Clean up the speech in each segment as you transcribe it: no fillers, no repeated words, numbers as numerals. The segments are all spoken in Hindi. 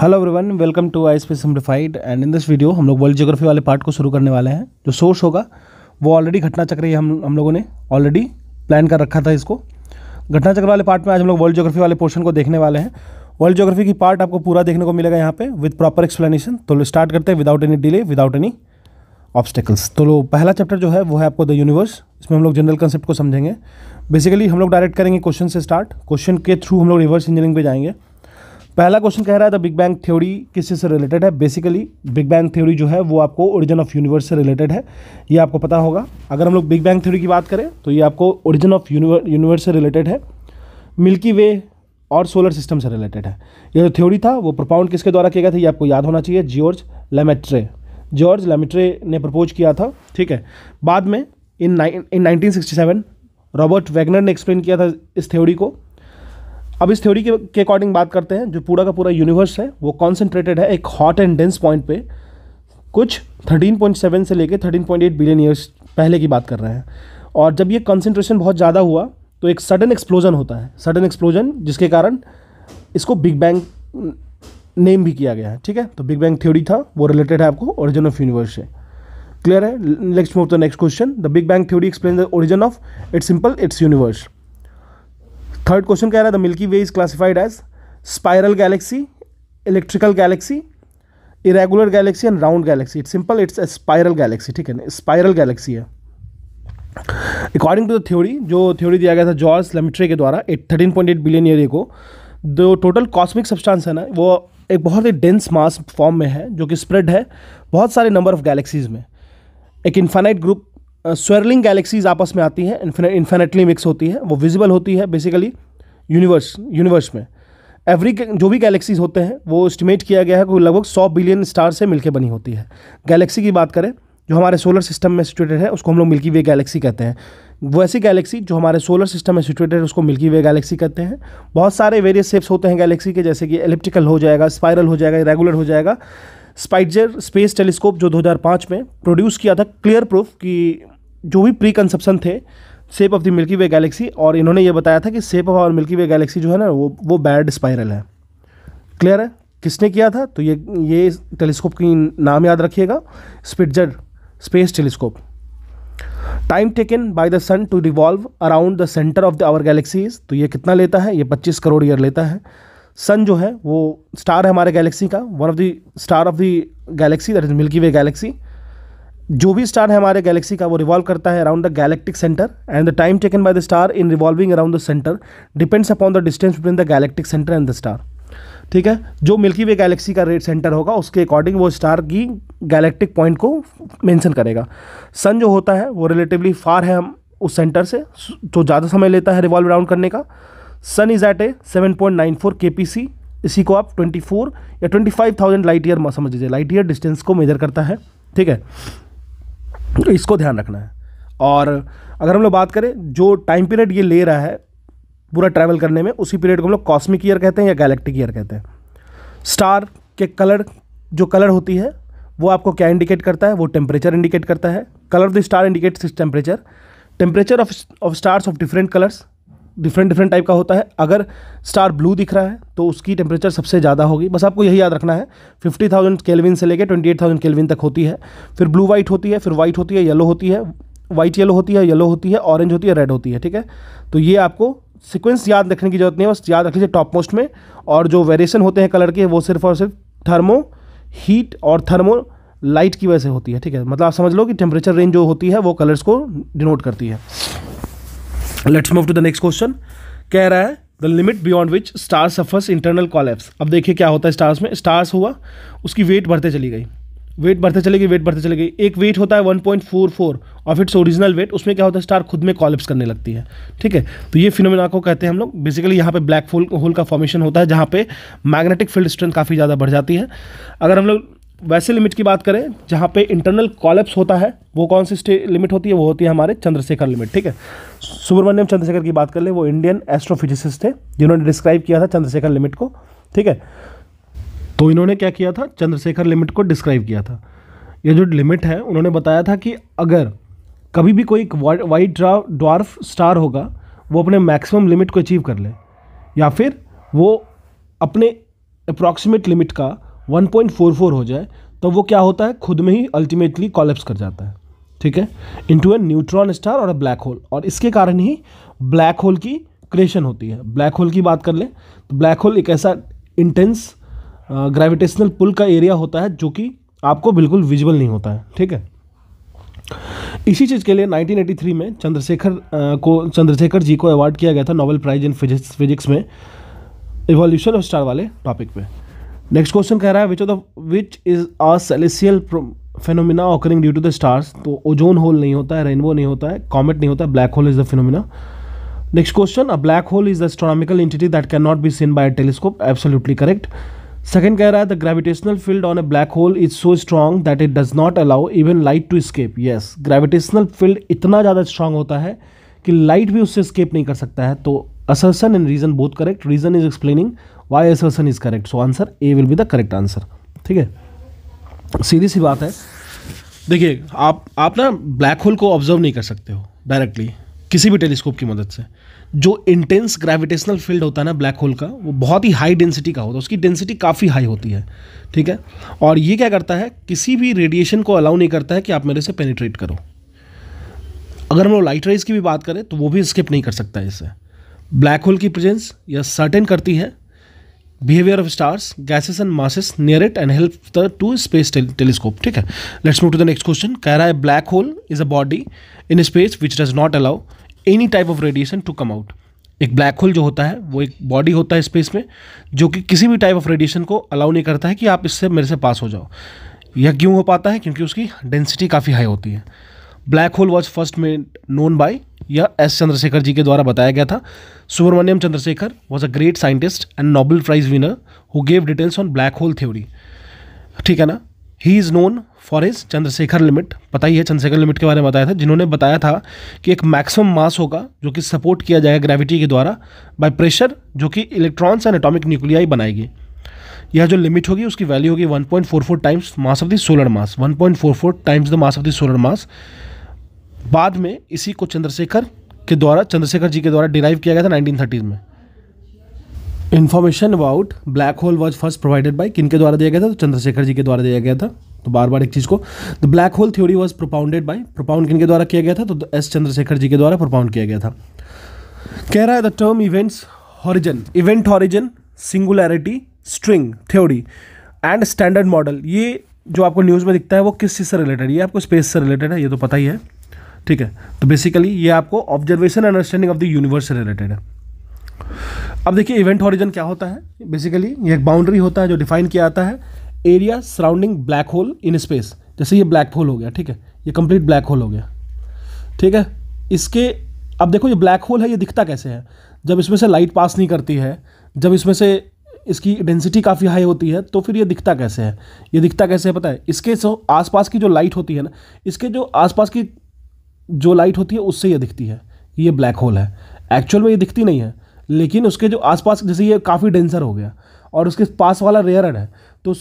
Hello everyone, welcome to ISP simplified. And in this video हम लोग वर्ल्ड ज्योग्राफी वाले पार्ट को शुरू करने वाले हैं। जो सोर्स होगा वो ऑलरेडी घटना चक्र ही हम लोगों ने ऑलरेडी प्लान कर रखा था। इसको घटना चक्र वाले पार्ट में आज हम लोग वर्ल्ड ज्योग्राफी वाले पोर्शन को देखने वाले हैं। वर्ल्ड ज्योग्राफी की पार्ट आपको पूरा देखने को मिलेगा यहाँ पे विद प्रॉपर एक्सप्लेनेशन। तो स्टार्ट करते हैं without any delay, without any obstacles. तो पहला चैप्टर जो है वो है आपको द यूनिवर्स। इसमें हम लोग जनरल कंसेप्ट को समझेंगे। बेसिकली हम लोग डायरेक्ट करेंगे क्वेश्चन से स्टार्ट। क्वेश्चन के थ्रू हम लोग रिवर्स इंजीनियरिंग पे जाएंगे। पहला क्वेश्चन कह रहा है द बिग बैंग थ्योरी किससे से रिलेटेड है। बेसिकली बिग बैंग थ्योरी जो है वो आपको ओरिजिन ऑफ यूनिवर्स से रिलेटेड है, ये आपको पता होगा। अगर हम लोग बिग बैंग थ्योरी की बात करें तो ये आपको ओरिजिन ऑफ यूनिवर्स से रिलेटेड है, मिल्की वे और सोलर सिस्टम से रिलेटेड है। ये जो थ्योरी था वो प्रपाउंड किसके द्वारा किया गया था ये आपको याद होना चाहिए, जॉर्ज लेमेट्रे ने प्रपोज किया था। ठीक है, बाद में इन 1967 रॉबर्ट वैगनर ने एक्सप्लेन किया था इस थ्योरी को। अब इस थ्योरी के अकॉर्डिंग बात करते हैं। जो पूरा का पूरा यूनिवर्स है वो कॉन्सेंट्रेटेड है एक हॉट एंड डेंस पॉइंट पे। कुछ 13.7 से लेकर 13.8 बिलियन ईयर्स पहले की बात कर रहे हैं। और जब ये कंसंट्रेशन बहुत ज़्यादा हुआ तो एक सडन एक्सप्लोजन होता है, जिसके कारण इसको बिग बैंग नेम भी किया गया है। ठीक है, तो बिग बैंग थ्योरी था वो रिलेटेड है आपको ओरिजिन ऑफ यूनिवर्स से। क्लियर है? Let's move to the next question. The big bang theory explain the origin of it's simple it's universe. Third question कह रहा है the Milky Way is classified as spiral galaxy, electrical galaxy, irregular galaxy and round galaxy. It's simple it's a spiral galaxy. ठीक है ना, स्पाइरल गैलेक्सी है अकॉर्डिंग टू द थ्योरी। जो थ्योरी दिया गया था जॉर्ज लेमेट्रे के द्वारा 13.8 बिलियन ईयर को, जो टोटल कॉस्मिक सब्सटेंस है ना वो एक बहुत ही डेंस मास फॉर्म में है जो कि स्प्रेड है बहुत सारे नंबर ऑफ गैलेक्सीज में। एक इन्फाइनाइट ग्रुप स्वर्लिंग गैलेक्सीज आपस में आती हैं, इन्फिनिटली मिक्स होती है, वो विजिबल होती है। बेसिकली यूनिवर्स में एवरी जो भी गैलेक्सीज होते हैं वो एस्टिमेट किया गया है कि लगभग 100 बिलियन स्टार से मिलके बनी होती है। गैलेक्सी की बात करें जो हमारे सोलर सिस्टम में सिचुएटेड है उसको हम लोग मिल्की वे गैलेक्सी कहते हैं। वैसी गैलेक्सी जो हमारे सोलर सिस्टम में सिचुएटेड है उसको मिल्की वे गैलेक्सी कहते हैं। बहुत सारे वेरियस शेप्स होते हैं गैलेक्सी के, जैसे कि एलिप्टिकल हो जाएगा, स्पाइरल हो जाएगा, इरेगुलर हो जाएगा। स्पाइटजर स्पेस टेलीस्कोप जो 2005 में प्रोड्यूस किया था क्लियर प्रूफ कि जो भी प्री कंसेप्शन थे shape of the Milky way galaxy, और इन्होंने ये बताया था कि shape of our Milky way galaxy जो है ना वो बैड स्पाइरल है। क्लियर है? किसने किया था? तो ये टेलीस्कोप की नाम याद रखिएगा, Spitzer space telescope. Time taken by the sun to revolve around the centre of the our galaxies. तो ये कितना लेता है? ये 25 करोड़ ईयर लेता है। सन जो है वो स्टार है हमारे गैलेक्सी का, one of the star of the galaxy that is Milky way galaxy. जो भी स्टार है हमारे गैलेक्सी का वो रिवॉल्व करता है around the galactic centre. And the time taken by the star in revolving around the centre depends upon the distance between the galactic centre and the star. ठीक है, जो मिल्की वे गैलेक्सी का रेड सेंटर होगा उसके अकॉर्डिंग वो स्टार की गैलेक्टिक पॉइंट को मेंशन करेगा। सन जो होता है वो रिलेटिवली फार है हम उस सेंटर से, तो ज़्यादा समय लेता है रिवॉल्व अराउंड करने का। Sun is at a 7.94 kpc। इसी को आप 24 या 25,000 लाइट ईयर समझ लीजिए, लाइट ईयर डिस्टेंस को मेजर करता है। ठीक है, तो इसको ध्यान रखना है। और अगर हम लोग बात करें जो टाइम पीरियड ये ले रहा है पूरा ट्रैवल करने में, उसी पीरियड को हम लोग कॉस्मिक ईयर कहते हैं या गैलेक्टिक ईयर कहते हैं। स्टार के कलर, जो कलर होती है वो आपको क्या इंडिकेट करता है? वो टेम्परेचर इंडिकेट करता है। Colour of the star indicates temperature. Temperature of stars of different colours different type का होता है। अगर स्टार ब्लू दिख रहा है तो उसकी टेम्परेचर सबसे ज़्यादा होगी। बस आपको यही याद रखना है, 50,000 केल्विन से लेकर 28,000 केल्विन तक होती है। फिर ब्लू वाइट होती है, फिर वाइट होती है, येलो होती है, वाइट येलो होती है, येलो होती है, ऑरेंज होती है, रेड होती है। ठीक है, तो ये आपको सिक्वेंस याद रखने की जरूरत नहीं है, बस याद रख लीजिए टॉप मोस्ट में। और जो वेरिएशन होते हैं कलर के वो सिर्फ और सिर्फ थर्मो हीट और थर्मो लाइट की वजह से होती है। ठीक है, मतलब आप समझ लो कि टेम्परेचर रेंज जो होती है वो कलर्स को डिनोट करती है। Let's move to the next question. कह रहा है the limit beyond which star suffers internal collapse. अब देखिए क्या होता है स्टार्स में। स्टार्स हुआ, उसकी वेट बढ़ते चली गई। एक वेट होता है 1.44 ऑफ इट्स ओरिजिनल वेट, उसमें क्या होता है स्टार खुद में कोलैप्स करने लगती है। ठीक है, तो ये फिनोमेना को कहते हैं हम लोग। बेसिकली यहाँ पे ब्लैक होल का फॉर्मेशन होता है जहाँ पे मैग्नेटिक फील्ड स्ट्रेंथ काफ़ी ज़्यादा बढ़ जाती है। अगर हम लोग वैसे लिमिट की बात करें जहाँ पे इंटरनल कोलैप्स होता है, वो कौन सी लिमिट होती है? वो होती है हमारे चंद्रशेखर लिमिट। ठीक है, सुब्रमण्यम चंद्रशेखर की बात कर ले, वो इंडियन एस्ट्रोफिजिसिस्ट थे जिन्होंने डिस्क्राइब किया था चंद्रशेखर लिमिट को। ठीक है, तो इन्होंने क्या किया था? चंद्रशेखर लिमिट को डिस्क्राइब किया था। ये जो लिमिट है उन्होंने बताया था कि अगर कभी भी कोई वाइट ड्वार्फ स्टार होगा वो अपने मैक्सिमम लिमिट को अचीव कर ले या फिर वो अपने अप्रॉक्सीमेट लिमिट का 1.44 हो जाए तो वो क्या होता है, खुद में ही अल्टीमेटली कोलैप्स कर जाता है, ठीक है, इनटू ए न्यूट्रॉन स्टार और अ ब्लैक होल। और इसके कारण ही ब्लैक होल की क्रिएशन होती है। ब्लैक होल की बात कर लें तो ब्लैक होल एक ऐसा इंटेंस ग्रेविटेशनल पुल का एरिया होता है जो कि आपको बिल्कुल विजिबल नहीं होता है, ठीक है। इसी चीज़ के लिए 1983 में चंद्रशेखर जी को अवार्ड किया गया था नोबेल प्राइज इन फिजिक्स में इवोल्यूशन ऑफ स्टार वाले टॉपिक पे। नेक्स्ट क्वेश्चन कह रहा है which is a celestial phenomena occurring due to the stars. तो ओजोन होल नहीं होता है, रेनबो नहीं होता है, कॉमेट नहीं होता, black hole is the phenomena. Next question, a black hole is the astronomical entity that can not be seen by a telescope. Absolutely correct. Second कह रहा है the gravitational field on a black hole is so strong that it does not allow even light to escape. Yes, gravitational field इतना ज़्यादा स्ट्रांग होता है कि लाइट भी उससे एस्केप नहीं कर सकता है। तो assertion and reason both correct. Reason is explaining why assertion is correct. So answer A will be the correct answer, ठीक है। सीधी सी बात है, देखिए आप ना ब्लैक होल को ऑब्जर्व नहीं कर सकते हो डायरेक्टली किसी भी टेलीस्कोप की मदद से। जो इंटेंस ग्रेविटेशनल फील्ड होता है ना ब्लैक होल का, वो बहुत ही हाई डेंसिटी का होता है, उसकी डेंसिटी काफ़ी हाई होती है, ठीक है। और ये क्या करता है, किसी भी रेडिएशन को अलाउ नहीं करता है कि आप मेरे से पेनिट्रेट करो। अगर हम लोग लाइट रेज की भी बात करें तो वो भी स्किप नहीं कर सकता है इससे। ब्लैक होल की प्रेजेंस यह सर्टेन करती है behaviour of stars, gases and masses near it and help the to space telescope, ठीक है। Let's move to the next question. कह रहा है black hole is a body in space which does not allow any type of radiation to come out. एक ब्लैक होल जो होता है वो एक बॉडी होता है स्पेस में जो कि किसी भी टाइप ऑफ रेडिएशन को अलाउ नहीं करता है कि आप इससे मेरे से पास हो जाओ। यह क्यों हो पाता है, क्योंकि उसकी डेंसिटी काफ़ी हाई होती है। Black hole was first made known by, यह एस चंद्रशेखर जी के द्वारा बताया गया था। Subrahmanyan Chandrasekhar was a great scientist and Nobel prize winner who gave details on black hole theory, ठीक है ना। He is known for his Chandrasekhar limit, पता ही है चंद्रशेखर लिमिट के बारे में बताया था, जिन्होंने बताया था कि एक मैक्सिमम मास होगा जो कि सपोर्ट किया जाएगा ग्रेविटी के द्वारा बाय प्रेशर जो कि इलेक्ट्रॉन्स एंड एटॉमिक न्यूक्लियाई बनाएगी। यह जो लिमिट होगी उसकी वैल्यू होगी 1.44 times mass of the solar mass, 1.44 times the mass of the solar mass. बाद में इसी को चंद्रशेखर जी के द्वारा डिराइव किया गया था 1930s में। Information about black hole was first provided by, किन के द्वारा दिया गया था, तो चंद्रशेखर जी के द्वारा दिया गया था। तो बार बार एक चीज़ को the black hole theory was propounded by, propound किन के द्वारा किया गया था, तो एस चंद्रशेखर जी के द्वारा प्रोपाउंड किया गया था। कह रहा है the term events horizon, event horizon, singularity, string theory and standard model. ये जो आपको न्यूज़ में दिखता है वो किस चीज़ से रिलेटेड, ये आपको स्पेस से रिलेटेड है, ये तो पता ही है, ठीक है। तो बेसिकली ये आपको observation understanding of the universe से रिलेटेड है। अब देखिए इवेंट हॉरिजन क्या होता है, बेसिकली ये एक बाउंड्री होता है जो डिफाइन किया जाता है area surrounding black hole in space. जैसे ये ब्लैक होल हो गया, ठीक है, ये कंप्लीट ब्लैक होल हो गया, ठीक है। इसके अब देखो ये ब्लैक होल है, ये दिखता कैसे है, जब इसमें से लाइट पास नहीं करती है, जब इसमें से इसकी डेंसिटी काफ़ी हाई होती है, तो फिर ये दिखता कैसे है, ये दिखता कैसे है पता है, इसके आसपास की जो लाइट होती है ना, इसके जो आसपास की जो लाइट होती है उससे ये दिखती है, ये ब्लैक होल है। एक्चुअल में ये दिखती नहीं है, लेकिन उसके जो आसपास, जैसे ये काफ़ी डेंसर हो गया और उसके पास वाला रेयर है, तो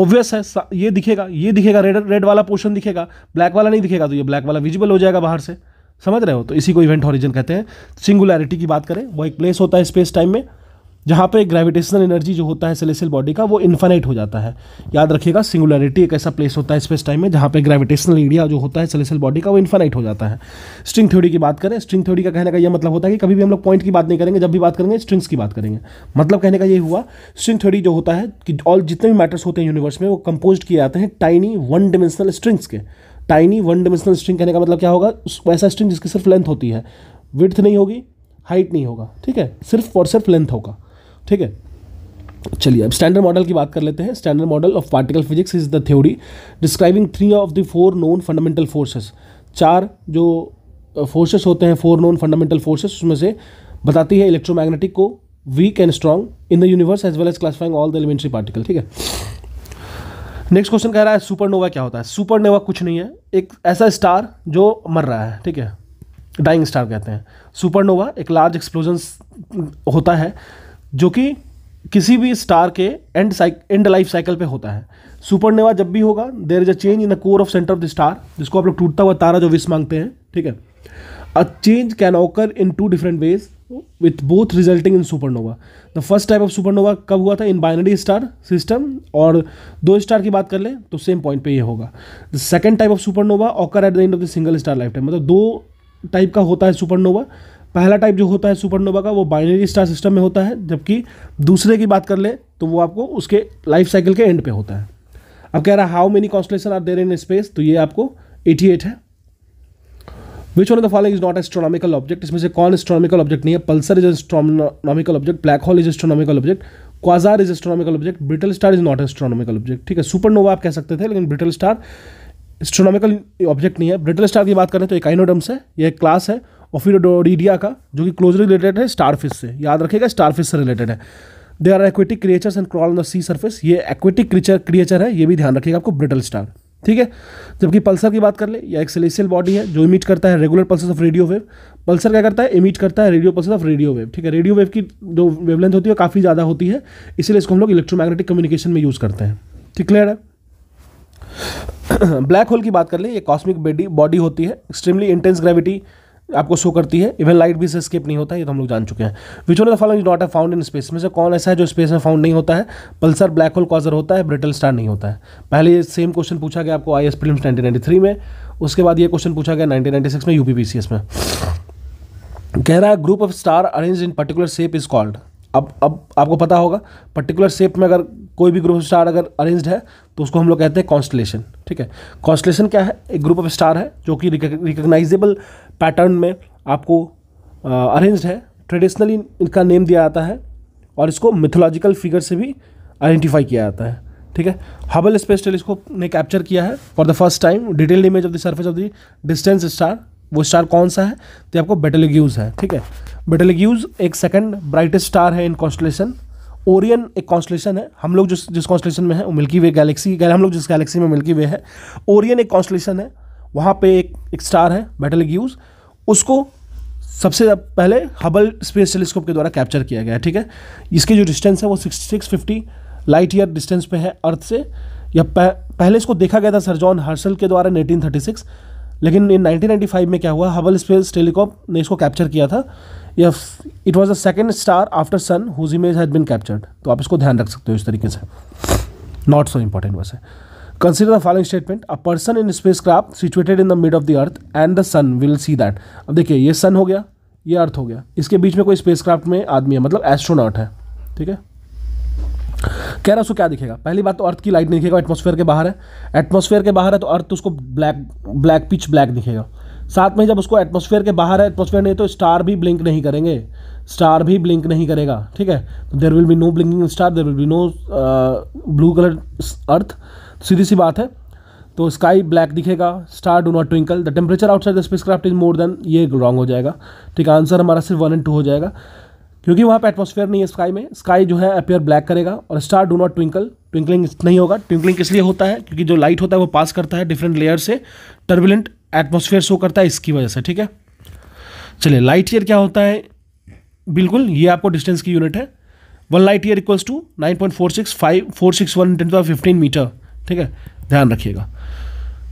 ऑब्वियस है ये दिखेगा, ये दिखेगा, रेड वाला पोर्शन दिखेगा, ब्लैक वाला नहीं दिखेगा, तो ये ब्लैक वाला विजिबल हो जाएगा बाहर से, समझ रहे हो। तो इसी को इवेंट हॉरिजन कहते हैं। सिंगुलैरिटी की बात करें, वो एक प्लेस होता है स्पेस टाइम में जहाँ पे ग्रेविटेशनल एनर्जी जो होता है सेलेसियल बॉडी का वो इन्फाइनाइट हो जाता है। याद रखिएगा, सिंगुलैरिटी एक ऐसा प्लेस होता है स्पेस टाइम में जहाँ पे ग्रेविटेशनल एरिया जो होता है सेलेसियल बॉडी का वो इन्फाइनाइट हो जाता है। स्ट्रिंग थ्योरी की बात करें, स्ट्रिंग थ्योरी का कहने का ये मतलब होता है कि कभी भी हम लोग पॉइंट की बात नहीं करेंगे, जब भी बात करेंगे स्ट्रिंग्स की बात करेंगे। मतलब कहने का ये हुआ, स्ट्रिंग थ्योरी जो होता है कि ऑल जितने भी मैटर्स होते हैं यूनिवर्स में वो कंपोज किए जाते हैं टाइनी वन डिमेंशनल स्ट्रिंग्स के। टाइनी वन डिमेंशनल स्ट्रिंग कहने का मतलब क्या होगा, वैसा स्ट्रिंग जिसकी सिर्फ लेंथ होती है, विड्थ नहीं होगी, हाइट नहीं होगा, ठीक है, सिर्फ और सिर्फ लेंथ होगा, ठीक है। चलिए अब स्टैंडर्ड मॉडल की बात कर लेते हैं। Standard model of particle physics is the theory describing 3 of the 4 known fundamental forces. 4 जो फोर्सेस होते हैं, 4 नोन फंडामेंटल फोर्सेस, उसमें से बताती है इलेक्ट्रोमैग्नेटिक को weak and strong in the universe as well as classifying all the elementary particle, ठीक है। नेक्स्ट क्वेश्चन कह रहा है सुपरनोवा क्या होता है। सुपरनोवा कुछ नहीं है, एक ऐसा स्टार जो मर रहा है, ठीक है, डाइंग स्टार कहते हैं। सुपरनोवा एक लार्ज एक्सप्लोजन होता है जो कि किसी भी स्टार के एंड लाइफ साइकिल पे होता है। सुपरनोवा जब भी होगा, there is a change in the core of centre of the star, जिसको आप लोग टूटता हुआ तारा जो विश मांगते हैं, ठीक है। A change can occur in 2 different ways, with both resulting in supernova. The first type of supernova कब हुआ था? In binary star system, और दो स्टार की बात कर लें तो सेम पॉइंट पे ये होगा. The second type of supernova occur at the end of the single star lifetime. मतलब दो टाइप का होता है सुपरनोवा. पहला टाइप जो होता है सुपरनोवा का वो बाइनरी स्टार सिस्टम में होता है, जबकि दूसरे की बात कर ले तो वो आपको उसके लाइफ साइकिल के एंड पे होता है. अब कह रहा how many constellation are there in space, तो ये आपको 88 है. Which one of the following is not astronomical object, इसमें से कौन एस्ट्रोनॉमिकल ऑब्जेक्ट नहीं है? Pulsar is astronomical object, black hole is astronomical object, quasar is astronomical object, brittle star is not astronomical object. ठीक है, सुपरनोवा आप कह सकते थे लेकिन ब्रिटल स्टार एस्ट्रोनॉमिकल ऑब्जेक्ट नहीं है. ब्रिटल स्टार की बात करें तो एक काइनोडर्म्स है, यह एक क्लास है ऑफिडोरिडिया का, जो कि क्लोजली रिलेटेड है स्टारफिश से. याद रखिएगा स्टारफिश से रिलेटेड है. They are aquatic creatures and crawl on the sea surface, ये एक्वेटिक क्रिएचर है, ये भी ध्यान रखिएगा आपको ब्रिटल स्टार. ठीक है, जबकि पल्सर की बात कर ले, यह एक सेलेसियल बॉडी है जो इमिट करता है regular pulses of radio wave. Pulsar क्या करता है? इमिट करता है radio pulses of radio wave. ठीक है, रेडियो वेव की जो वेवलेंथ होती है काफ़ी ज़्यादा होती है, इसीलिए इसको हम लोग इलेक्ट्रोमैग्नेटिक कम्युनिकेशन में यूज़ करते हैं. ठीक, क्लियर है. ब्लैक होल की बात कर ले, ये कॉस्मिक बॉडी होती है, एक्सट्रीमली इंटेंस ग्रेविटी आपको शो करती है, इवन लाइट भी से एस्केप नहीं होता, ये तो हम लोग जान चुके हैं. Which one of the following is not found in space, में से कौन ऐसा है जो स्पेस में फाउंड नहीं होता है? पल्सर, ब्लैक होल, क्वाजार होता है, ब्रिटल स्टार नहीं होता है. पहले ये सेम क्वेश्चन पूछा गया आपको आईएएस प्रीलिम्स 1993 में, उसके बाद ये क्वेश्चन पूछा गया 1996 में यूपीपीसीएस में. कह रहा है group of star arrange in particular shape is called. अब आपको पता होगा पर्टिकुलर शेप में अगर कोई भी ग्रुप ऑफ स्टार अगर अरेंज्ड है तो उसको हम लोग कहते हैं कॉन्स्टलेशन. ठीक है, कॉन्स्टलेशन क्या है? एक ग्रुप ऑफ स्टार है जो कि रिकग्नाइजेबल पैटर्न में आपको अरेंज्ड है. ट्रेडिशनली इनका नेम दिया जाता है और इसको मिथोलॉजिकल फिगर से भी आइडेंटिफाई किया जाता है. ठीक है, हबल स्पेस टेलीस्कोप ने कैप्चर किया है for the first time detailed image of the surface of the distance star. वो स्टार कौन सा है? तो आपको बेटेलग्यूज है. ठीक है, बेटेलग्यूज एक सेकंड ब्राइटेस्ट स्टार है इन कॉन्स्टलेशन. ओरियन एक कॉन्स्टलेशन है, हम लोग जिस कॉन्स्टलेशन में है वो मिल्की वे गैलेक्सी, हम लोग जिस गैलेक्सी में मिल्की वे है ओरियन एक कॉन्स्टलेशन है, वहाँ पे एक स्टार है बेटेलग्यूज, उसको सबसे पहले हबल स्पेस टेलीस्कोप के द्वारा कैप्चर किया गया है. ठीक है, इसकी जो डिस्टेंस है वो 650 लाइट ईयर डिस्टेंस पे है अर्थ से. या पहले इसको देखा गया था सर जॉन हर्सल के द्वारा 1836, लेकिन इन 1995 में क्या हुआ, हबल स्पेस टेलीस्कोप ने इसको कैप्चर किया था. या it was the second star after sun whose image has been captured, तो आप इसको ध्यान रख सकते हो इस तरीके से. नॉट सो इम्पॉर्टेंट वैसे. Consider the following statement, a person in space craft situated in the mid of the earth and the sun will see that. अब देखिए ये सन हो गया, ये अर्थ हो गया, इसके बीच में कोई स्पेस क्राफ्ट में आदमी है, मतलब एस्ट्रोनॉट है. ठीक है, कह रहा उसको क्या दिखेगा? पहली बात तो अर्थ की लाइट नहीं दिखेगा, एटमॉस्फेयर के बाहर है. एटमॉस्फेयर के बाहर है तो अर्थ तो उसको ब्लैक पिच ब्लैक दिखेगा. साथ में जब उसको एटमॉस्फेयर के बाहर है, एटमॉस्फेयर नहीं तो स्टार भी ब्लिंक नहीं करेंगे, स्टार भी ब्लिंक नहीं करेगा. ठीक है, there will be no blinking star, there will be no blue colour earth. सीधी सी बात है, तो स्काई ब्लैक दिखेगा, star do not twinkle, the temperature outside the spacecraft is more than, ये रॉन्ग हो जाएगा. ठीक है, आंसर हमारा सिर्फ 1 और 2 हो जाएगा, क्योंकि वहाँ पे एटमॉस्फेयर नहीं है स्काई में, स्काई जो है अपीयर ब्लैक करेगा. और star do not twinkle, twinkling नहीं होगा. ट्विंकलिंग किस लिए होता है? क्योंकि जो लाइट होता है वो पास करता है डिफरेंट लेयर से, टर्बुलेंट एटमॉस्फेयर शो करता है इसकी वजह से. ठीक है, चलिए लाइट ईयर क्या होता है, बिल्कुल ये आपको डिस्टेंस की यूनिट है. 1 light year equals to 9.461×10⁻¹⁵ metre. ठीक है, ध्यान रखिएगा.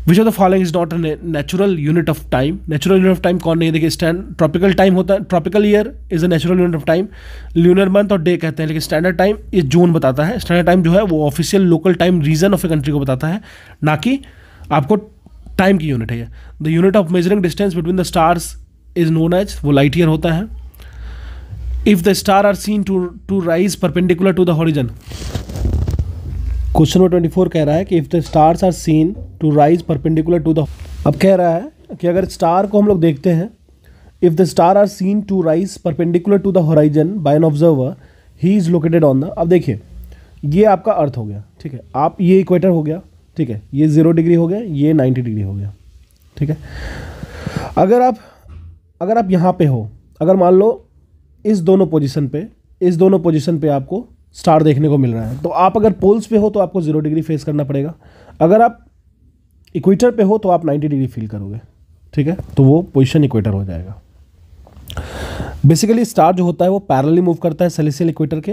Which of the following is not natural unit of time, natural unit of time कौन नहीं है? देखिए स्टैंड ट्रॉपिकल टाइम होता है, tropical year is a natural unit of time, lunar month और डे कहते हैं, लेकिन स्टैंडर्ड टाइम इस जून बताता है. स्टैंडर्ड टाइम जो है वो official local time region of a country को बताता है, ना कि आपको टाइम की यूनिट है ये. The unit of measuring distance between the stars is known as, वो लाइट ईयर होता है. If the star are seen to rise perpendicular to the horizon, question number 24 कह रहा है कि if the stars are seen to rise perpendicular to the, अब कह रहा है कि अगर स्टार को हम लोग देखते हैं, if the star are seen to rise perpendicular to the horizon by an observer he is located on the, अब देखिए ये आपका अर्थ हो गया. ठीक है, आप ये इक्वेटर हो गया. ठीक है, ये 0 डिग्री हो गया, ये 90 डिग्री हो गया. ठीक है, अगर आप यहाँ पर हो, अगर मान लो इस दोनों पोजिशन पर आपको स्टार देखने को मिल रहा है, तो आप अगर पोल्स पे हो तो आपको 0 डिग्री फेस करना पड़ेगा, अगर आप इक्वेटर पे हो तो आप 90 डिग्री फील करोगे. ठीक है, तो वो पोजीशन इक्वेटर हो जाएगा. बेसिकली स्टार जो होता है वो पैरेलली मूव करता है सेलेसियल इक्वेटर के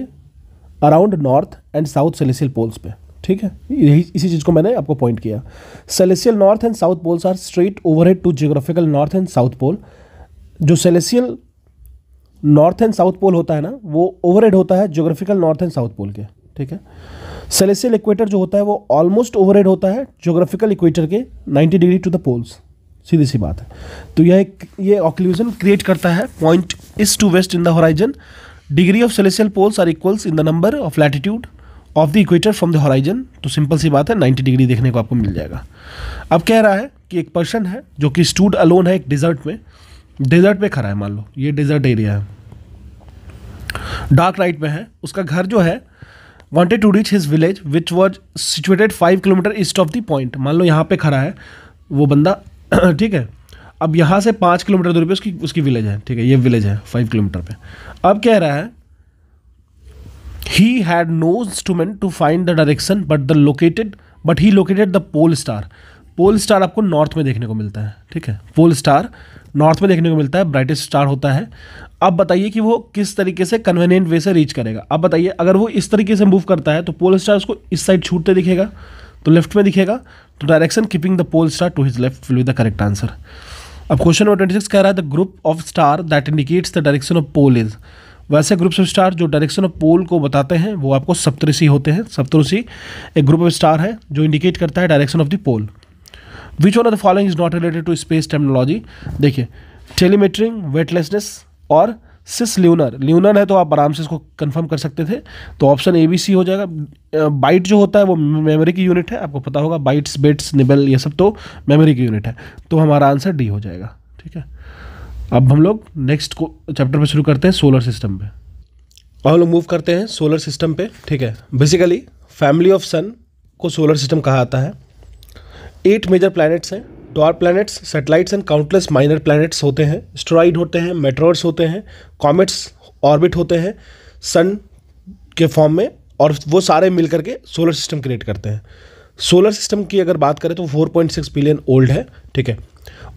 around north and south celestial poles पे. ठीक है, इसी चीज़ को मैंने आपको पॉइंट किया. Celestial north and south poles are straight overhead to geographical north and south pole. जो celestial north and south pole होता है ना, वो ओवरहेड होता है geographical north and south pole के, ठीक है। सेलेसियल इक्वेटर जो होता है वो ऑलमोस्ट ओवरहेड होता है ज्योग्राफिकल इक्वेटर के 90 डिग्री टू द पोल्स, सीधी सी बात है। तो यह ये ऑक्लूजन क्रिएट करता है point east to west in the horizon. Degree of celestial poles are equals in the number of latitude of the equator from the horizon. तो सिंपल सी बात है 90 डिग्री देखने को आपको मिल जाएगा। अब कह रहा है कि एक पर्सन है जो कि स्टूड अलोन है एक डेजर्ट में खड़ा है, मान लो ये डेजर्ट एरिया है, डार्क नाइट में है, उसका घर जो है wanted to reach his village which was situated 5 kilometre east of the point. मान लो यहाँ पे खड़ा है वो बंदा, ठीक है। अब यहाँ से 5 किलोमीटर दूरी पे उसकी विलेज है, ठीक है, ये विलेज है 5 किलोमीटर पे। अब कह रहा है he had no instrument to find the direction but he located the pole star. Pole star आपको नॉर्थ में देखने को मिलता है, ठीक है, पोल स्टार नॉर्थ में देखने को मिलता है, ब्राइटेस्ट स्टार होता है। अब बताइए कि वो किस तरीके से कन्वीनियंट वे से रीच करेगा। अब बताइए अगर वो इस तरीके से मूव करता है तो पोल स्टार उसको इस साइड छूटते दिखेगा, तो लेफ्ट में दिखेगा, तो direction keeping the pole star to his left will be the correct answer. अब क्वेश्चन नंबर 26 कह रहा है the group of star that indicates the direction of pole is. वैसे ग्रुप्स ऑफ स्टार जो डायरेक्शन ऑफ पोल को बताते हैं वो आपको सप्तऋषि होते हैं। सप्तऋषि एक ग्रुप ऑफ स्टार है जो इंडिकेट करता है direction of the pole. Which one of the following is not related to space technology. देखिए टेलीमेटरिंग, वेटलेसनेस और सिस ल्यूनर। ल्यूनर है तो आप आराम से इसको कंफर्म कर सकते थे, तो ऑप्शन ABC हो जाएगा। बाइट जो होता है वो मेमोरी की यूनिट है, आपको पता होगा, बाइट्स, बिट्स, निबल ये सब तो मेमोरी की यूनिट है, तो हमारा आंसर D हो जाएगा, ठीक है। अब हम लोग नेक्स्ट को चैप्टर पे शुरू करते हैं सोलर सिस्टम पे, और हम लोग मूव करते हैं सोलर सिस्टम पे, ठीक है। बेसिकली फैमिली ऑफ सन को सोलर सिस्टम कहा जाता है। 8 मेजर प्लैनेट्स हैं, dwarf planets, satellites and countless minor planets होते हैं, एस्टेरॉइड होते हैं, मेटरॉइड्स होते हैं, कॉमेट्स ऑर्बिट होते हैं सन के फॉर्म में, और वो सारे मिल करके सोलर सिस्टम क्रिएट करते हैं। सोलर सिस्टम की अगर बात करें तो 4.6 बिलियन ओल्ड है, ठीक है।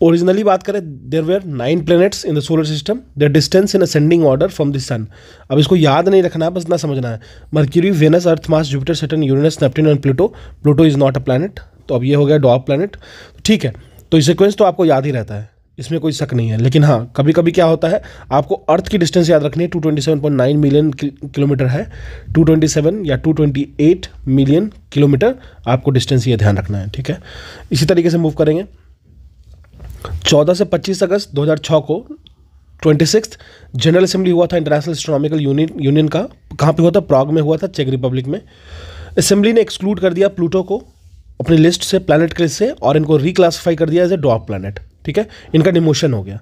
ओरिजिनली बात करें there were 9 planets in the solar system, their distance in ascending order from the sun. अब इसको याद नहीं रखना है, बस इतना समझना है। Mercury, Venus, earth, Mars, Jupiter, Saturn, Uranus, Neptune and Pluto. Pluto is not a planet, तो अब ये हो गया डॉर्फ प्लैनेट, ठीक है। तो ये सीक्वेंस तो आपको याद ही रहता है, इसमें कोई शक नहीं है, लेकिन हाँ कभी कभी क्या होता है आपको अर्थ की डिस्टेंस याद रखनी है। 227.9 मिलियन किलोमीटर है, 227 या 228 मिलियन किलोमीटर आपको डिस्टेंस ये ध्यान रखना है, ठीक है। इसी तरीके से मूव करेंगे। 14 से 25 अगस्त 2006 को 26 जनरल असेंबली हुआ था इंटरनेशनल एस्ट्रोनॉमिकल यूनियन का। कहाँ पे हुआ था? प्राग में हुआ था, चेक रिपब्लिक में। असेंबली ने एक्सक्लूड कर दिया प्लूटो को अपनी लिस्ट से, प्लैनेट के लिस्ट से, और इनको रिक्लासिफाई कर दिया एज ए डॉर्फ प्लैनेट, ठीक है। इनका डिमोशन हो गया।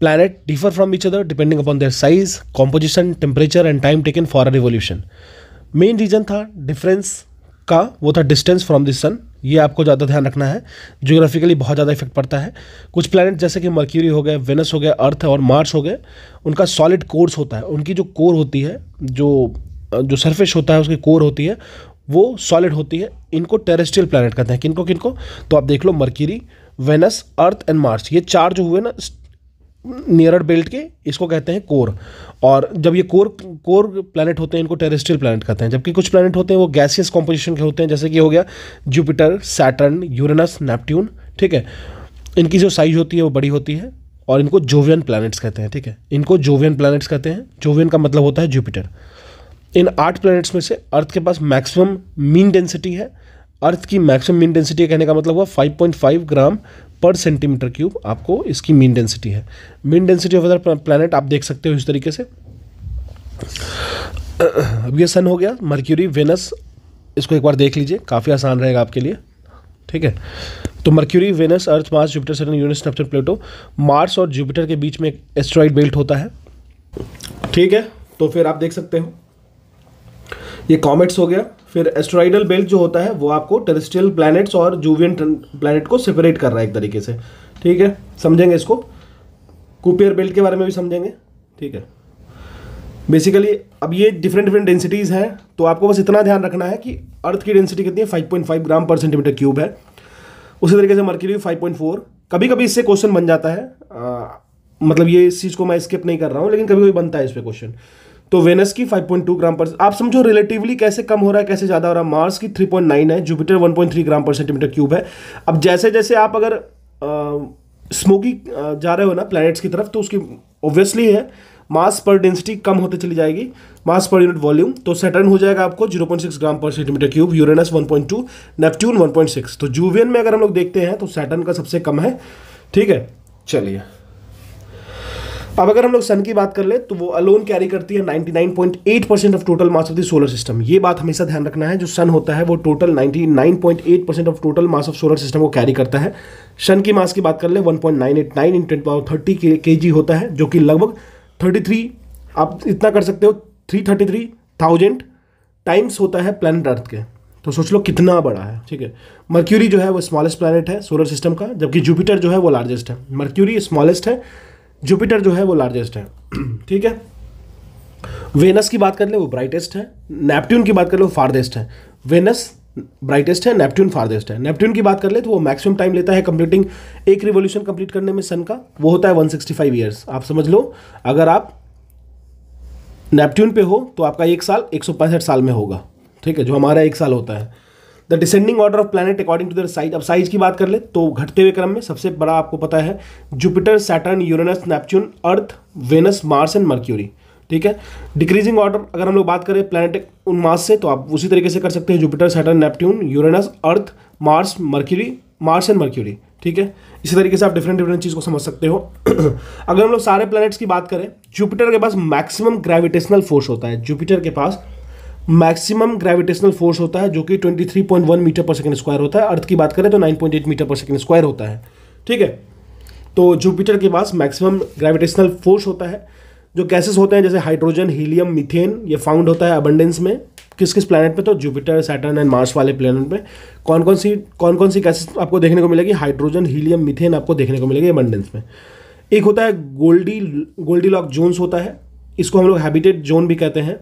Planet differ from each other depending upon their size, composition, temperature and time taken for a revolution. Main reason था डिफरेंस का, वो था डिस्टेंस फ्रॉम द सन। ये आपको ज़्यादा ध्यान रखना है, ज्योग्राफिकली बहुत ज़्यादा इफेक्ट पड़ता है। कुछ प्लैनेट जैसे कि मर्क्यूरी हो गए, वेनस हो गए, अर्थ और मार्स हो गए, उनका सॉलिड कोर्स होता है, उनकी जो कोर होती है, जो सरफेस होता है उसकी कोर होती है वो सॉलिड होती है। इनको टेरेस्ट्रियल प्लैनेट कहते हैं। किनको किनको? तो आप देख लो Mercury, Venus, Earth and Mars, ये चार जो हुए ना नियरर बेल्ट के, इसको कहते हैं कोर। और जब ये कोर प्लैनेट होते हैं इनको टेरेस्ट्रियल प्लैनेट कहते हैं। जबकि कुछ प्लैनेट होते हैं वो गैसियस कॉम्पोजिशन के होते हैं, जैसे कि हो गया जुपिटर, सैटर्न, यूरेनस, नेपट्यून, ठीक है। इनकी जो साइज होती है वो बड़ी होती है और इनको जोवियन प्लैनेट्स कहते हैं, ठीक है। इनको जोवियन प्लैनेट्स कहते हैं। जोवियन का मतलब होता है जुपिटर। इन 8 प्लैनेट्स में से अर्थ के पास मैक्सिमम मीन डेंसिटी है। अर्थ की मैक्सिमम मीन डेंसिटी कहने का मतलब हुआ 5.5 ग्राम पर सेंटीमीटर क्यूब आपको इसकी मीन डेंसिटी है। Mean density of other planet आप देख सकते हो इस तरीके से। अब ये सन हो गया, मर्क्यूरी, वेनस, इसको एक बार देख लीजिए, काफ़ी आसान रहेगा आपके लिए, ठीक है। तो मर्क्यूरी, वेनस, अर्थ, Mars, Jupiter, Saturn, Uranus, Neptune, Pluto. Mars और जुपिटर के बीच में एक एस्टेरॉइड बेल्ट होता है, ठीक है। तो फिर आप देख सकते हो ये कॉमेट्स हो गया, फिर एस्टेरॉइडल बेल्ट जो होता है वो आपको टेरेस्ट्रियल प्लैनेट्स और जोवियन प्लैनेट को सेपरेट कर रहा है एक तरीके से, ठीक है। समझेंगे इसको, कुपियर बेल्ट के बारे में भी समझेंगे, ठीक है। बेसिकली अब ये डिफरेंट डेंसिटीज़ हैं, तो आपको बस इतना ध्यान रखना है कि अर्थ की डेंसिटी कितनी है, 5.5 ग्राम पर सेंटीमीटर क्यूब है। उसी तरीके से मर्क्यूरी 5.4। कभी कभी इससे क्वेश्चन बन जाता है, मतलब ये इस चीज़ को मैं स्किप नहीं कर रहा हूँ, लेकिन कभी कभी बनता है इस पर क्वेश्चन। तो वेनस की 5.2 ग्राम पर, आप समझो रिलेटिवली कैसे कम हो रहा है कैसे ज़्यादा हो रहा है। मार्स की 3.9 है, जुपिटर 1.3 ग्राम पर सेंटीमीटर क्यूब है। अब जैसे जैसे आप अगर स्मोकी जा रहे हो ना प्लैनेट्स की तरफ, तो उसकी ऑब्वियसली है मास पर डेंसिटी कम होते चली जाएगी, मास पर यूनिट वॉल्यूम। तो सैटर्न हो जाएगा आपको 0.6 ग्राम पर सेंटीमीटर क्यूब, यूरेनस 1.2, नेपट्यून 1.6। तो जूवियन में अगर हम लोग देखते हैं तो सैटर्न का सबसे कम है, ठीक है। चलिए अब अगर हम लोग सन की बात कर ले तो वो अलोन कैरी करती है 99.8% of total mass of the solar system. ये बात हमेशा ध्यान रखना है, जो सन होता है वो total 99.8% of total mass of solar system को कैरी करता है। सन की मास की बात कर ले 1.989 इन 10 पावर 30 kg होता है, जो कि लगभग 33, आप इतना कर सकते हो 333,000 टाइम्स होता है प्लैनेट अर्थ के। तो सोच लो कितना बड़ा है, ठीक है। मर्क्यूरी जो है वो स्मॉलेस्ट प्लैनेट है सोलर सिस्टम का, जबकि जुपिटर जो है वो लार्जेस्ट है। मर्क्यूरी स्मॉलेस्ट है, जुपिटर जो है वो लार्जेस्ट है, ठीक है। वेनस की बात कर ले वो ब्राइटेस्ट है, नेपट्यून की बात कर ले वो फारदेस्ट है। वेनस ब्राइटेस्ट है, नेपट्यून फारदेस्ट है। नेपट्यून की बात कर ले तो वो मैक्सिमम टाइम लेता है कंप्लीटिंग एक रिवोल्यूशन कंप्लीट करने में सन का, वो होता है 165 ईयर्स। आप समझ लो अगर आप नेपट्यून पे हो तो आपका एक साल 165 साल में होगा, ठीक है, जो हमारा एक साल होता है। The descending order of planet according to their size. अब साइज की बात कर ले तो घटते हुए क्रम में सबसे बड़ा आपको पता है Jupiter, Saturn, Uranus, Neptune, Earth, Venus, Mars and Mercury, ठीक है। डिक्रीजिंग ऑर्डर अगर हम लोग बात करें प्लैनेट उन मास से तो आप उसी तरीके से कर सकते हैं, Jupiter, Saturn, Neptune, Uranus, Earth, Mars, Mercury, Mars and Mercury, ठीक है। इसी तरीके से आप डिफरेंट चीज़ को समझ सकते हो। अगर हम लोग सारे प्लैनेट्स की बात करें, जुपिटर के पास मैक्सिमम ग्रेविटेशनल फोर्स होता है। जुपिटर के पास मैक्सिमम ग्रेविटेशनल फोर्स होता है जो कि 23.1 मीटर पर सेकंड स्क्वायर होता है। अर्थ की बात करें तो 9.8 मीटर पर सेकंड स्क्वायर होता है, ठीक है। तो जुपिटर के पास मैक्सिमम ग्रेविटेशनल फोर्स होता है। जो गैसेस होते हैं जैसे हाइड्रोजन, हीलियम, मीथेन, ये फाउंड होता है अबंडेंस में। किस किस प्लैनेट पे? तो जुपिटर, सैटर्न एंड मार्स वाले प्लैनेट पे कौन कौन सी गैसेस आपको देखने को मिलेगी? हाइड्रोजन, हीलियम, मीथेन आपको देखने को मिलेगी अबंडेंस में। एक होता है गोल्डीलॉक जोन्स होता है, इसको हम लोग हैबिटेट जोन भी कहते हैं।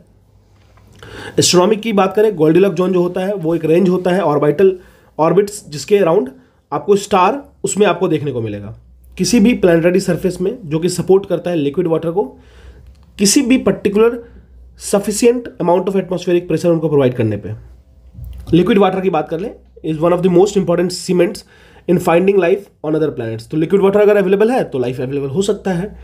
एस्ट्रोनॉमिक की बात करें, गोल्डीलॉक जोन जो होता है वो एक रेंज होता है ऑर्बिटल ऑर्बिट्स जिसके अराउंड आपको स्टार, उसमें आपको देखने को मिलेगा। किसी भी प्लैनेटरी सरफेस में जो कि सपोर्ट करता है लिक्विड वाटर को, किसी भी particular sufficient amount of atmospheric pressure उनको प्रोवाइड करने पे। लिक्विड वाटर की बात कर लें, is one of the most important cements in finding life on other planets. तो लिक्विड वाटर अगर अवेलेबल है तो लाइफ अवेलेबल हो सकता है।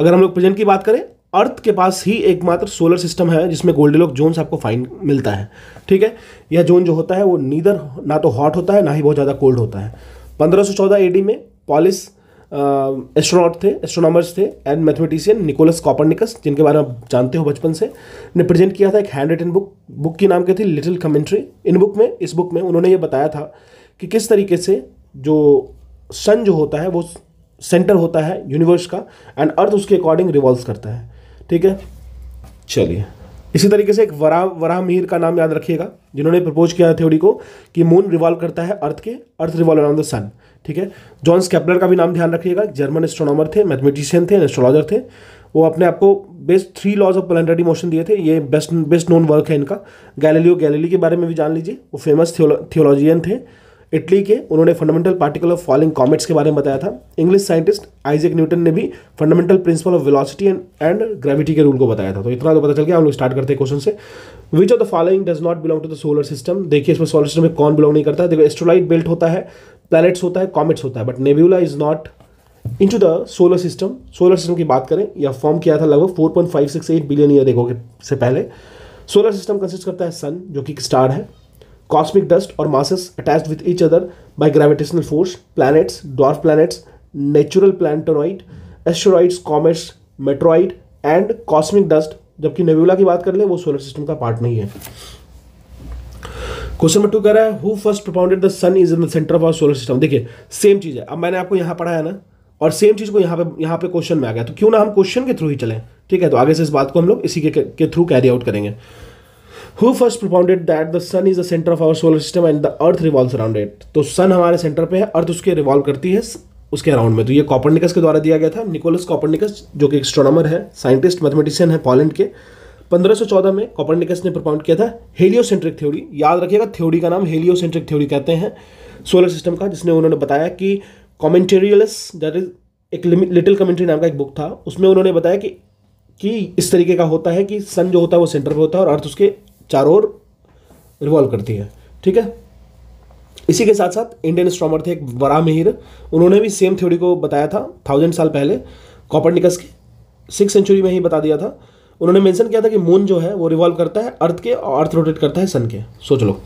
अगर हम लोग प्रेजेंट की बात करें, अर्थ के पास ही एकमात्र सोलर सिस्टम है जिसमें गोल्डीलॉक जोन्स आपको फाइंड मिलता है, ठीक है। यह जोन जो होता है वो नीदर ना तो हॉट होता है ना ही बहुत ज़्यादा कोल्ड होता है। 1514 AD में पॉलिस एस्ट्रोनॉमर्स थे एंड मैथमेटिशियन निकोलस कॉपरनिकस, जिनके बारे में आप जानते हो बचपन से, ने प्रेजेंट किया था एक हैंड रिटन बुक की नाम की थी लिटिल कमेंट्री। इस बुक में उन्होंने ये बताया था कि किस तरीके से जो सन जो होता है वो सेंटर होता है यूनिवर्स का एंड अर्थ उसके अकॉर्डिंग रिवॉल्व करता है, ठीक है। चलिए इसी तरीके से एक वराह मिहिर का नाम याद रखिएगा, जिन्होंने प्रपोज किया थ्योरी को कि मून रिवॉल्व करता है अर्थ के, अर्थ रिवॉल्व अराउंड द सन, ठीक है। जॉन्स केपलर का भी नाम ध्यान रखिएगा, जर्मन एस्ट्रोनॉमर थे, मैथमेटिशियन थे, एस्ट्रोलॉजर थे। वो अपने आपको best 3 laws of planetary motion दिए थे, ये बेस्ट नोन वर्क है इनका। गैलीलियो गैलीली के बारे में भी जान लीजिए, वो फेमस थियोलॉजियन थे इटली के। उन्होंने fundamental particle of falling comets के बारे में बताया था। इंग्लिश साइंटिस्ट आइजैक न्यूटन ने भी fundamental principle of velocity and gravity के रूल को बताया था। तो इतना तो पता चल गया। हम लोग स्टार्ट करते हैं क्वेश्चन से। Which of the following does not belong to the solar system. देखिए इसमें सोलर सिस्टम में कौन बिलोंग नहीं करता है। देखो एस्ट्रोलाइट बेल्ट होता है, प्लैनेट्स होता है, कॉमेट्स होता है, but nebula is not in to the solar system. Solar system की बात करें, यह फॉर्म किया था लगभग 4.568 बिलियन ईयर एगो से पहले। सोलर सिस्टम कंसिस्ट करता है सन जो कि एक स्टार है, कॉस्मिक डस्ट और masses attached with each other by gravitational force, planets, dwarf planets, natural planetoid, asteroids, comets, meteoroid and cosmic dust. जबकि नेब्यूला की बात कर ले वो सोलर सिस्टम का पार्ट नहीं है। क्वेश्चन नंबर 2 कह रहा है who first propounded the sun is in the centre of our solar system. देखिए सेम चीज़ है, अब मैंने आपको यहाँ पढ़ा है ना, और सेम चीज़ को यहाँ पे क्वेश्चन में आ गया, तो क्यों ना हम क्वेश्चन के थ्रू ही चलें, ठीक है। तो आगे से इस बात को हम लोग इसी के थ्रू कैरी आउट करेंगे। Who first propounded that the sun is the center of our solar system and the earth revolves around it? तो सन हमारे सेंटर पे है, अर्थ उसके रिवॉल्व करती है उसके अराउंड में। तो ये कॉपरनिकस के द्वारा दिया गया था, निकोलस कॉपरनिकस जो कि एस्ट्रोनॉमर है, साइंटिस्ट, मैथमेटिशियन है पोलैंड के। 1514 में कॉपरनिकस ने प्रपाउंड किया था हेलियोसेंट्रिक थ्योरी। याद रखिएगा थ्योरी का नाम हेलियोसेंट्रिक थ्योरी कहते हैं सोलर सिस्टम का, जिसने उन्होंने बताया कि कॉमेंटेरियल्स, दैट इज एक लिटिल कमेंट्री नाम का एक बुक था, उसमें उन्होंने बताया कि इस तरीके का होता है कि सन जो होता है वो सेंटर पर होता है और अर्थ उसके चारों ओर रिवॉल्व करती है, ठीक है। इसी के साथ साथ इंडियन एस्ट्रोनॉमर थे एक वराह मिहिर, उन्होंने भी सेम थ्योरी को बताया था 1000 साल पहले कॉपरनिकस के 6th सेंचुरी में ही बता दिया था। उन्होंने मेंशन किया था कि मून जो है वो रिवॉल्व करता है अर्थ के और अर्थ रोटेट करता है सन के। सोच लो,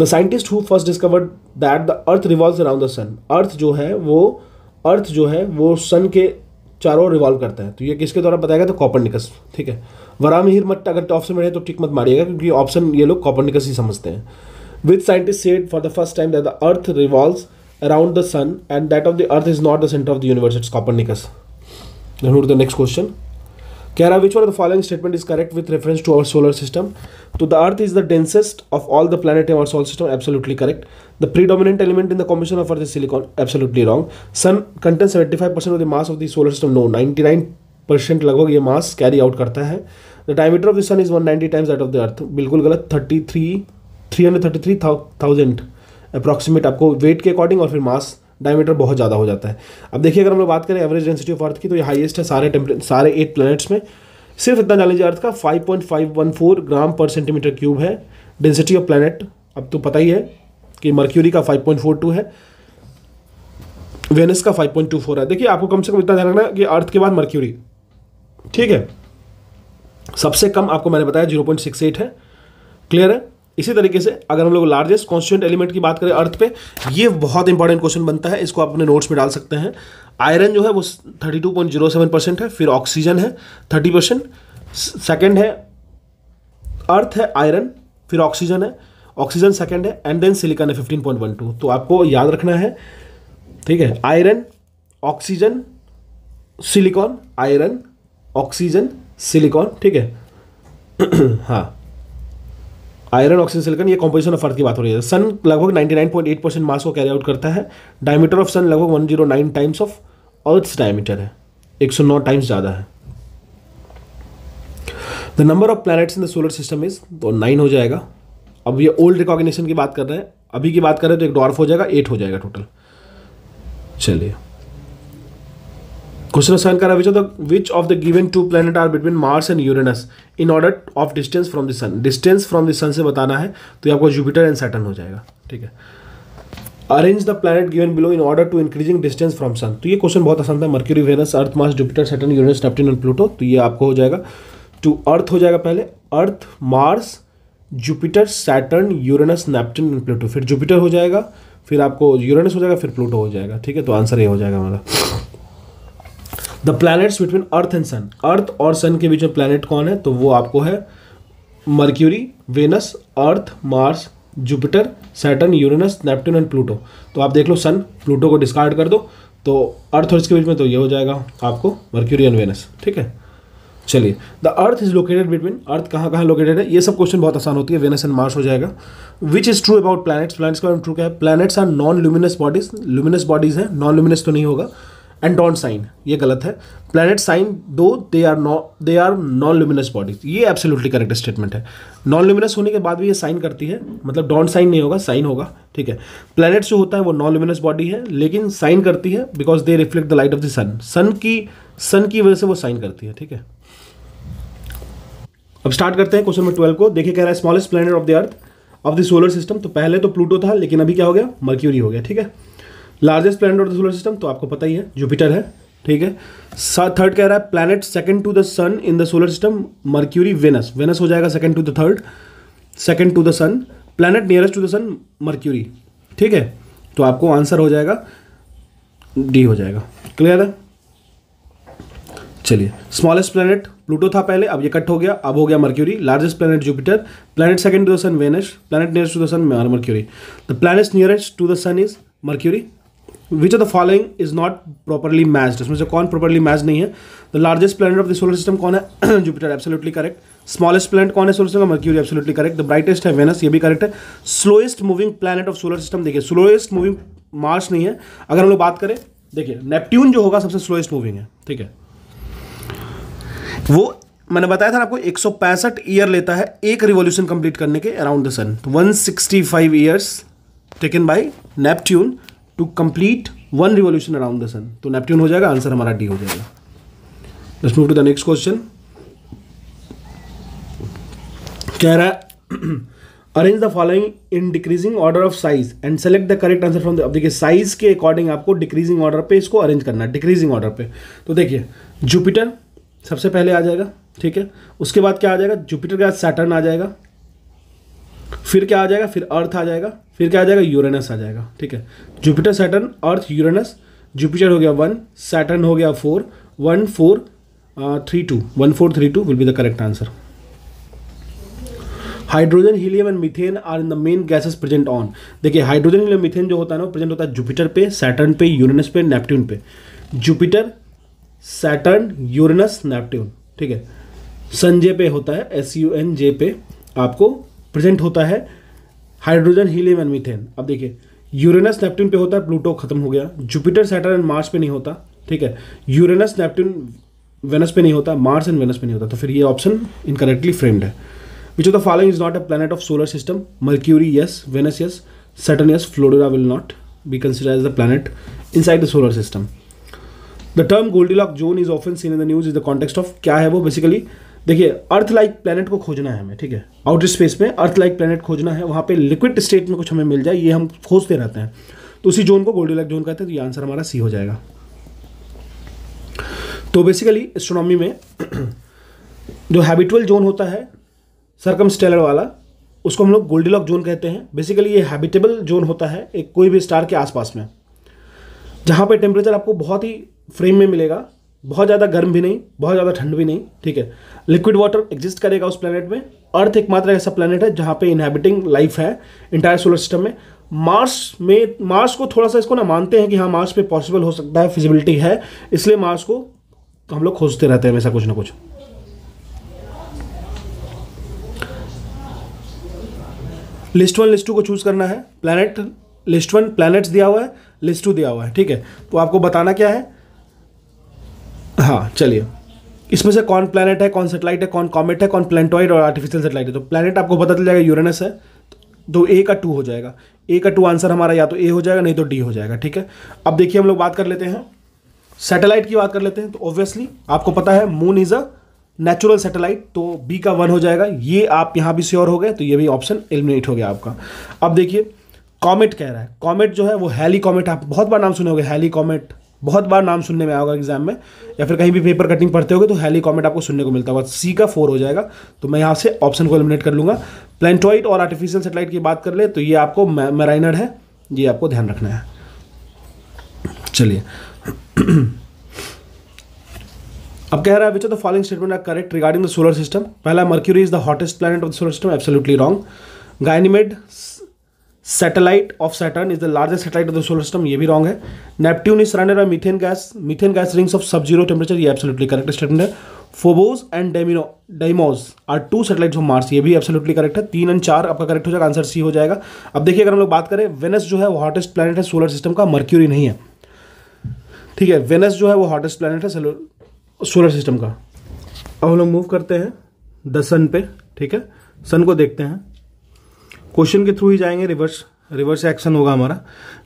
the scientist who first discovered that the earth revolves around the sun. अर्थ जो है वो सन के चारों रिवॉल्व करता है। तो ये किसके द्वारा बताया गया? तो कॉपरनिकस। ठीक है, वराहमिहिर अगर ऑप्शन में रहे तो टिक मत मारिएगा, क्योंकि ऑप्शन ये लोग कॉपरनिकस ही समझते हैं। Which scientist said for the first time that the earth revolves around the sun and that of the earth is not the centre of the universe, it's Copernicus. The next question कह रहा है, which one of the following statement is correct with reference to our solar system? तो the earth is the densest of all the planet in our solar system, absolutely correct. The predominant element in the combination of earth is silicon, absolutely wrong. Sun contains 75% of the mass of the solar system, no, 99% लगभग ये मास कैरी आउट करता है। The diameter of the sun is 190 times that of the अर्थ, बिल्कुल गलत। 333,000 अप्रॉक्सीमेट आपको वेट के अकॉर्डिंग, और फिर मास डायमीटर बहुत ज़्यादा हो जाता है। अब देखिए, अगर हम लोग बात करें एवरेज डेंसिटी ऑफ अर्थ की, तो ये हाईएस्ट है सारे 8 प्लैनेट्स में। सिर्फ इतना जान लीजिए, अर्थ का 5.514 ग्राम पर सेंटीमीटर क्यूब है डेंसिटी ऑफ प्लैनेट। अब तो पता ही है कि मर्क्यूरी का 5.42 है, वेनस का 5.24 है। देखिए, आपको कम से कम इतना ध्यान रखना कि अर्थ के बाद मर्क्यूरी, ठीक है, सबसे कम आपको मैंने बताया 0.68 है, क्लियर है। इसी तरीके से अगर हम लोग लार्जेस्ट कॉन्स्टेंट एलिमेंट की बात करें अर्थ पे, ये बहुत इंपॉर्टेंट क्वेश्चन बनता है, इसको आप अपने नोट्स में डाल सकते हैं। आयरन जो है वो 32.07% है, फिर ऑक्सीजन है 30%, सेकंड है अर्थ है आयरन, फिर ऑक्सीजन सेकंड है, एंड देन सिलिकॉन है 15.12। तो आपको याद रखना है, ठीक है, iron oxygen silicon, iron oxygen silicon, ठीक है। हाँ, आयरन ऑक्सीजन सिलिकॉन, ये कॉम्पोजिशन ऑफ अर्थ की बात हो रही है। सन लगभग 99.8% मास को कैरी आउट करता है। डायमीटर ऑफ सन लगभग 109 टाइम्स ऑफ अर्थ्स डायमीटर है, 109 टाइम्स ज़्यादा है। The number of planets in the solar system is, तो 9 हो जाएगा। अब ये ओल्ड रिकॉग्निशन की बात कर रहे हैं, अभी की बात कर रहे हैं तो एक डॉर्फ हो जाएगा, 8 हो जाएगा टोटल। चलिए, क्वेश्चन आसान करा बेचो, तो which of the given two planet are between Mars and Uranus in order of distance from the sun. Distance from the sun से बताना है, तो ये आपको जुपिटर एंड सैटर्न हो जाएगा, ठीक है। Arrange the planet given below in order to increasing distance from sun. तो ये क्वेश्चन बहुत आसान था, Mercury Venus earth Mars Jupiter Saturn Uranus Neptune and Pluto. तो ये आपको हो जाएगा, टू अर्थ हो जाएगा पहले, अर्थ Mars Jupiter Saturn Uranus Neptune and Pluto, फिर जुपिटर हो जाएगा, फिर आपको यूरेनस हो जाएगा, फिर प्लूटो हो जाएगा, ठीक है। तो आंसर ये हो जाएगा हमारा। The planets between earth and sun, अर्थ और सन के बीच में प्लैनेट कौन है? तो वो आपको है Mercury Venus earth Mars Jupiter Saturn Uranus Neptune and Pluto. तो आप देख लो, सन प्लूटो को डिस्कार्ड कर दो, तो अर्थ और इसके बीच में तो ये हो जाएगा आपको मर्क्यूरी एंड वेनस, ठीक है। चलिए, the earth is located between, अर्थ कहाँ कहाँ लोकेटेड है? ये सब क्वेश्चन बहुत आसान होती है, वेनस एंड मार्स हो जाएगा। Which is true about planets, planets का ट्रू क्या है? Planets are non luminous bodies, luminous bodies हैं, नॉन ल्यूमिनस तो नहीं होगा। एंड डॉन साइन, ये गलत है, planet shine though they are non luminous bodies, ये एब्सोल्युटली करेक्ट स्टेटमेंट है। नॉन ल्यूमिनस होने के बाद भी ये साइन करती है, मतलब डॉन साइन नहीं होगा, साइन होगा, ठीक है। प्लैनेट्स जो होता है वो नॉन ल्यूमिनस बॉडी है, लेकिन साइन करती है because they reflect the light of the sun, sun की वजह से वो साइन करती है, ठीक है। अब स्टार्ट करते हैं क्वेश्चन नंबर 12 को। देखिए, कह रहा है smallest planet of the earth of the solar system, तो पहले तो प्लूटो था, लेकिन अभी क्या हो गया? मर्क्यूरी हो गया, ठीक है। Largest planet of the solar system, तो आपको पता ही है, जुपिटर है, ठीक है। थर्ड कह रहा है planet second to the sun in the solar system, Mercury Venus, Venus हो जाएगा second to the third, second to the sun, planet nearest to the sun Mercury, ठीक है। तो आपको आंसर हो जाएगा डी हो जाएगा, क्लियर है। चलिए, स्मॉलेस्ट प्लैनेट प्लूटो था पहले, अब ये कट हो गया, अब हो गया Mercury. Largest planet Jupiter, planet second to the sun Venus, planet nearest to the sun Mercury. The planets nearest to the sun is Mercury. Which of the following is not properly matched, इसमें से कौन प्रॉपरली मैच नहीं है? The largest planet of the solar system कौन है? Jupiter, absolutely correct. Smallest planet कौन है solar system? Mercury, absolutely correct. The brightest है वेनस, ये भी करेक्ट है। Slowest moving planet of solar system, देखिए स्लोएस्ट मूविंग मार्स नहीं है। अगर हम लोग बात करें, देखिए नेपट्यून जो होगा सबसे स्लोएस्ट मूविंग है, ठीक है। वो मैंने बताया था आपको 165 ईयर लेता है एक रिवोल्यूशन कंप्लीट करने के around the sun. 165 years taken by Neptune to complete one revolution around the sun. तो नेपट्यून हो जाएगा, आंसर हमारा डी हो जाएगा। Let's move to the next question. कह रहा है arrange the following in decreasing order of size and select the correct answer from the. अब देखिए, साइज के अकॉर्डिंग आपको डिक्रीजिंग ऑर्डर पे इसको अरेंज करना है, डिक्रीजिंग ऑर्डर पे। तो देखिए, जुपिटर सबसे पहले आ जाएगा, ठीक है। उसके बाद क्या आ जाएगा, जुपिटर के बाद सैटर्न आ जाएगा, फिर क्या आ जाएगा, फिर अर्थ आ जाएगा, फिर क्या आ जाएगा, यूरेनस आ जाएगा, ठीक है। जुपिटर, सैटर्न, अर्थ, यूरेनस। जुपिटर हो गया 1, सैटर्न हो गया 4, 1 4 3 2, 1 4 3 2 will be the correct answer. Hydrogen, helium and methane are in the main gases present on. देखिए हाइड्रोजन, हीलियम, मीथेन जो होता है ना, प्रेजेंट होता है जुपिटर पे, सैटर्न पे, यूरेनस पे, नेपट्यून पे। जुपिटर, सैटर्न, यूरेनस, नेपट्यून, ठीक है। संजे पे होता है, SUNJ पे आपको प्रेजेंट होता है हाइड्रोजन, हीलियम एंड मीथेन। अब देखिए यूरेनस, नेपट्यून पे होता है, प्लूटो खत्म हो गया। जुपिटर, सैटर्न एंड मार्स पे नहीं होता, ठीक है। यूरेनस, नेपट्यून, वेनस पे नहीं होता, मार्स एंड वेनस पे नहीं होता, तो फिर ये ऑप्शन इनकरेक्टली फ्रेम्ड है। Which of the following is not a planet of solar system? Mercury, yes. Venus, yes. Saturn, yes. Florida will not be considered as the planet inside the solar system. The term Goldilocks zone is often seen in the news. Is the context of क्या है वो basically? देखिए अर्थ-like planet को खोजना है हमें, ठीक है। Outer space में अर्थ-like planet खोजना है, वहाँ पे liquid state में कुछ हमें मिल जाए, ये हम खोजते रहते हैं, तो उसी zone को Goldilocks zone कहते हैं। तो ये आंसर हमारा C हो जाएगा। तो बेसिकली एस्ट्रोनॉमी में जो हैबिटुअल जोन होता है सर्कमस्टेलर वाला, उसको हम लोग गोल्डीलॉक जोन कहते हैं। बेसिकली ये हैबिटेबल जोन होता है एक कोई भी स्टार के आसपास में, जहाँ पे टेम्परेचर आपको बहुत ही फ्रेम में मिलेगा, बहुत ज़्यादा गर्म भी नहीं, बहुत ज़्यादा ठंड भी नहीं, ठीक है। लिक्विड वाटर एग्जिस्ट करेगा उस प्लेनेट में। अर्थ एकमात्र ऐसा प्लेनेट है जहाँ पे इनहैबिटिंग लाइफ है इंटायर सोलर सिस्टम में। मार्स को थोड़ा सा इसको ना मानते हैं कि हाँ मार्स पे पॉसिबल हो सकता है, फिजिबिलिटी है, इसलिए मार्स को हम लोग खोजते रहते हैं हमेशा कुछ ना कुछ। लिस्ट 1, लिस्ट 2 को चूज करना है। प्लैनेट लिस्ट 1 प्लैनेट्स दिया हुआ है, लिस्ट 2 दिया हुआ है, ठीक है। तो आपको बताना क्या है, हाँ चलिए, इसमें से कौन प्लैनेट है, कौन सेटेलाइट है, कौन कॉमेट है, कौन प्लैनेटॉइड और आर्टिफिशियल सेटेलाइट है। तो प्लैनेट आपको पता चल जाएगा यूरेनस है, तो ए का 2 हो जाएगा। ए का 2 आंसर हमारा या तो ए हो जाएगा नहीं तो डी हो जाएगा, ठीक है। अब देखिए हम लोग बात कर लेते हैं सैटेलाइट की, बात कर लेते हैं। तो ऑब्वियसली आपको पता है moon is a natural satellite, तो बी का 1 हो जाएगा। ये आप यहाँ भी श्योर हो गए, तो ये भी ऑप्शन एलिमिनेट हो गया आपका। अब देखिए कॉमेट कह रहा है, कॉमेट जो है वो हैली कॉमेट, आप बहुत बार नाम सुने होंगे, हैली कॉमेट बहुत बार नाम सुनने में आओगे एग्जाम में, या फिर कहीं भी पेपर कटिंग पढ़ते होगे तो हैली कॉमेट आपको सुनने को मिलता होगा। सी का 4 हो जाएगा, तो मैं यहाँ से ऑप्शन को एलिमिनेट कर लूँगा। प्लैनेटॉइड और आर्टिफिशियल सैटेलाइट की बात कर ले तो ये आपको मैराइनर है, ये आपको ध्यान रखना है। चलिए अब कह रहा है which of the following statement are correct regarding the solar system. पहला, Mercury is the hottest planet of the solar system, absolutely wrong. Ganymede, satellite of Saturn, is the largest satellite of the solar system, ये भी रॉन्ग है। Neptune is surrounded by methane gas rings of sub zero temperature, ये एब्सोल्युटली करेक्ट स्टेटमेंट है। Phobos and Deimos are 2 satellites of Mars, ये भी एब्सोल्युटली करेक्ट है। 3 और 4 आपका करेक्ट हो जाएगा, आंसर सी हो जाएगा। अब देखिए अगर हम लोग बात करें, वेनस जो है वो हॉटेस्ट प्लैनेट है सोलर सिस्टम का, मर्क्यूरी नहीं है, ठीक है। वेनस जो है वो हॉटेस्ट प्लैनेट है सोलर सिस्टम का। अब हम लोग मूव करते हैं द सन पे, ठीक है। सन को देखते हैं, क्वेश्चन के थ्रू ही जाएंगे, रिवर्स एक्शन होगा हमारा।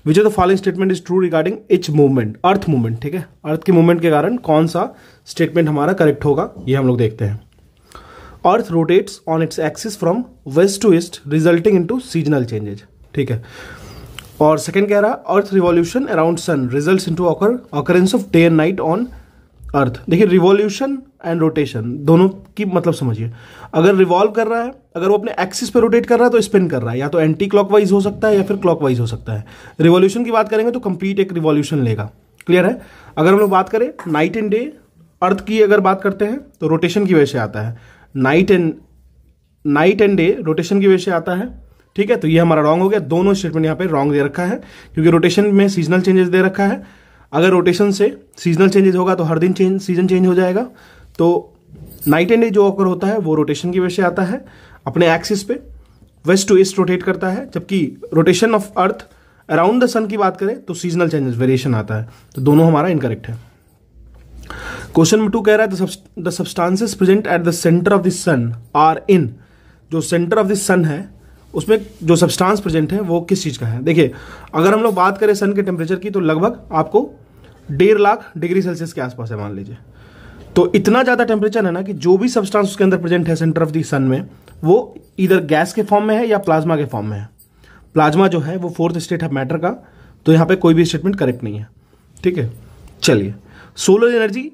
Which of the following statement is true regarding each movement, earth movement, ठीक है। अर्थ के मूवमेंट के कारण कौन सा स्टेटमेंट हमारा करेक्ट होगा, ये हम लोग देखते हैं। Earth rotates on its axis from west to east resulting in to seasonal changes, ठीक है। और सेकेंड कह रहा earth revolution around sun result in to occurrence of day and night on earth. देखिए रिवॉल्यूशन एंड रोटेशन दोनों की मतलब समझिए, अगर रिवॉल्व कर रहा है, अगर वो अपने एक्सिस पे रोटेट कर रहा है तो स्पिन कर रहा है, या तो एंटी क्लॉकवाइज हो सकता है या फिर क्लॉकवाइज हो सकता है। रिवॉल्यूशन की बात करेंगे तो कंप्लीट एक रिवॉल्यूशन लेगा, क्लियर है। अगर हम लोग बात करें नाइट एंड डे, अर्थ की अगर बात करते हैं तो रोटेशन की वजह से आता है, नाइट एंड डे रोटेशन की वजह से आता है, ठीक है। तो ये हमारा रॉन्ग हो गया, दोनों स्टेटमेंट यहाँ पे रॉन्ग दे रखा है, क्योंकि रोटेशन में सीजनल चेंजेस दे रखा है। अगर रोटेशन से सीजनल चेंजेस होगा तो हर दिन सीजन चेंज हो जाएगा, तो नाइट एंड डे जो ऑकर होता है वो रोटेशन की वजह से आता है, अपने एक्सिस पे वेस्ट टू ईस्ट रोटेट करता है। जबकि rotation of earth around the sun की बात करें तो सीजनल चेंजेस वेरिएशन आता है, तो दोनों हमारा इनकरेक्ट है। क्वेश्चन नंबर 2 कह रहा है the substances present at the centre of the sun are in, जो सेंटर ऑफ द सन है उसमें जो सब्सटेंस प्रेजेंट है वो किस चीज़ का है। देखिए अगर हम लोग बात करें सन के टेम्परेचर की तो लगभग आपको 1.5 लाख डिग्री सेल्सियस के आसपास है मान लीजिए, तो इतना ज़्यादा टेम्परेचर है ना कि जो भी सब्सटेंस उसके अंदर प्रेजेंट है सेंटर ऑफ द सन में, वो इधर गैस के फॉर्म में है या प्लाज्मा के फॉर्म में है। प्लाज्मा जो है वो 4th स्टेट है मैटर का, तो यहाँ पे कोई भी स्टेटमेंट करेक्ट नहीं है, ठीक है। चलिए solar energy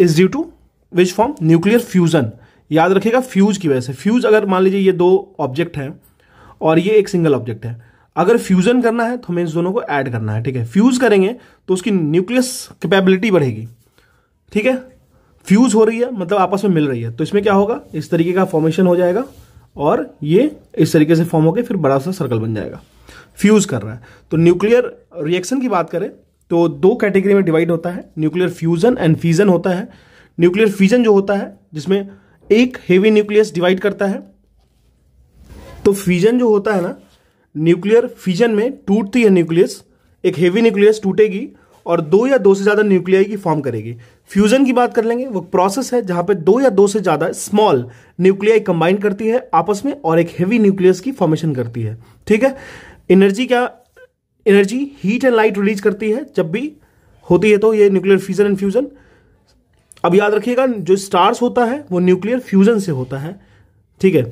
is due to which form nuclear fusion. याद रखिएगा फ्यूज की वजह से, फ्यूज अगर मान लीजिए ये दो ऑब्जेक्ट हैं और ये एक सिंगल ऑब्जेक्ट है, अगर फ्यूजन करना है तो हमें इस दोनों को ऐड करना है। ठीक है, फ्यूज करेंगे तो उसकी न्यूक्लियस कैपेबिलिटी बढ़ेगी। ठीक है, फ्यूज हो रही है मतलब आपस में मिल रही है, तो इसमें क्या होगा, इस तरीके का फॉर्मेशन हो जाएगा और ये इस तरीके से फॉर्म होकर फिर बड़ा सा सर्कल बन जाएगा, फ्यूज कर रहा है। तो न्यूक्लियर रिएक्शन की बात करें तो दो कैटेगरी में डिवाइड होता है, न्यूक्लियर फ्यूजन एंड फीजन होता है। न्यूक्लियर फीजन जो होता है जिसमें एक हेवी न्यूक्लियस डिवाइड करता है, तो फीजन जो होता है ना, न्यूक्लियर फीजन में टूटती है न्यूक्लियस, एक हेवी न्यूक्लियस टूटेगी और दो या दो से ज़्यादा न्यूक्लियाई की फॉर्म करेगी। फ्यूजन की बात कर लेंगे, वो प्रोसेस है जहाँ पे दो या दो से ज़्यादा स्मॉल न्यूक्लियाई कंबाइन करती है आपस में और एक हेवी न्यूक्लियस की फॉर्मेशन करती है। ठीक है, energy heat and light release करती है जब भी होती है, तो ये न्यूक्लियर फ्यूजन एंड फ्यूजन। अब याद रखिएगा जो स्टार्स होता है वो न्यूक्लियर फ्यूजन से होता है। ठीक है,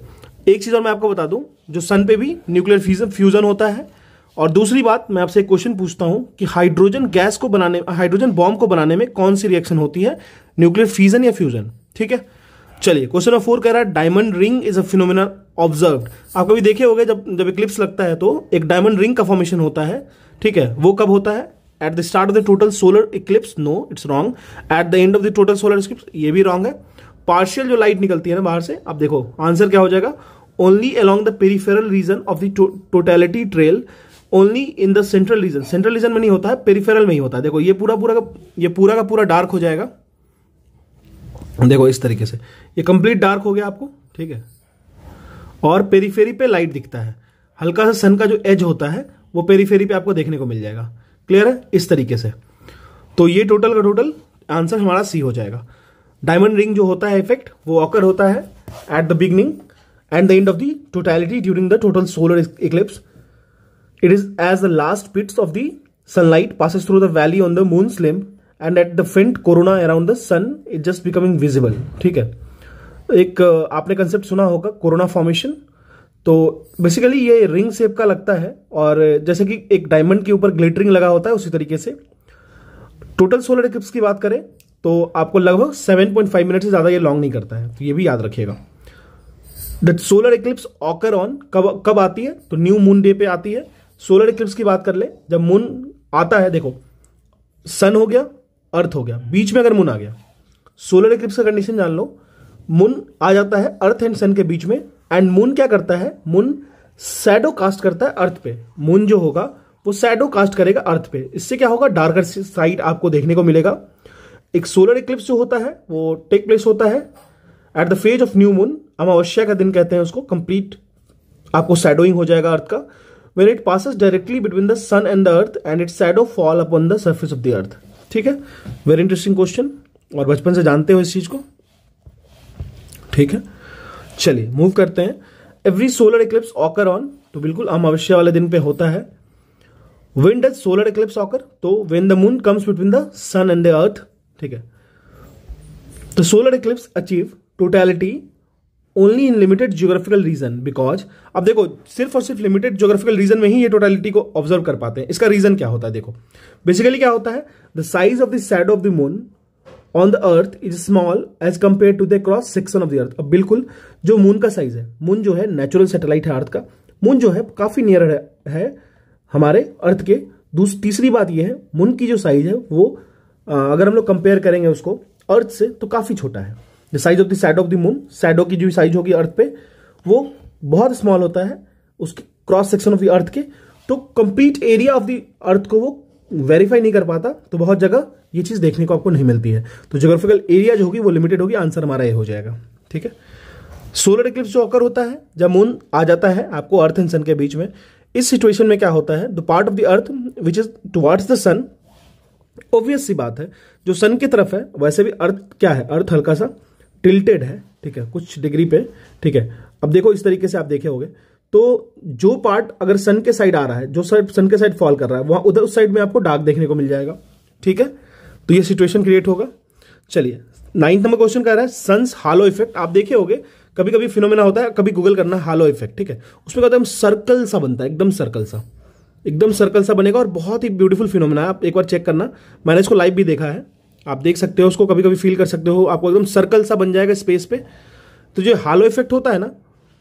एक चीज़ और मैं आपको बता दूं, जो सन पे भी न्यूक्लियर फ्यूजन होता है। और दूसरी बात, मैं आपसे एक क्वेश्चन पूछता हूं कि हाइड्रोजन बॉम्ब को बनाने में कौन सी रिएक्शन होती है, न्यूक्लियर फ्यूजन या फ्यूजन। ठीक है, चलिए क्वेश्चन नंबर 4 कह रहा है diamond ring is a phenomena observed. आप कभी देखे होंगे जब इक्लिप्स लगता है तो एक डायमंड रिंग का फॉर्मेशन होता है। ठीक है, वो कब होता है, at the start of the total solar eclipse, no it's wrong, at the end of the total solar eclipse, ये भी रॉन्ग है। पार्शियल जो लाइट निकलती है ना बाहर से, आप देखो आंसर क्या हो जाएगा, only along the peripheral region of the totality trail, only in the central region. Central region में नहीं होता है, पेरीफेरल में ही होता है। देखो ये पूरा का पूरा डार्क हो जाएगा, देखो इस तरीके से ये कंप्लीट डार्क हो गया आपको। ठीक है, और पेरीफेरी पे लाइट दिखता है, हल्का सा सन का जो एज होता है वो पेरीफेरी पे आपको देखने को मिल जाएगा। क्लियर है, इस तरीके से। तो ये टोटल का टोटल आंसर हमारा सी हो जाएगा। डायमंड रिंग जो होता है इफेक्ट, वो ऑकर होता है at the beginning and the end of the totality during the total solar eclipse. It is as the last pits of the sunlight passes through the valley on the moon slim and at the front corona around the sun is just becoming visible. ठीक है, एक आपने कंसेप्ट सुना होगा कोरोना फॉर्मेशन, तो बेसिकली ये रिंग शेप का लगता है और जैसे कि एक डायमंड के ऊपर ग्लिटरिंग लगा होता है उसी तरीके से। टोटल सोलर इक्लिप्स की बात करें तो आपको लगभग 7.5 मिनट से ज़्यादा ये लॉन्ग नहीं करता है, तो ये भी याद रखिएगा। That solar eclipse occur on कब आती है, तो न्यू मून डे पे आती है। सोलर इक्लिप्स की बात कर ले, जब मून आता है, देखो सन हो गया, अर्थ हो गया, बीच में अगर मून आ गया, सोलर इक्लिप्स का कंडीशन जान लो, मून आ जाता है अर्थ एंड सन के बीच में एंड मून क्या करता है, मून शैडो कास्ट करता है अर्थ पे। मून जो होगा वो शैडो कास्ट करेगा अर्थ पे, इससे क्या होगा, डार्कर साइड आपको देखने को मिलेगा। एक सोलर इक्लिप्स जो होता है वो टेक प्लेस होता है at the phase of new moon, अमावस्या का दिन कहते हैं उसको, कंप्लीट आपको शैडोइंग हो जाएगा अर्थ का। When it passes directly between the sun and the earth and it shadow fall upon the surface of the earth. ठीक है, वेरी इंटरेस्टिंग क्वेश्चन, और बचपन से जानते हो इस चीज को। ठीक है, चलिए मूव करते हैं। Every solar eclipse occur on, तो बिल्कुल अमावस्या वाले दिन पे होता है। When does solar eclipse occur, तो when the moon comes between the sun and the earth. ठीक है, तो solar eclipse achieve totality only in limited geographical region because, अब देखो सिर्फ और सिर्फ लिमिटेड ज्योग्राफिकल रीजन में ही ये टोटलिटी को ऑब्जर्व कर पाते हैं। इसका रीजन क्या होता है, देखो बेसिकली क्या होता है, the size of the shadow of the moon on the earth is small as compare to the cross section of the earth. अब बिल्कुल जो मून का साइज है, मून जो है नेचुरल सैटेलाइट है अर्थ का, मून जो है काफी नियर है हमारे अर्थ के। तीसरी बात यह है, मून की जो साइज है वो अगर हम लोग कंपेयर करेंगे उसको अर्थ से तो काफी छोटा है। The size of the shadow of the moon, shadow की जो साइज होगी अर्थ पे वो बहुत स्मॉल होता है उसके cross section of the earth के, तो complete area of the earth को वो वेरीफाई नहीं कर पाता, तो बहुत जगह ये चीज देखने को आपको नहीं मिलती है। तो ज्योग्राफिकल एरिया जो होगी वो लिमिटेड होगी, आंसर हमारा ये हो जाएगा। ठीक है, सोलर इक्लिप्स जो ऑकर होता है जब मून आ जाता है आपको अर्थ एंड सन के बीच में, इस सिचुएशन में क्या होता है, the part of the earth which is towards the sun, obvious सी बात है जो सन की तरफ है वैसे भी अर्थ क्या है, अर्थ हल्का सा टिल्टेड है। ठीक है, कुछ डिग्री पे। ठीक है, अब देखो इस तरीके से आप देखे होंगे, तो जो पार्ट अगर सन के साइड आ रहा है, जो साइड सन के साइड फॉल कर रहा है वहां उधर उस साइड में आपको डार्क देखने को मिल जाएगा। ठीक है, तो ये सिचुएशन क्रिएट होगा। चलिए 9th नंबर क्वेश्चन कह रहा है सन्स हालो इफेक्ट। आप देखे होंगे कभी कभी फिनोमेना होता है, कभी गूगल करना हालो इफेक्ट। ठीक है, उसमें कहते हैं सर्कल सा बनता है, एकदम सर्कल सा बनेगा और बहुत ही ब्यूटीफुल फिनोमेना है, आप एक बार चेक करना। मैंने इसको लाइव भी देखा है, आप देख सकते हो उसको, कभी कभी फील कर सकते हो, आपको एकदम सर्कल सा बन जाएगा स्पेस पे। तो जो हालो इफेक्ट होता है ना,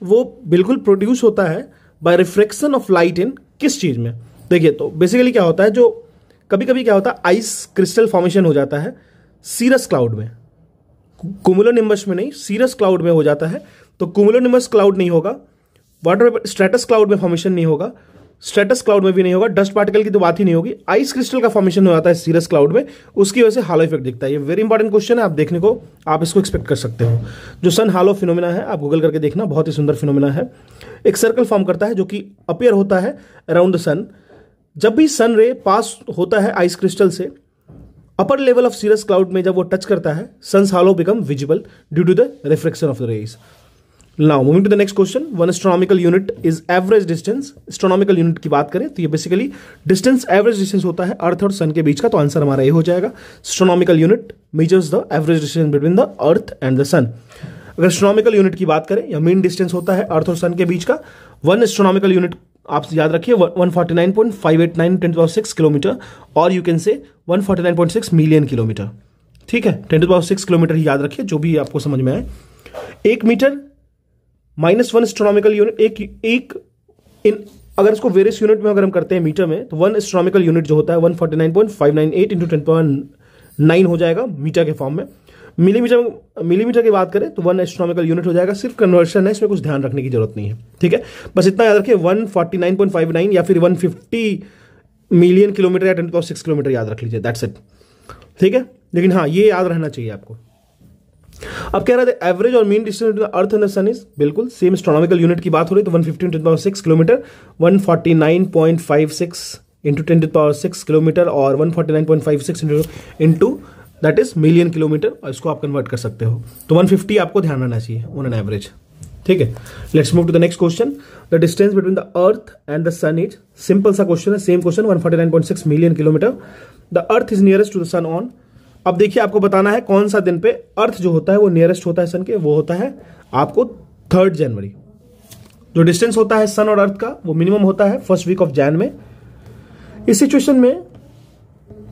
वो बिल्कुल प्रोड्यूस होता है by refraction of light in किस चीज़ में। देखिए तो बेसिकली क्या होता है, जो कभी कभी क्या होता है आइस क्रिस्टल फॉर्मेशन हो जाता है सीरस क्लाउड में, कुमुलोनिम्बस में नहीं, सीरस क्लाउड में हो जाता है। तो कुमुलोनिम्बस क्लाउड नहीं होगा, वाटर वेपर स्ट्रेटस क्लाउड में फॉर्मेशन नहीं होगा, स्ट्रेटस क्लाउड में भी नहीं होगा, डस्ट पार्टिकल की तो बात ही नहीं होगी। आइस क्रिस्टल का फॉर्मेशन हो जाता है सीरस क्लाउड में, उसकी वजह से हालो इफेक्ट दिखता है। ये वेरी इंपॉर्टेंट क्वेश्चन है, आप देखने को आप इसको एक्सपेक्ट कर सकते हो। जो सन हालो फिनोमिना है, आप गूगल करके देखना, बहुत ही सुंदर फिनोमिना है। एक सर्कल फॉर्म करता है जो कि अपेयर होता है अराउंड द सन। जब भी सन रे पास होता है आइस क्रिस्टल से, upper level of cirrus cloud में जब वो टच करता है, sun's halo become visible due to the refraction of the rays. Now moving to the next question, one astronomical unit is average distance. Astronomical unit की बात करें तो ये बेसिकली डिस्टेंस, एवरेज डिस्टेंस होता है अर्थ और सन के बीच का। तो आंसर हमारा ये हो जाएगा, astronomical unit measures the average distance between the earth and the sun. अगर एस्ट्रोनॉमिकल यूनिट की बात करें, या मीन डिस्टेंस होता है अर्थ और सन के बीच का, वन एस्ट्रोनॉमिकल यूनिट आप याद रखिए 149.589 × 10⁶ किलोमीटर, और यू कैन से 149.6 मिलियन किलोमीटर। ठीक है, 10⁶ किलोमीटर ही याद रखिए, जो भी आपको समझ में आए। 1 मीटर -1 एस्ट्रोनॉमिकल यूनिट, एक इन अगर इसको वेरियस यूनिट में अगर हम करते हैं मीटर में, तो 1 एस्ट्रोनॉमिकल यूनिट जो होता है 149.598 × 10⁹ हो जाएगा मीटर के फॉर्म में। मिलीमीटर की बात करें तो 1 एस्ट्रोनॉमिकल यूनिट हो जाएगा। सिर्फ कन्वर्शन है, इसमें कुछ ध्यान रखने की जरूरत नहीं है। ठीक है, बस इतना याद रखिए 149.59 या फिर 150 मिलियन किलोमीटर या 10⁶ किलोमीटर याद रख लीजिए, दैट्स इट। ठीक है, लेकिन हाँ ये याद रहना चाहिए आपको। अब कह रहे थे एवरेज और mean distance between earth and the sun is, बिल्कुल सेम। एस्ट्रोनॉमिकल यूनिट की बात हो रही तो 150 × 10⁶ किलोमीटर, 149.56 × 10⁶ किलोमीटर और 149.56 into that is million kilometre, इसको आप कन्वर्ट कर सकते हो। तो 150 आपको ध्यान रहना चाहिए ऑन एन एवरेज। ठीक है, let's move to the next question, the distance between the earth and the sun is. Simple सा क्वेश्चन है, same question 149.6 million kilometre. The earth is nearest to the sun on. अब देखिए आपको बताना है कौन सा दिन पे अर्थ जो होता है वो नियरेस्ट होता है सन के, वो होता है आपको 3 जनवरी। जो डिस्टेंस होता है सन और अर्थ का वो मिनिमम होता है फर्स्ट वीक ऑफ जैन में। इस सिचुएशन में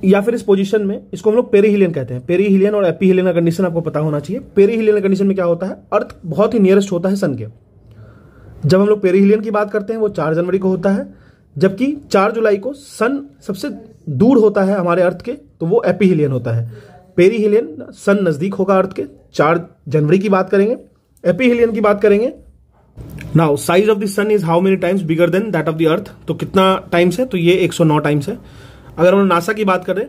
या फिर इस पोजीशन में इसको हम लोग पेरीहिलियन कहते हैं। पेरीहिलियन और एपीहिलियन का कंडीशन आपको पता होना चाहिए। पेरीहिलियन कंडीशन में क्या होता है, अर्थ बहुत ही नियरेस्ट होता है सन के। जब हम लोग पेरीहिलियन की बात करते हैं वो 4 जनवरी को होता है, जबकि 4 जुलाई को सन सबसे दूर होता है हमारे अर्थ के, तो वो एपीहिलियन होता है। पेरीहिलियन सन नजदीक होगा अर्थ के, 4 जनवरी की बात करेंगे। एपीहिलियन की बात करेंगे। Now size of the sun is how many times bigger than that of the earth. तो कितना टाइम्स है, तो ये 109 टाइम्स है। अगर हम नासा की बात करें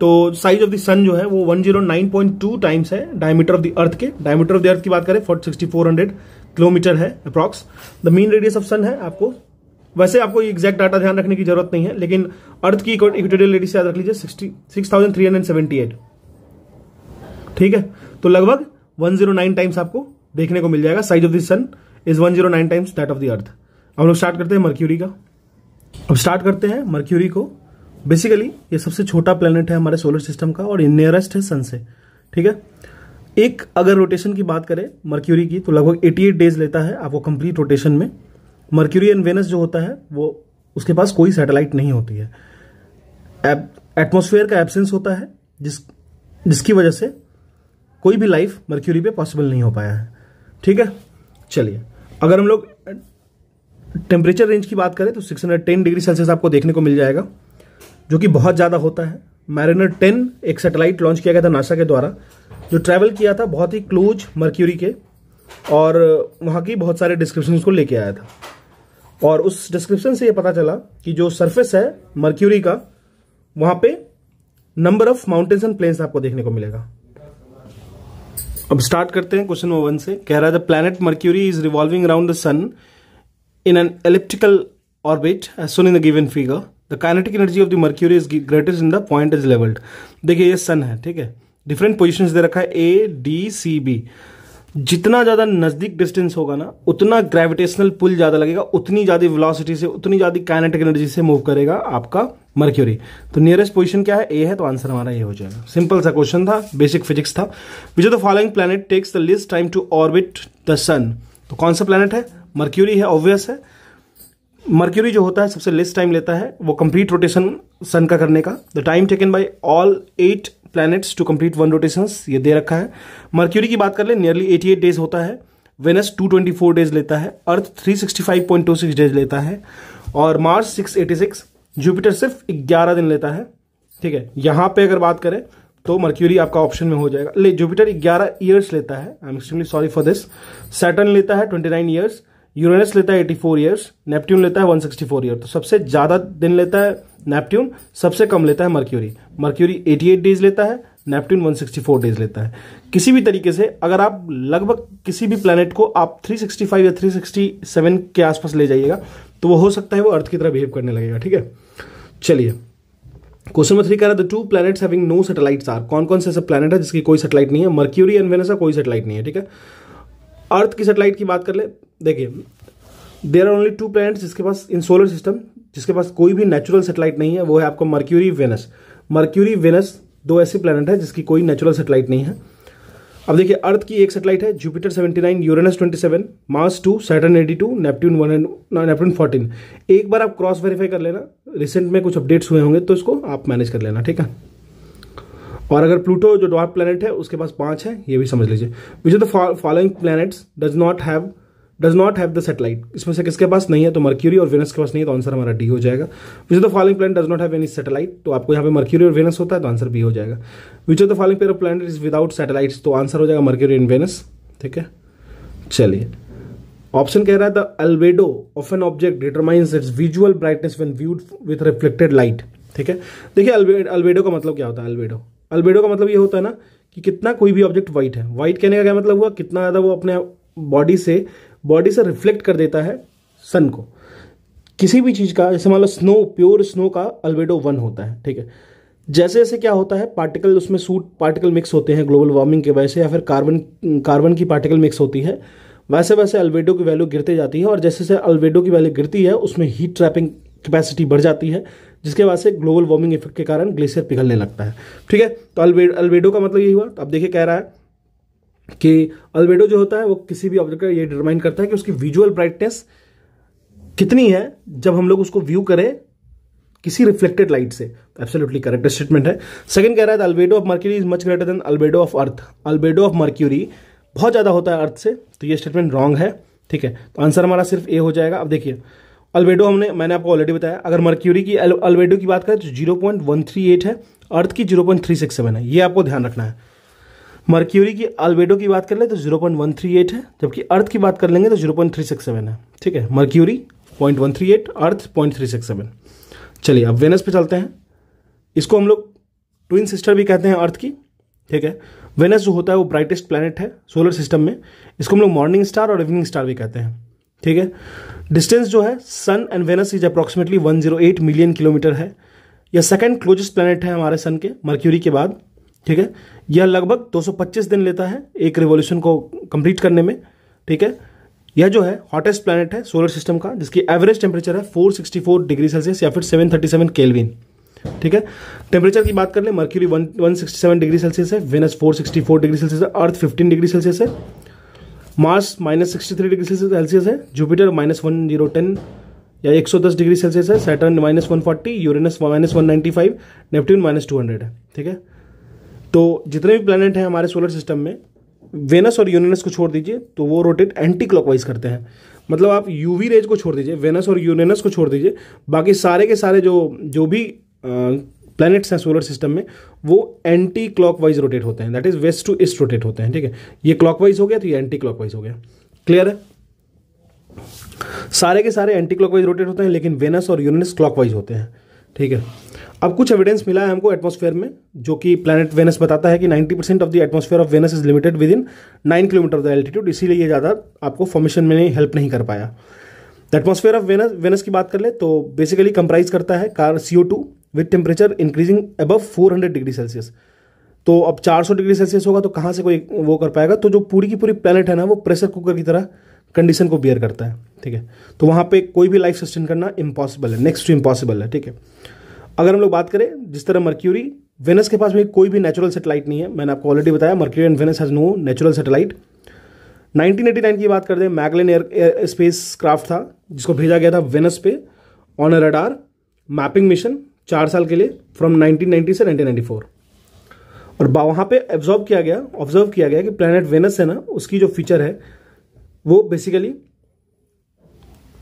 तो साइज ऑफ द सन जो है वो 109.2 टाइम्स है डायमीटर ऑफ द अर्थ के। डायमीटर ऑफ द अर्थ की बात करें 6400 किलोमीटर है approx. The mean radius of sun है, आपको वैसे आपको एग्जैक्ट डाटा ध्यान रखने की जरूरत नहीं है, लेकिन अर्थ की इक्वेटोरियल रेडियस याद रख लीजिए 6378। ठीक है, तो लगभग 109 टाइम्स आपको देखने को मिल जाएगा। Size of the sun is 109 times that of the earth. हम लोग स्टार्ट करते हैं मर्क्यूरी का। अब स्टार्ट करते हैं मर्क्यूरी को। बेसिकली ये सबसे छोटा प्लेनेट है हमारे सोलर सिस्टम का और नियरेस्ट है सन से। ठीक है, एक अगर रोटेशन की बात करें मर्क्यूरी की तो लगभग 88 डेज लेता है आपको कंप्लीट रोटेशन में। मर्क्यूरी एंड वेनस जो होता है वो उसके पास कोई सैटेलाइट नहीं होती है। एटमॉस्फेयर का एब्सेंस होता है जिसकी वजह से कोई भी लाइफ मर्क्यूरी पे पॉसिबल नहीं हो पाया है। ठीक है, चलिए अगर हम लोग टेम्परेचर रेंज की बात करें तो 610 डिग्री सेल्सियस आपको देखने को मिल जाएगा, जो कि बहुत ज़्यादा होता है। मैरिनर 10 एक सैटेलाइट लॉन्च किया गया था नासा के द्वारा, जो ट्रैवल किया था बहुत ही क्लोज मर्क्यूरी के और वहाँ की बहुत सारे डिस्क्रिप्शन को लेके आया था। और उस डिस्क्रिप्शन से ये पता चला कि जो सरफेस है मर्क्यूरी का, वहाँ पे number of mountains and plains आपको देखने को मिलेगा। अब स्टार्ट करते हैं क्वेश्चन 1 से। कह रहा है the planet Mercury is revolving around the sun in an elliptical orbit as shown in the given figure. The kinetic energy of the Mercury is greatest in the point is levelled. देखिए ये सन है, ठीक है, डिफरेंट पोजिशन दे रखा है A, D, C, B। जितना ज़्यादा नज़दीक डिस्टेंस होगा ना, उतना ग्रेविटेशनल पुल ज़्यादा लगेगा, उतनी ज़्यादा वेलोसिटी से, उतनी ज़्यादा काइनेटिक एनर्जी से मूव करेगा आपका मर्क्यूरी। तो नियरेस्ट पोजीशन क्या है, A है, तो आंसर हमारा ये हो जाएगा। सिंपल सा क्वेश्चन था, बेसिक फिजिक्स था। Which of the following planet takes the least time to orbit the sun. तो कौन सा प्लैनेट है, मर्क्यूरी है, ऑब्वियस है। मर्क्यूरी जो होता है सबसे लेस टाइम लेता है वो कंप्लीट रोटेशन सन का करने का। The time taken by all 8 planets to complete 1 rotations ये दे रखा है। मर्क्यूरी की बात कर ले नियरली 88 डेज होता है, वेनस 224 डेज लेता है, अर्थ 365.26 डेज लेता है और मार्स 686, जुपिटर सिर्फ 11 दिन लेता है। ठीक है, यहाँ पे अगर बात करें तो मर्क्यूरी आपका ऑप्शन में हो जाएगा। ले जुपिटर 11 ईयर्स लेता है, I am extremely sorry for this. Saturn लेता है 29 ईयर्स, यूरेनस लेता है 84 ईयर्स, नेपट्यून लेता है 164 ईयर। तो सबसे ज़्यादा दिन लेता है नेपट्यून, सबसे कम लेता है मर्क्यूरी। मर्क्यूरी 88 डेज लेता है, नेपट्यून 164 डेज लेता है। किसी भी तरीके से अगर आप लगभग किसी भी प्लैनेट को आप 365 या 367 के आसपास ले जाइएगा तो वो हो सकता है वो अर्थ की तरह बिहेव करने लगेगा। ठीक है, चलिए क्वेश्चन नंबर 3 कह रहा है the 2 planets having no satellites are. कौन कौन से ऐसा प्लैनेट है जिसकी कोई सैटेलाइट नहीं है? मर्क्यूरी एंड वेनस का कोई सैटेलाइट नहीं है। ठीक है, अर्थ की सैटेलाइट की बात कर ले, देखिए देयर आर ओनली 2 प्लैनेट्स जिसके पास इन सोलर सिस्टम जिसके पास कोई भी नेचुरल सैटेलाइट नहीं है, वो है आपको मर्क्यूरी वेनस। मर्क्यूरी वेनस 2 ऐसे प्लैनेट है जिसकी कोई नेचुरल सैटेलाइट नहीं है। अब देखिए अर्थ की एक सैटेलाइट है, Jupiter 79, Uranus 27, Mars 2, Saturn 82, Neptune 14। एक बार आप क्रॉस वेरीफाई कर लेना, रिसेंट में कुछ अपडेट्स हुए होंगे तो इसको आप मैनेज कर लेना। ठीक है, और अगर प्लूटो जो ड्वार्फ प्लैनेट है उसके पास 5 है, ये भी समझ लीजिए। Which of the following planets does not have the satellite, इसमें से किसके पास नहीं है? तो मर्क्यूरी और वेनस के पास नहीं है, तो आंसर हमारा डी हो जाएगा। Which of the following planet does not have any satellite, तो आपको यहाँ पे मर्क्यूरी और वेनस होता है तो आंसर बी हो जाएगा। Which of the following pair of planet is without satellites, तो आंसर हो जाएगा मर्क्यूरी एंड वेनस। ठीक है, चलिए ऑप्शन कह रहा है the albedo of an object determines its visual brightness when viewed with reflected light. ठीक है, देखिए अल्बेडो का मतलब क्या होता है? अल्बेडो का मतलब ये होता है ना कि कितना कोई भी ऑब्जेक्ट वाइट है। वाइट कहने का क्या मतलब हुआ? कितना ज़्यादा वो अपने बॉडी से रिफ्लेक्ट कर देता है सन को। किसी भी चीज़ का, जैसे मान लो स्नो, प्योर स्नो का अल्बेडो 1 होता है। ठीक है, जैसे जैसे क्या होता है, पार्टिकल उसमें पार्टिकल मिक्स होते हैं ग्लोबल वार्मिंग की वजह से, या फिर कार्बन की पार्टिकल मिक्स होती है, वैसे वैसे अल्बेडो की वैल्यू गिरती जाती है। और जैसे जैसे अल्बेडो की वैल्यू गिरती है उसमें हीट ट्रैपिंग कैपेसिटी बढ़ जाती है, जिसके वजह से ग्लोबल वार्मिंग इफेक्ट के कारण ग्लेशियर पिघलने लगता है। ठीक है, तो अल्बेडो का मतलब यही हुआ। अब देखिए कह रहा है कि अल्बेडो जो होता है वो किसी भी ऑब्जेक्ट का ये डिटरमाइन करता है कि उसकी विजुअल ब्राइटनेस कितनी है जब हम लोग उसको व्यू करें किसी रिफ्लेक्टेड लाइट से। एब्सोल्युटली करेक्ट स्टेटमेंट है। सेकंड कह रहा है albedo of Mercury is much greater than albedo of earth. Albedo of Mercury बहुत ज़्यादा होता है अर्थ से, तो ये स्टेटमेंट रॉन्ग है। ठीक है, तो आंसर हमारा सिर्फ ए हो जाएगा। अब देखिए अल्बेडो मैंने आपको ऑलरेडी बताया। अगर मर्क्यूरी की अल्बेडो की बात करें तो 0.138 है, अर्थ की 0.367 है, ये आपको ध्यान रखना है। मर्क्यूरी की अल्बेडो की बात कर ले तो 0.138 है, जबकि अर्थ की बात कर लेंगे तो 0.367 है। ठीक है, मर्क्यूरी 0.138, अर्थ 0.367। चलिए अब वेनस पे चलते हैं। इसको हम लोग ट्विन सिस्टर भी कहते हैं अर्थ की। ठीक है, वेनस जो होता है वो ब्राइटेस्ट प्लैनेट है सोलर सिस्टम में। इसको हम लोग मॉर्निंग स्टार और इवनिंग स्टार भी कहते हैं। ठीक है, डिस्टेंस जो है sun and Venus is approximately 108 million kilometre है। यह सेकेंड क्लोजेस्ट प्लैनेट है हमारे सन के, मर्क्यूरी के बाद। ठीक है, यह लगभग 225 दिन लेता है एक रिवॉल्यूशन को कंप्लीट करने में। ठीक है, यह जो है हॉटेस्ट प्लैनेट है सोलर सिस्टम का, जिसकी एवरेज टेम्परेचर है 464 डिग्री सेल्सियस या फिर 737 केल्विन। ठीक है, टेम्परेचर की बात कर ले मर्क्यूरी 167 डिग्री सेल्सियस है, वेनस 464 डिग्री सेल्सियस है, अर्थ 15 डिग्री सेल्सियस है, मार्स -63 डिग्री सेल्सियस है, जुपिटर -1010 या 110 डिग्री सेल्सियस है, सैटर्न -140, यूरेनस -195, नेपट्यून -200 है। ठीक है, तो जितने भी प्लैनेट हैं हमारे सोलर सिस्टम में, वेनस और यूरेनस को छोड़ दीजिए तो वो रोटेट एंटी क्लॉकवाइज करते हैं। मतलब आप यूवी रेज को छोड़ दीजिए, वेनस और यूरेनस को छोड़ दीजिए, बाकी सारे के सारे जो भी प्लैनेट्स हैं सोलर सिस्टम में वो एंटी क्लॉकवाइज रोटेट होते हैं, that is west to east rotate होते हैं। ठीक है, ये क्लॉकवाइज हो गया तो ये एंटी क्लॉकवाइज हो गया। क्लियर है, सारे के सारे एंटी क्लॉकवाइज रोटेट होते हैं, लेकिन वेनस और यूरेनस क्लॉकवाइज होते हैं। ठीक है, अब कुछ एविडेंस मिला है हमको एटमॉस्फेयर में, जो कि प्लैनेट वेनस बताता है कि 90% of the atmosphere of Venus is limited with in 9 kilometer of the altitude, इसीलिए ये ज़्यादा आपको फॉर्मेशन में हेल्प नहीं कर पाया। द एटमॉस्फेयर ऑफ वेनस की बात कर ले तो बेसिकली कंप्राइज करता है CO2 with temperature increasing above 400 degree Celsius. तो अब 400 डिग्री सेल्सियस होगा तो कहाँ से कोई वो कर पाएगा? तो जो पूरी की पूरी प्लैनेट है ना वो प्रेशर कुकर की तरह कंडीशन को बियर करता है। ठीक है, तो वहाँ पे कोई भी लाइफ सस्टेन करना इम्पॉसिबल है, नेक्स्ट टू इम्पॉसिबल है। ठीक है, अगर हम लोग बात करें जिस तरह मर्क्यूरी वेनस के पास भी कोई भी नेचुरल सैटेलाइट नहीं है, मैंने आपको ऑलरेडी बताया Mercury and Venus has no natural satellite. 1989 की बात कर दें, मैगलन एयर स्पेस क्राफ्ट था जिसको भेजा गया था वेनस पे ऑन रडार मैपिंग मिशन 4 साल के लिए फ्रॉम 1990 से 1994। और वहाँ पे ऑब्जर्व किया गया कि प्लैनेट वेनस है ना, उसकी जो फीचर है वो बेसिकली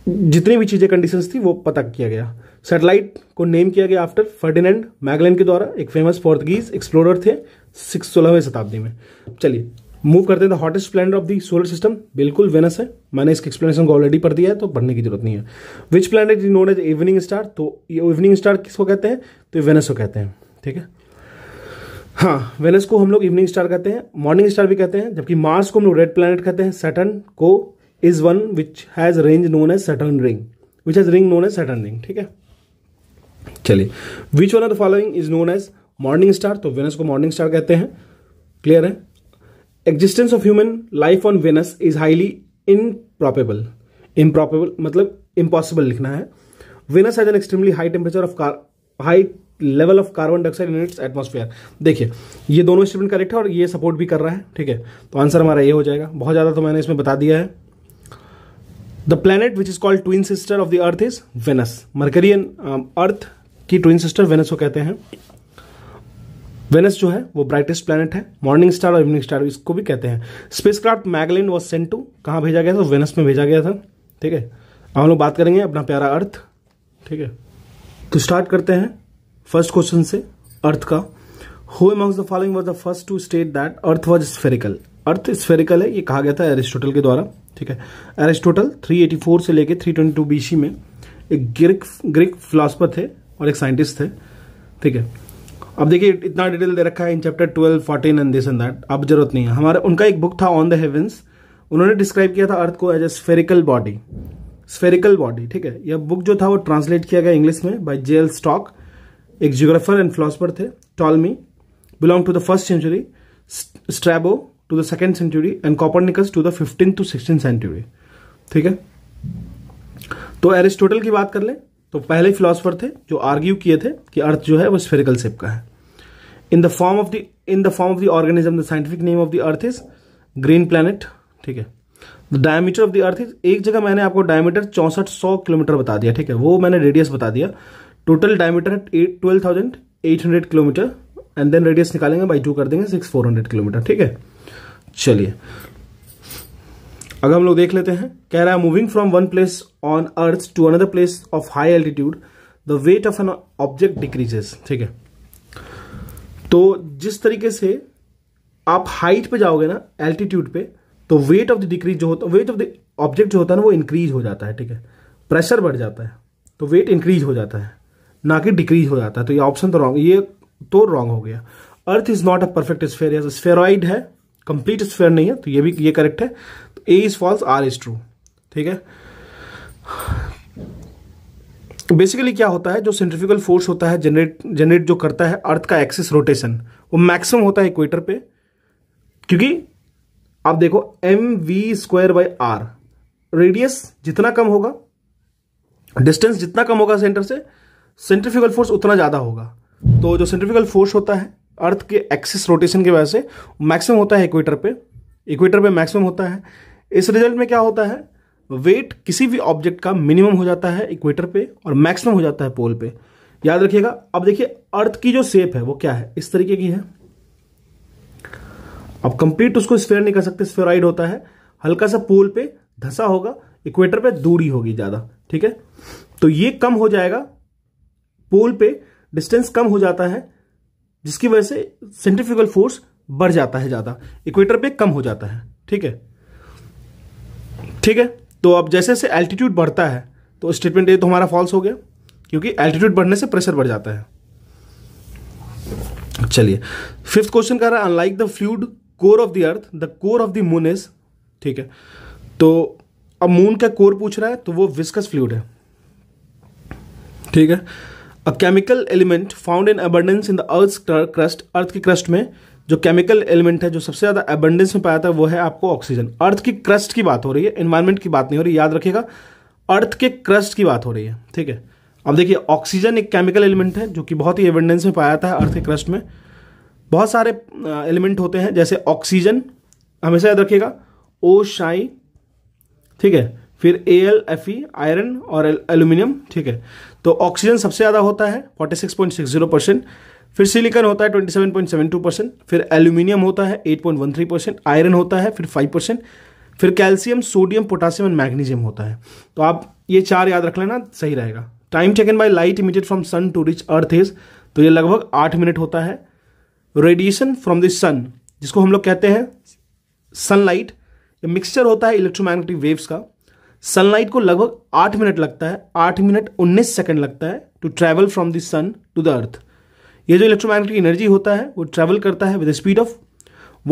जितनी भी चीज़ें कंडीशंस थी वो पता किया गया। सैटेलाइट को नेम किया गया आफ्टर फर्डिनेंड मैगलन के द्वारा, एक फेमस पोर्तुगीज एक्सप्लोरर थे 16वीं शताब्दी में। चलिए मूव करते हैं। The hottest planet of the solar system बिल्कुल वेनस है, मैंने इसकी एक्सप्लेनेशन को ऑलरेडी पढ़ दिया है तो पढ़ने की जरूरत नहीं है। Which planet is known as evening star, तो ये इवनिंग स्टार किसको कहते हैं, तो वेनस को कहते हैं। ठीक है, हाँ, वेनस को हम लोग इवनिंग स्टार कहते हैं, मॉर्निंग स्टार भी कहते हैं, जबकि मार्स को हम लोग रेड प्लैनेट कहते हैं। सैटर्न को is one which has range known as Saturn ring, which has ring known as Saturn ring. ठीक है, चलिए which one of the following is known as morning star, तो वेनस को मॉर्निंग स्टार कहते हैं। क्लियर है। Existence of human life on Venus is highly improbable मतलब इम्पॉसिबल लिखना है। Venus has an extremely high temperature of high level of carbon dioxide in its atmosphere. देखिए ये दोनों स्टेटमेंट करेक्ट है और ये सपोर्ट भी कर रहा है। ठीक है, तो आंसर हमारा ये हो जाएगा। बहुत ज़्यादा तो मैंने इसमें बता दिया है। The planet which is called twin sister of the earth is Venus. Mercury and अर्थ की ट्विन सिस्टर वेनस को कहते हैं। वेनस जो है वो ब्राइटेस्ट प्लैनेट है, मॉर्निंग स्टार और इवनिंग स्टार इसको भी कहते हैं। Spacecraft Magellan was sent to, कहाँ भेजा गया था, वेनस में भेजा गया था। ठीक है, हम लोग बात करेंगे अपना प्यारा अर्थ। ठीक है, तो स्टार्ट करते हैं फर्स्ट क्वेश्चन से अर्थ का। Who amongst the following was the first to state that earth was spherical. Earth spherical है ये कहा गया था एरिस्टोटल के द्वारा। ठीक है, एरिस्टोटल 384 से लेके 322 बीसी में एक ग्रीक फिलासफर थे और एक साइंटिस्ट थे। ठीक है, अब देखिए इतना डिटेल दे रखा है in chapter 12, 14 and this and that, अब जरूरत नहीं है। हमारा उनका एक बुक था ऑन द हेवंस, उन्होंने डिस्क्राइब किया था अर्थ को एज ए स्फेरिकल बॉडी। ठीक है, यह बुक जो था वो ट्रांसलेट किया गया इंग्लिश में बाय जे एल स्टॉक, एक ज्योग्राफर एंड फिलोसफर थे। Ptolemy belong to the first century, Strabo to the second century and Copernicus to the 15th to 16th century. ठीक है, तो एरिस्टोटल की बात कर लें तो पहले फिलोसफर थे जो आर्ग्यू किए थे कि अर्थ जो है वो स्फेरिकल शेप का है। In the form of the organism the scientific name of the earth is green planet. ठीक है, diameter of the earth is, एक जगह मैंने आपको डायमीटर 6400 किलोमीटर बता दिया। ठीक है, वो मैंने रेडियस बता दिया। Total diameter 12,800 kilometer and then radius निकालेंगे बाई 2 कर देंगे 6,400 किलोमीटर। ठीक है, चलिए अगर हम लोग देख लेते हैं, कह रहा है moving from one place on earth to another place of high altitude the weight of an object decreases. ठीक है, तो जिस तरीके से आप हाइट पे जाओगे ना, एल्टीट्यूड पे, तो वेट ऑफ द डिक्रीज जो होता है, वेट ऑफ द ऑब्जेक्ट जो होता है ना वो इंक्रीज हो जाता है। ठीक है, प्रेशर बढ़ जाता है तो वेट इंक्रीज हो जाता है, ना कि डिक्रीज हो जाता है। तो ये ऑप्शन तो रॉन्ग, ये तो रॉन्ग हो गया। अर्थ is not a perfect sphere, spheroid है, कंप्लीट स्फेयर नहीं है, तो ये भी ये करेक्ट है। तो A is false, R is true. ठीक है, बेसिकली क्या होता है, जो सेंट्रीफ्यूगल फोर्स होता है जनरेट जो करता है अर्थ का एक्सिस रोटेशन, वो मैक्सिमम होता है इक्वेटर पे, क्योंकि आप देखो mv²/r, रेडियस जितना कम होगा, डिस्टेंस जितना कम होगा सेंटर से, सेंट्रीफ्यूगल फोर्स उतना ज़्यादा होगा। तो जो सेंट्रीफ्यूगल फोर्स होता है अर्थ के एक्सिस रोटेशन की वजह से मैक्सिमम होता है इक्वेटर पे मैक्सिमम होता है। इस रिजल्ट में क्या होता है, वेट किसी भी ऑब्जेक्ट का मिनिमम हो जाता है इक्वेटर पे और मैक्सिमम हो जाता है पोल पे, याद रखिएगा। अब देखिए अर्थ की जो शेप है वो क्या है, इस तरीके की है। अब कंप्लीट उसको स्फेयर नहीं कर सकते, स्फेरॉइड होता है, हल्का सा पोल पे धंसा होगा, इक्वेटर पे दूरी होगी ज़्यादा। ठीक है, तो ये कम हो जाएगा, पोल पे डिस्टेंस कम हो जाता है, जिसकी वजह से सेंट्रीफ्यूगल फोर्स बढ़ जाता है ज़्यादा, इक्वेटर पे कम हो जाता है। ठीक है, ठीक है, तो अब जैसे जैसे एल्टीट्यूड बढ़ता है, तो स्टेटमेंट ये तो हमारा फॉल्स हो गया, क्योंकि एल्टीट्यूड बढ़ने से प्रेशर बढ़ जाता है। चलिए फिफ्थ क्वेश्चन कह रहा है unlike the fluid core of the earth the core of the moon is. ठीक है, तो अब मून का कोर पूछ रहा है, तो वो विस्कस फ्लूइड है। ठीक है, a chemical element found in abundance in the earth's crust, अर्थ की क्रस्ट में जो केमिकल एलिमेंट है जो सबसे ज़्यादा अबंडेंस में पाया जाता है वो है आपको ऑक्सीजन। अर्थ की क्रस्ट की बात हो रही है, एनवायरमेंट की बात नहीं हो रही, याद रखिएगा, अर्थ के क्रस्ट की बात हो रही है। ठीक है, अब देखिए ऑक्सीजन एक केमिकल एलिमेंट है जो कि बहुत ही अबंडेंस में पाया जाता है अर्थ के क्रस्ट में। बहुत सारे एलिमेंट होते हैं, जैसे ऑक्सीजन, हमेशा याद रखिएगा ओशाई, ठीक है, फिर AlFe आयरन और एल्यूमिनियम, ठीक है। तो ऑक्सीजन सबसे ज़्यादा होता है 46.60%, फिर सिलिकॉन होता है 27.72%, फिर एल्यूमिनियम होता है 8.13%, आयरन होता है फिर 5%, फिर कैल्शियम, सोडियम, पोटासियम और मैग्नीशियम होता है। तो आप ये चार याद रख लेना, सही रहेगा। Time taken by light emitted from sun to reach earth is, तो ये लगभग 8 मिनट होता है। रेडिएशन फ्रॉम द सन, जिसको हम लोग कहते हैं सनलाइट, ये मिक्सचर होता है इलेक्ट्रोमैग्नेटिक वेव्स का। सनलाइट को लगभग 8 मिनट लगता है, 8 मिनट 19 सेकंड लगता है to travel from the sun to the earth. ये जो इलेक्ट्रोमैग्नेटिक एनर्जी होता है वो ट्रैवल करता है with speed of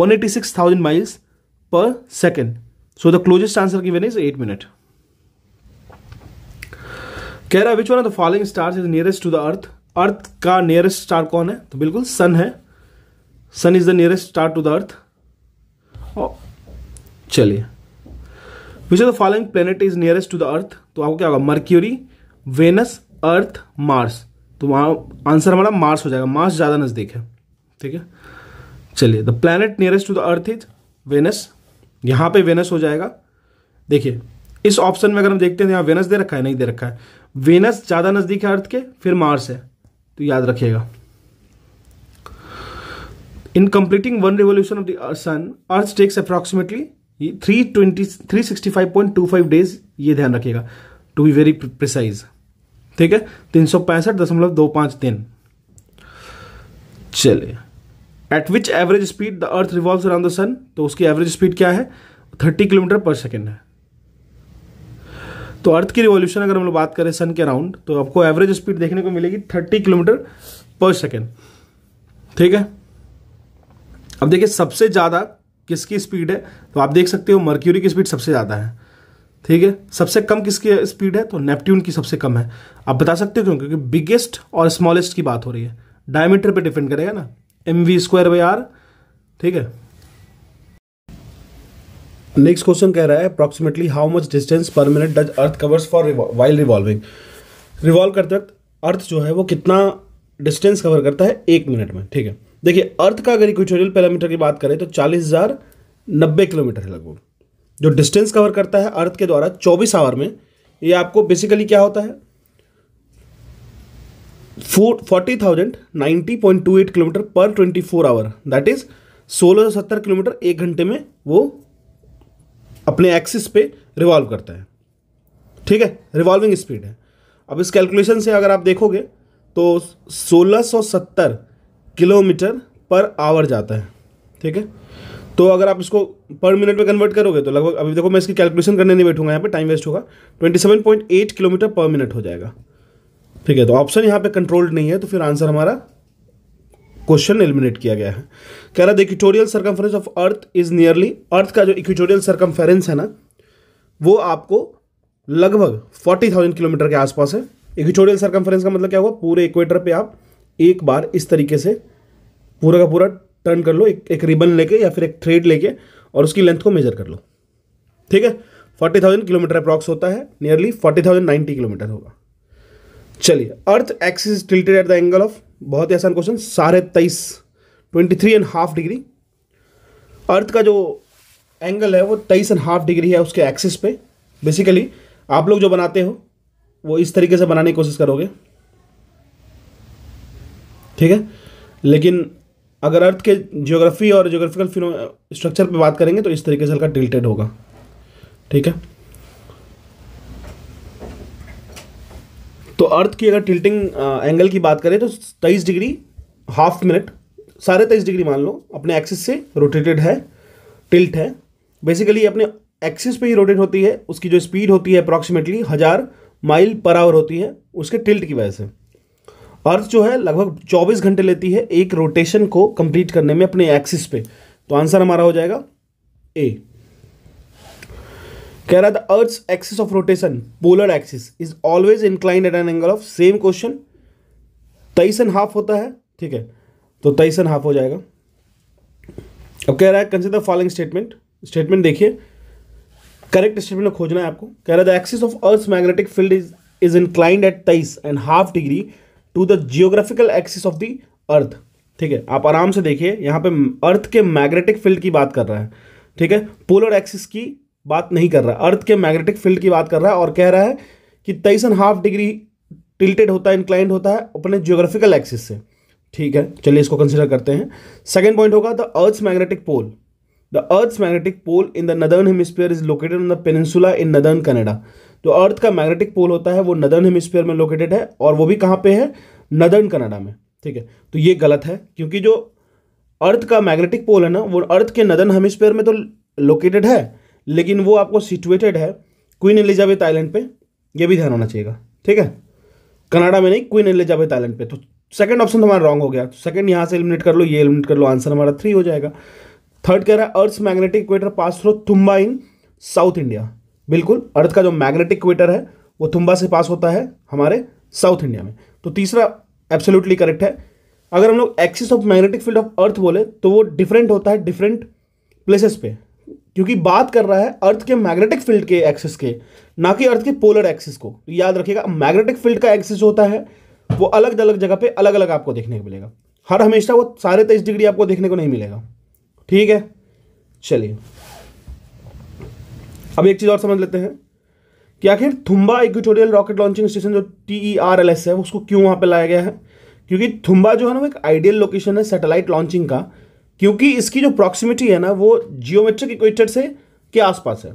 186,000 miles per second. So the closest answer given is 8 minute. कह रहा है which one of the following stars is nearest to the earth, अर्थ का नियरेस्ट स्टार कौन है? तो बिल्कुल सन है, sun is the nearest star to the earth. चलिए, which of the following planet is nearest to the earth, तो आपको क्या होगा? मर्क्यूरी, वेनस, अर्थ, मार्स। तो वहां आंसर हमारा मार्स हो जाएगा, मार्स ज्यादा नजदीक है, ठीक है। चलिए, the planet nearest to the earth is Venus, यहां पे वेनस हो जाएगा। देखिए इस ऑप्शन में अगर हम देखते हैं, यहाँ वेनस दे रखा है, नहीं दे रखा है। वेनस ज्यादा नजदीक है अर्थ के, फिर मार्स है, तो याद रखिएगा। In completing one revolution of the sun, earth takes approximately 365.25 days, ये ध्यान रखिएगा, टू बी वेरी प्रिसाइज, ठीक है, 365.25 दिन। चलिए, at which average speed the earth revolves around the sun, तो उसकी एवरेज स्पीड क्या है? 30 किलोमीटर पर सेकेंड है। तो अर्थ की रिवॉल्यूशन अगर हम लोग बात करें सन के अराउंड, तो आपको एवरेज स्पीड देखने को मिलेगी 30 किलोमीटर पर सेकेंड, ठीक है। अब देखिए सबसे ज़्यादा किसकी स्पीड है, तो आप देख सकते हो मर्क्यूरी की स्पीड सबसे ज़्यादा है, ठीक है। सबसे कम किसकी स्पीड है? तो नेपट्यून की सबसे कम है। आप बता सकते हो क्यों? क्योंकि बिगेस्ट और स्मॉलेस्ट की बात हो रही है, डायमीटर पे डिपेंड करेगा ना, mv²/r, ठीक है। नेक्स्ट क्वेश्चन कह रहा है approximately how much distance per minute does earth covers for while revolving, revolve करते वक्त अर्थ जो है वो कितना डिस्टेंस कवर करता है 1 मिनट में, ठीक है। देखिए अर्थ का अगर इक्वेटोरियल पैरामीटर की बात करें तो 40,090 किलोमीटर है लगभग, जो डिस्टेंस कवर करता है अर्थ के द्वारा 24 आवर में। ये आपको बेसिकली क्या होता है? 40,090.28 किलोमीटर पर 24 आवर, दैट इज 1670 किलोमीटर 1 घंटे में वो अपने एक्सिस पे रिवॉल्व करता है, ठीक है, रिवॉल्विंग स्पीड है। अब इस कैलकुलेशन से अगर आप देखोगे तो 1670 किलोमीटर पर आवर जाता है, ठीक है। तो अगर आप इसको पर मिनट में कन्वर्ट करोगे तो लगभग, अभी देखो मैं इसकी कैलकुलेशन करने नहीं बैठूंगा, यहाँ पे टाइम वेस्ट होगा, 27.8 किलोमीटर पर मिनट हो जाएगा, ठीक है। तो ऑप्शन यहाँ पे कंट्रोल्ड नहीं है, तो फिर आंसर हमारा क्वेश्चन एलिमिनेट किया गया है। कह रहा है equatorial circumference of earth is nearly, अर्थ का जो इक्वेटोरियल सर्कमफेरेंस है ना वो आपको लगभग 40,000 किलोमीटर के आसपास है। इक्वेटोरियल सर्कमफेरेंस का मतलब क्या हुआ? पूरे इक्वेटर पे आप एक बार इस तरीके से पूरा का पूरा टर्न कर लो, एक रिबन लेके या फिर एक थ्रेड लेके, और उसकी लेंथ को मेजर कर लो, ठीक है। 40,000 किलोमीटर अप्रॉक्स होता है, नियरली 40,090 किलोमीटर होगा। चलिए, अर्थ axis tilted at the angle of, बहुत ही आसान क्वेश्चन, 23.5 डिग्री। अर्थ का जो एंगल है वो 23.5 डिग्री है उसके एक्सिस पे। बेसिकली आप लोग जो बनाते हो वो इस तरीके से बनाने की कोशिश करोगे, ठीक है। लेकिन अगर अर्थ के ज्योग्राफी और ज्योग्राफिकल स्ट्रक्चर पे बात करेंगे तो इस तरीके से हल्का टिल्टेड होगा, ठीक है। तो अर्थ की अगर टिल्टिंग एंगल की बात करें तो 23 डिग्री हाफ मिनट, 23.5 डिग्री मान लो, अपने एक्सिस से रोटेटेड है, टिल्ट है। बेसिकली अपने एक्सिस पे ही रोटेट होती है, उसकी जो स्पीड होती है अप्रॉक्सीमेटली 1000 माइल पर आवर होती है उसके टिल्ट की वजह से। अर्थ जो है लगभग 24 घंटे लेती है एक रोटेशन को कंप्लीट करने में अपने एक्सिस पे। तो आंसर हमारा हो जाएगा ए। कह रहा था earth's axis of rotation, polar axis, is always inclined at an angle of, same question 23.5 होता है, ठीक है, तो 23.5 हो जाएगा। अब कह रहा है कंसिडर फॉलोइंग स्टेटमेंट, स्टेटमेंट देखिए, करेक्ट स्टेटमेंट को खोजना है आपको। कह रहा था axis of earth magnetic field is inclined at 23.5 degree to the geographical axis of the earth, ठीक है। आप आराम से देखिए, यहाँ पे अर्थ के मैग्नेटिक फील्ड की बात कर रहा है, ठीक है, पोलर एक्सिस की बात नहीं कर रहा है, अर्थ के मैग्नेटिक फील्ड की बात कर रहा है और कह रहा है कि 23.5 डिग्री टिल्टेड होता है, इंक्लाइंड होता है अपने ज्योग्राफिकल एक्सिस से। ठीक है, चलिए इसको कंसिडर करते हैं। सेकेंड पॉइंट होगा the earth's magnetic pole. The earth's magnetic pole in the northern hemisphere is located on the peninsula in northern Canada. जो अर्थ का मैग्नेटिक पोल होता है वो नदर्न हेमिस्फीयर में लोकेटेड है और वो भी कहाँ पे है, नदर्न कनाडा में। ठीक है, तो ये गलत है क्योंकि जो अर्थ का मैग्नेटिक पोल है ना वो अर्थ के नदर्न हेमिस्फीयर में तो लोकेटेड है लेकिन वो आपको सिचुएटेड है क्वीन एलिजाबेथ आइलैंड पे, ये भी ध्यान होना चाहिएगा। ठीक है, कनाडा में नहीं, क्वीन एलिजाबेथ आइलैंड पे। तो सेकंड ऑप्शन हमारा रॉन्ग हो गया, सेकंड यहाँ से एलिमिनेट कर लो, ये एलिमिनेट कर लो, आंसर हमारा 3 हो जाएगा। थर्ड कह रहा है अर्थ magnetic equator pass through Thumba in south India. बिल्कुल, अर्थ का जो मैग्नेटिक इक्वेटर है वो तुम्बा से पास होता है हमारे साउथ इंडिया में। तो तीसरा एब्सोल्युटली करेक्ट है। अगर हम लोग axis of magnetic field of अर्थ बोले तो वो डिफरेंट होता है डिफरेंट प्लेसेस पे, क्योंकि बात कर रहा है अर्थ के मैग्नेटिक फील्ड के एक्सिस के, ना कि अर्थ के पोलर एक्सिस को। याद रखिएगा मैग्नेटिक फील्ड का एक्सिस होता है वो अलग अलग जगह पे अलग अलग आपको देखने को मिलेगा, हर हमेशा वो 23.5 डिग्री आपको देखने को नहीं मिलेगा। ठीक है, चलिए अब एक चीज़ और समझ लेते हैं कि आखिर Thumba equatorial rocket launching station जो TERLS है उसको क्यों वहाँ पर लाया गया है। क्योंकि थुम्बा जो है ना वो एक आइडियल लोकेशन है सैटेलाइट लॉन्चिंग का, क्योंकि इसकी जो प्रॉक्सिमिटी है ना वो जियोमेट्रिक इक्वेटर से के आसपास है।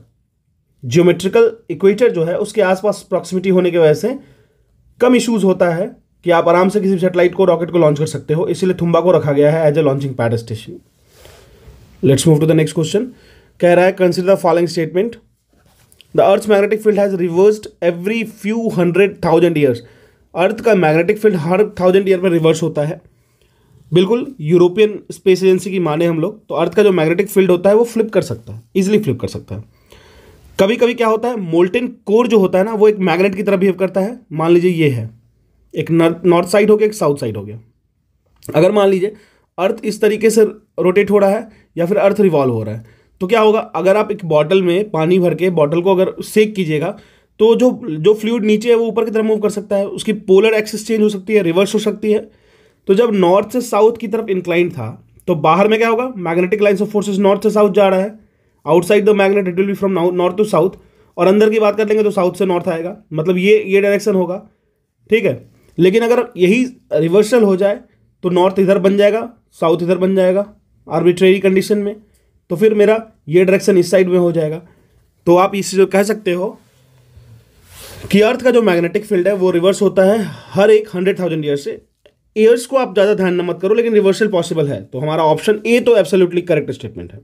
जियोमेट्रिकल इक्वेटर जो है उसके आसपास प्रॉक्सिमिटी होने की वजह से कम इश्यूज होता है कि आप आराम से किसी भी सैटेलाइट को, रॉकेट को लॉन्च कर सकते हो, इसीलिए थुम्बा को रखा गया है as a launching pad station. Let's move to the next question. कह रहा है consider the following statement, the earth magnetic field has reversed every few 100,000 years. अर्थ का मैग्नेटिक फील्ड हर 1000 ईयर में रिवर्स होता है। बिल्कुल, यूरोपियन स्पेस एजेंसी की माने हम लोग तो अर्थ का जो मैग्नेटिक फील्ड होता है वो फ्लिप कर सकता है, इजिली फ्लिप कर सकता है। कभी कभी क्या होता है, मोल्टेन कोर जो होता है ना वो एक मैग्नेट की तरह बिहेव करता है। मान लीजिए ये है, एक नॉर्थ साइड हो गया, एक साउथ साइड हो गया। अगर मान लीजिए अर्थ इस तरीके से रोटेट हो रहा है या फिर अर्थ रिवॉल्व हो रहा है तो क्या होगा, अगर आप एक बॉटल में पानी भर के बॉटल को अगर सेक कीजिएगा तो जो फ्लूइड नीचे है वो ऊपर की तरफ मूव कर सकता है, उसकी पोलर एक्सिस चेंज हो सकती है, रिवर्स हो सकती है। तो जब नॉर्थ से साउथ की तरफ इंक्लाइंड था तो बाहर में क्या होगा, magnetic lines of forces north से साउथ जा रहा है, outside the magnet it will be from north to south, और अंदर की बात कर लेंगे तो साउथ से नॉर्थ आएगा, मतलब ये डायरेक्शन होगा। ठीक है, लेकिन अगर यही रिवर्सल हो जाए तो नॉर्थ इधर बन जाएगा, साउथ इधर बन जाएगा आर्बिट्रेरी कंडीशन में, तो फिर मेरा ये डायरेक्शन इस साइड में हो जाएगा। तो आप इस जो कह सकते हो कि अर्थ का जो मैग्नेटिक फील्ड है वो रिवर्स होता है हर एक 100,000 ईयर से। ईयर्स को आप ज़्यादा ध्यान न मत करो, लेकिन रिवर्सल पॉसिबल है। तो हमारा ऑप्शन ए तो एब्सोल्युटली करेक्ट स्टेटमेंट है।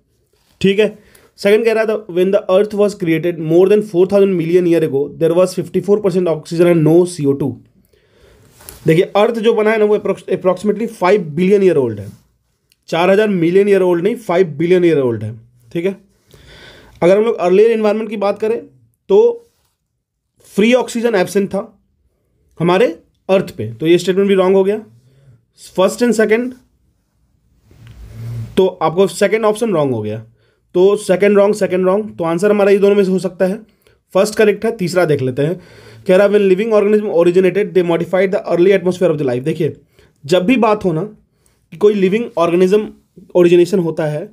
ठीक है, सेकंड कह रहा था when the earth was created more than 4000 million year ago there was 54% oxygen and no CO2। देखिए अर्थ जो बना है ना वो अप्रॉक्सीमेटली 5 बिलियन ईयर ओल्ड है, 4000 मिलियन ईयर ओल्ड नहीं, 5 बिलियन ईयर ओल्ड है। ठीक है, अगर हम लोग अर्लियर इन्वायरमेंट की बात करें तो फ्री ऑक्सीजन एब्सेंट था हमारे अर्थ पे, तो ये स्टेटमेंट भी रॉन्ग हो गया, फर्स्ट एंड सेकंड। तो आपको सेकंड ऑप्शन रॉन्ग हो गया, तो सेकंड रॉन्ग। तो आंसर हमारा ये दोनों में से हो सकता है, फर्स्ट करेक्ट है। तीसरा देख लेते हैं, कह रहा है when living organism originated they modified the early atmosphere of the life. देखिए जब भी बात हो ना कि कोई लिविंग ऑर्गेनिज्म ओरिजिनेशन होता है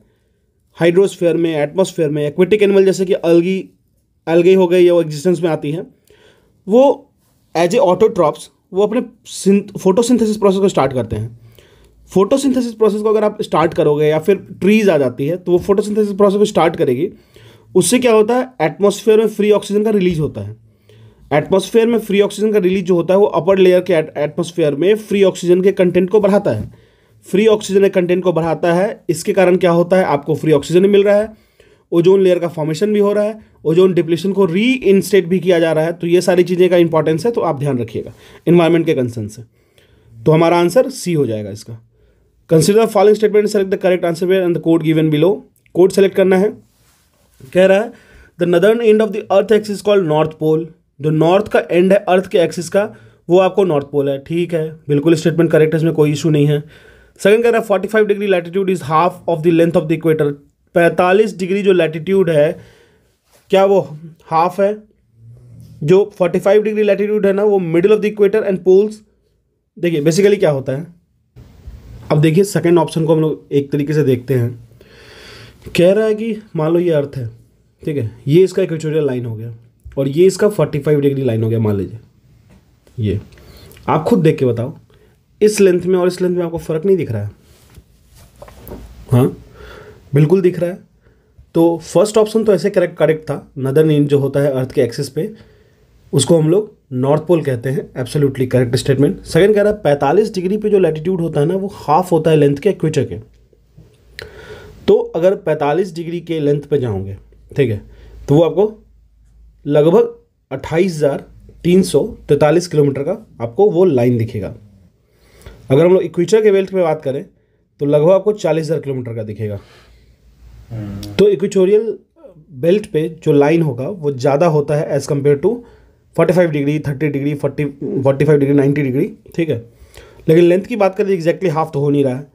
हाइड्रोस्फेयर में, एटमोस्फेयर में, एक्वेटिक एनिमल जैसे कि अलगी हो गई या वो एग्जिस्टेंस में आती हैं, वो एज ए ऑटोट्रॉप्स वो अपने फोटोसिंथेसिस प्रोसेस को स्टार्ट करते हैं। फोटोसिंथेसिस प्रोसेस को अगर आप स्टार्ट करोगे या फिर ट्रीज आ जाती है तो वो फोटोसिंथेसिस प्रोसेस को स्टार्ट करेगी, उससे क्या होता है एटमॉस्फेयर में फ्री ऑक्सीजन का रिलीज होता है। एटमॉस्फेयर में फ्री ऑक्सीजन का रिलीज जो होता है वो अपर लेयर के एटमॉस्फेयर में फ्री ऑक्सीजन के कंटेंट को बढ़ाता है, फ्री ऑक्सीजन के कंटेंट को बढ़ाता है। इसके कारण क्या होता है, आपको फ्री ऑक्सीजन मिल रहा है, ओजोन लेयर का फॉर्मेशन भी हो रहा है, ओजोन डिप्लीशन को रीइंस्टेट भी किया जा रहा है। तो ये सारी चीज़ें का इंपॉर्टेंस है, तो आप ध्यान रखिएगा एनवायरमेंट के कंसर्न से। तो हमारा आंसर सी हो जाएगा इसका। Consider the following statement, select the correct answer and the code given below. Code select करना है। कह रहा है the northern end of the earth axis called north pole. जो नॉर्थ का एंड है अर्थ के एक्सिस का वो आपको नॉर्थ पोल है। ठीक है, बिल्कुल स्टेटमेंट करेक्ट है, इसमें कोई इशू नहीं है। सेकंड कह रहा है 45 degree latitude is half of the length of the equator. 45 degree जो लैटिट्यूड है क्या वो हाफ है? जो 45 डिग्री लैटिट्यूड है ना वो middle of the equator and poles. देखिए बेसिकली क्या होता है, अब देखिए सेकंड ऑप्शन को हम लोग एक तरीके से देखते हैं कह रहा है कि मान लो ये अर्थ है, ठीक है, ये इसका इक्वेटोरियल लाइन हो गया और ये इसका 45 डिग्री लाइन हो गया मान लीजिए। ये आप खुद देख के बताओ, इस लेंथ में और इस लेंथ में आपको फ़र्क नहीं दिख रहा है? हाँ बिल्कुल दिख रहा है। तो फर्स्ट ऑप्शन तो ऐसे करेक्ट था, नदर्न इंड जो होता है अर्थ के एक्सिस पे उसको हम लोग नॉर्थ पोल कहते हैं, एब्सोल्युटली करेक्ट स्टेटमेंट। सेकंड कह रहा है 45 डिग्री पे जो लैटीट्यूड होता है ना वो हाफ होता है लेंथ के इक्वेटर के। तो अगर 45 डिग्री के लेंथ पे जाओगे, ठीक है, तो वो आपको लगभग 28,343 किलोमीटर का आपको वो लाइन दिखेगा। अगर हम लोग इक्वेटर के बेल्ट में बात करें तो लगभग आपको 40,000 किलोमीटर का दिखेगा। तो इक्वेटोरियल बेल्ट पे जो लाइन होगा वो ज़्यादा होता है as compare to 45 degree, 30 degree, 45 degree, 90 degree, ठीक है। लेकिन लेंथ की बात करें एग्जैक्टली हाफ तो हो नहीं रहा है,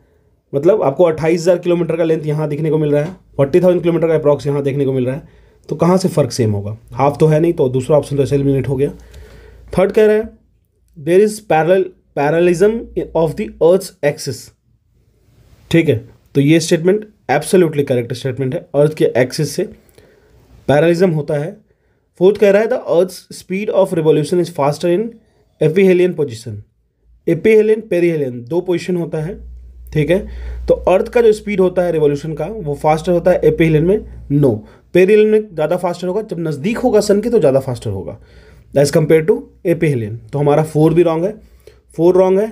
मतलब आपको 28,000 किलोमीटर का लेंथ यहाँ देखने को मिल रहा है, 40,000 किलोमीटर का अप्रॉक्स यहाँ देखने को मिल रहा है, तो कहाँ से फ़र्क सेम होगा, हाफ तो है नहीं। तो दूसरा ऑप्शन तो ऐसे एलिमिनेट हो गया। थर्ड कह रहा है there is parallelism of the earth's axis, ठीक है, तो ये स्टेटमेंट एब्सोल्युटली करेक्ट स्टेटमेंट है, अर्थ के एक्सिस से पैरेललिज्म होता है। फोर्थ कह रहा है the earth's speed of revolution is faster in aphelion position. Aphelion perihelion दो पोजीशन होता है, ठीक है, तो अर्थ का जो स्पीड होता है रिवोल्यूशन का वो फास्टर होता है एपिहेलियन में नो, पेरिहेलियन में ज़्यादा फास्टर होगा, जब नज़दीक होगा सन के तो ज़्यादा फास्टर होगा एज कम्पेयर टू एपिहेलियन। तो हमारा 4 भी रॉन्ग है, 4 रॉन्ग है।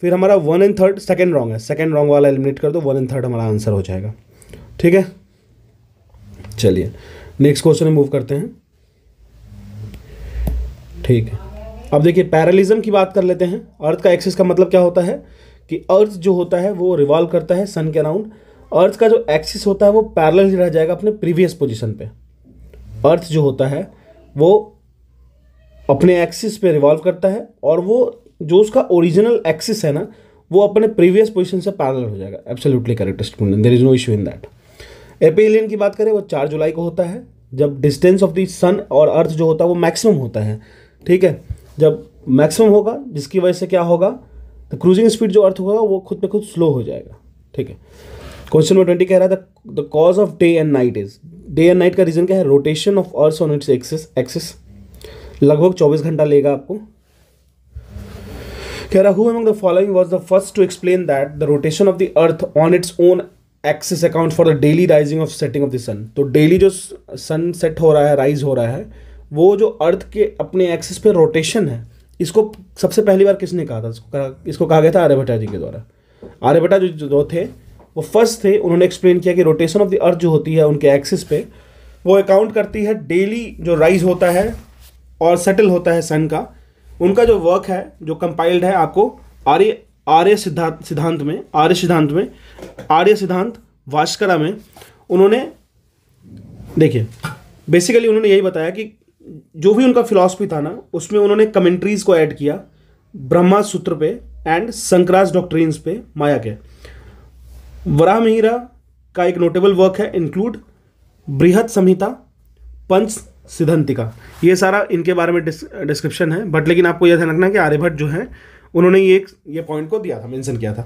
फिर हमारा 1 और 3 सेकेंड रॉन्ग है, सेकेंड रॉन्ग वाला एलिमिनेट कर दो, 1 और 3 हमारा आंसर हो जाएगा, ठीक है। चलिए नेक्स्ट क्वेश्चन में मूव करते हैं, ठीक है। अब देखिए पैरेललिज्म की बात कर लेते हैं। अर्थ का एक्सिस का मतलब क्या होता है कि अर्थ जो होता है वो रिवॉल्व करता है सन के अराउंड, अर्थ का जो एक्सिस होता है वो पैरेलल ही रह जाएगा अपने प्रीवियस पोजीशन पे। अर्थ जो होता है वो अपने एक्सिस पे रिवॉल्व करता है और वो जो उसका ओरिजिनल एक्सिस है ना वो अपने प्रीवियस पोजिशन से पैरेलल हो जाएगा, absolutely correct statement, there is no issue in that. Aphelion की बात करें वो 4 जुलाई को होता है, जब डिस्टेंस ऑफ द सन और अर्थ जो होता है वो मैक्सिमम होता है, ठीक है, जब मैक्सिमम होगा जिसकी वजह से क्या होगा तो क्रूजिंग स्पीड जो अर्थ होगा वो खुद पे खुद स्लो हो जाएगा, ठीक है। क्वेश्चन नंबर 20 कह रहा था the cause of day and night is, day and night का रीज़न क्या है, rotation of earth on its axis, लगभग 24 घंटा लेगा आपको। कह रहा who among the following was the first to explain that the rotation of the earth on its own axis account for the daily rising of setting of the sun. तो डेली जो सन सेट हो रहा है, राइज हो रहा है, वो जो अर्थ के अपने एक्सिस पे रोटेशन है, इसको सबसे पहली बार किसने कहा था, इसको कहा गया था आर्यभट्टा जी के द्वारा। आर्यभट्टा जो थे वो फर्स्ट थे, उन्होंने एक्सप्लेन किया कि रोटेशन ऑफ द अर्थ जो होती है उनके एक्सिस पे वो अकाउंट करती है डेली जो राइज होता है और सेटल होता है सन का। उनका जो वर्क है जो कंपाइल्ड है आपको आर्य सिद्धांत भास्करा में, उन्होंने देखिए बेसिकली उन्होंने यही बताया कि जो भी उनका फिलॉसफी था ना उसमें उन्होंने कमेंट्रीज को ऐड किया ब्रह्मा सूत्र पे एंड संक्रास डॉक्ट्रिन्स पे माया के। वराह मिहिरा का एक नोटेबल वर्क है इंक्लूड बृहत संहिता, पंच सिद्धांतिका, ये सारा इनके बारे में डिस्क्रिप्शन है। बट लेकिन आपको यह ध्यान रखना है कि आर्यभट्ट जो है उन्होंने ये पॉइंट को दिया था, मेंशन किया था।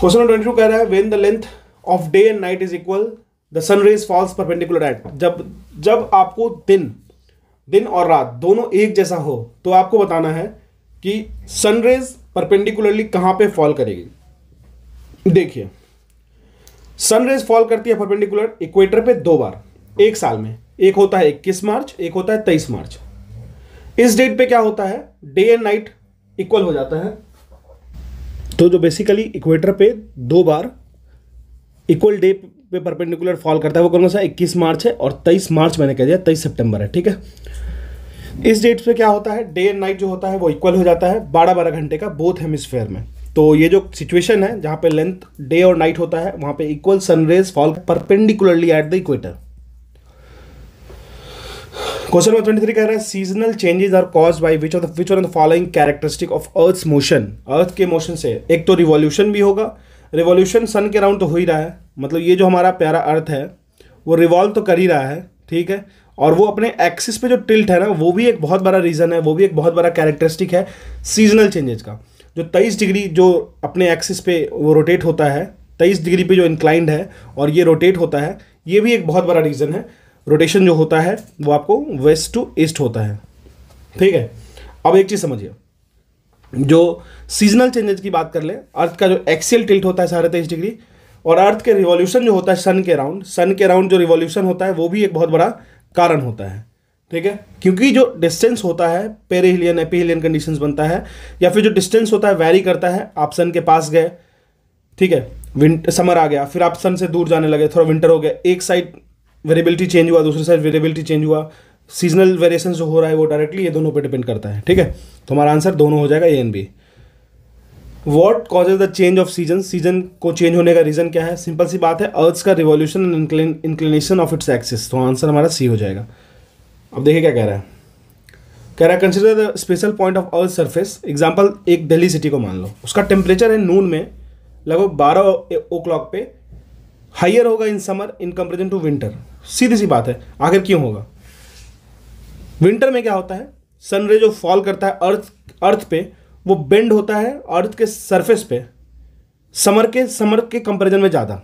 क्वेश्चन नंबर 22 कह रहा है when the length of day and night is equal the sun rays falls perpendicular at, जब आपको दिन और रात दोनों एक जैसा हो तो आपको बताना है कि सन रेज परपेंडिकुलरली कहाँ पे फॉल करेगी। देखिए सन रेज फॉल करती है परपेंडिकुलर इक्वेटर पे 2 बार एक साल में, एक होता है 21 मार्च, एक होता है 23 मार्च। इस डेट पे क्या होता है डे एंड नाइट इक्वल हो जाता है, तो जो बेसिकली इक्वेटर पे 2 बार इक्वल डे पे परपेंडिकुलर फॉल करता है वो कौन सा है, 21 मार्च है और 23 मार्च मैंने कह दिया, 23 सितंबर है, ठीक है। इस डेट पे क्या होता है डे एंड नाइट जो होता है वो इक्वल हो जाता है 12-12 घंटे का बोथ हेमिस्फेयर में। तो ये जो सिचुएशन है जहाँ पे लेंथ डे और नाइट होता है वहाँ पे equal sun rays fall perpendicularly at the equator. Question number 23 कह रहा है seasonal changes are caused by which one of the following characteristic of earth's motion, earth के मोशन से एक तो रिवॉल्यूशन भी होगा, रिवॉल्यूशन सन के अराउंड तो हो ही रहा है, मतलब ये जो हमारा प्यारा अर्थ है वो रिवॉल्व तो कर ही रहा है, ठीक है, और वो अपने एक्सिस पे जो टिल्ट है ना वो भी एक बहुत बड़ा रीज़न है, वो भी एक बहुत बड़ा कैरेक्टरिस्टिक है सीजनल चेंजेज का। जो 23 डिग्री जो अपने एक्सिस पे वो रोटेट होता है 23 डिग्री पे जो इंक्लाइंड है और ये रोटेट होता है, ये भी एक बहुत बड़ा रीज़न है। रोटेशन जो होता है वो आपको वेस्ट टू ईस्ट होता है, ठीक है। अब एक चीज़ समझिए, जो सीजनल चेंजेस की बात कर लें, अर्थ का जो एक्सियल टिल्ट होता है 23.5 डिग्री और अर्थ के रिवॉल्यूशन जो होता है सन के राउंड जो रिवॉल्यूशन होता है वो भी एक बहुत बड़ा कारण होता है, ठीक है। क्योंकि जो डिस्टेंस होता है पेरिहिलियन एपिहिलियन कंडीशंस बनता है, या फिर जो डिस्टेंस होता है वैरी करता है। आप सन के पास गए, ठीक है, विंटर समर आ गया, फिर आप सन से दूर जाने लगे, थोड़ा विंटर हो गया, एक साइड वेरिएबिलिटी चेंज हुआ, दूसरी साइड वेरिएबिलिटी चेंज हुआ। सीजनल वेरिएशन जो हो रहा है वो डायरेक्टली ये दोनों पे डिपेंड करता है, ठीक है। तो हमारा आंसर दोनों हो जाएगा, A and B. What causes the change of season, season को चेंज होने का रीजन क्या है? सिंपल सी बात है, अर्थ का revolution and inclination of its axis. तो आंसर हमारा सी हो जाएगा। अब देखिए क्या कह रहा है, consider the special point of earth surface. Example, एक दिल्ली सिटी को मान लो, उसका टेम्परेचर है नून में लगभग 12 o'clock पे हायर होगा in summer in comparison to winter. सीधी सी बात है, आखिर क्यों होगा? विंटर में क्या होता है, सनरे जो फॉल करता है अर्थ पे, वो बेंड होता है अर्थ के सरफेस पे समर के कंपेरिजन में ज़्यादा।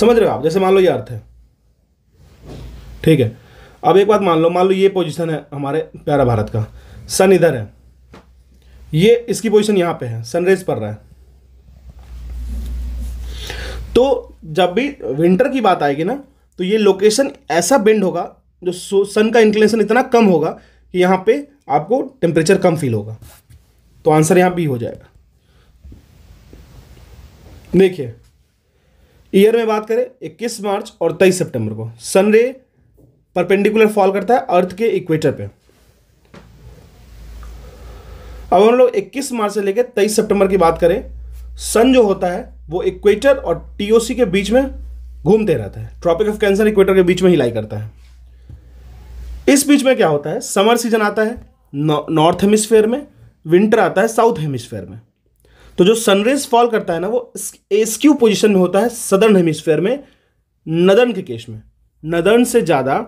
समझ रहे हो आप? जैसे मान लो ये अर्थ है, ठीक है। अब एक बात मान लो ये पोजीशन है हमारे प्यारा भारत का, सन इधर है, ये इसकी पोजीशन यहाँ पे है, सनरेज पड़ रहा है। तो जब भी विंटर की बात आएगी ना, तो ये लोकेशन ऐसा बेंड होगा जो सन का इंक्लिनेशन इतना कम होगा कि यहाँ पे आपको टेम्परेचर कम फील होगा। तो आंसर यहाँ बी हो जाएगा। देखिए, ईयर में बात करें, 21 मार्च और 23 सितंबर को सनरे परपेंडिकुलर फॉल करता है अर्थ के इक्वेटर पे। अब हम लोग 21 मार्च से लेकर 23 सितंबर की बात करें, सन जो होता है वो इक्वेटर और टीओसी के बीच में घूमते रहता है। ट्रॉपिक ऑफ कैंसर इक्वेटर के बीच में ही लाई करता है। इस बीच में क्या होता है, समर सीजन आता है नॉर्थ हेमिस्फेयर में, विंटर आता है साउथ हेमिस्फेयर में। तो जो सनरेज फॉल करता है ना, वो एस्क्यू पोजीशन में होता है सदर्न हेमिस्फेयर में, नदर्न के केस में। नदर्न से ज़्यादा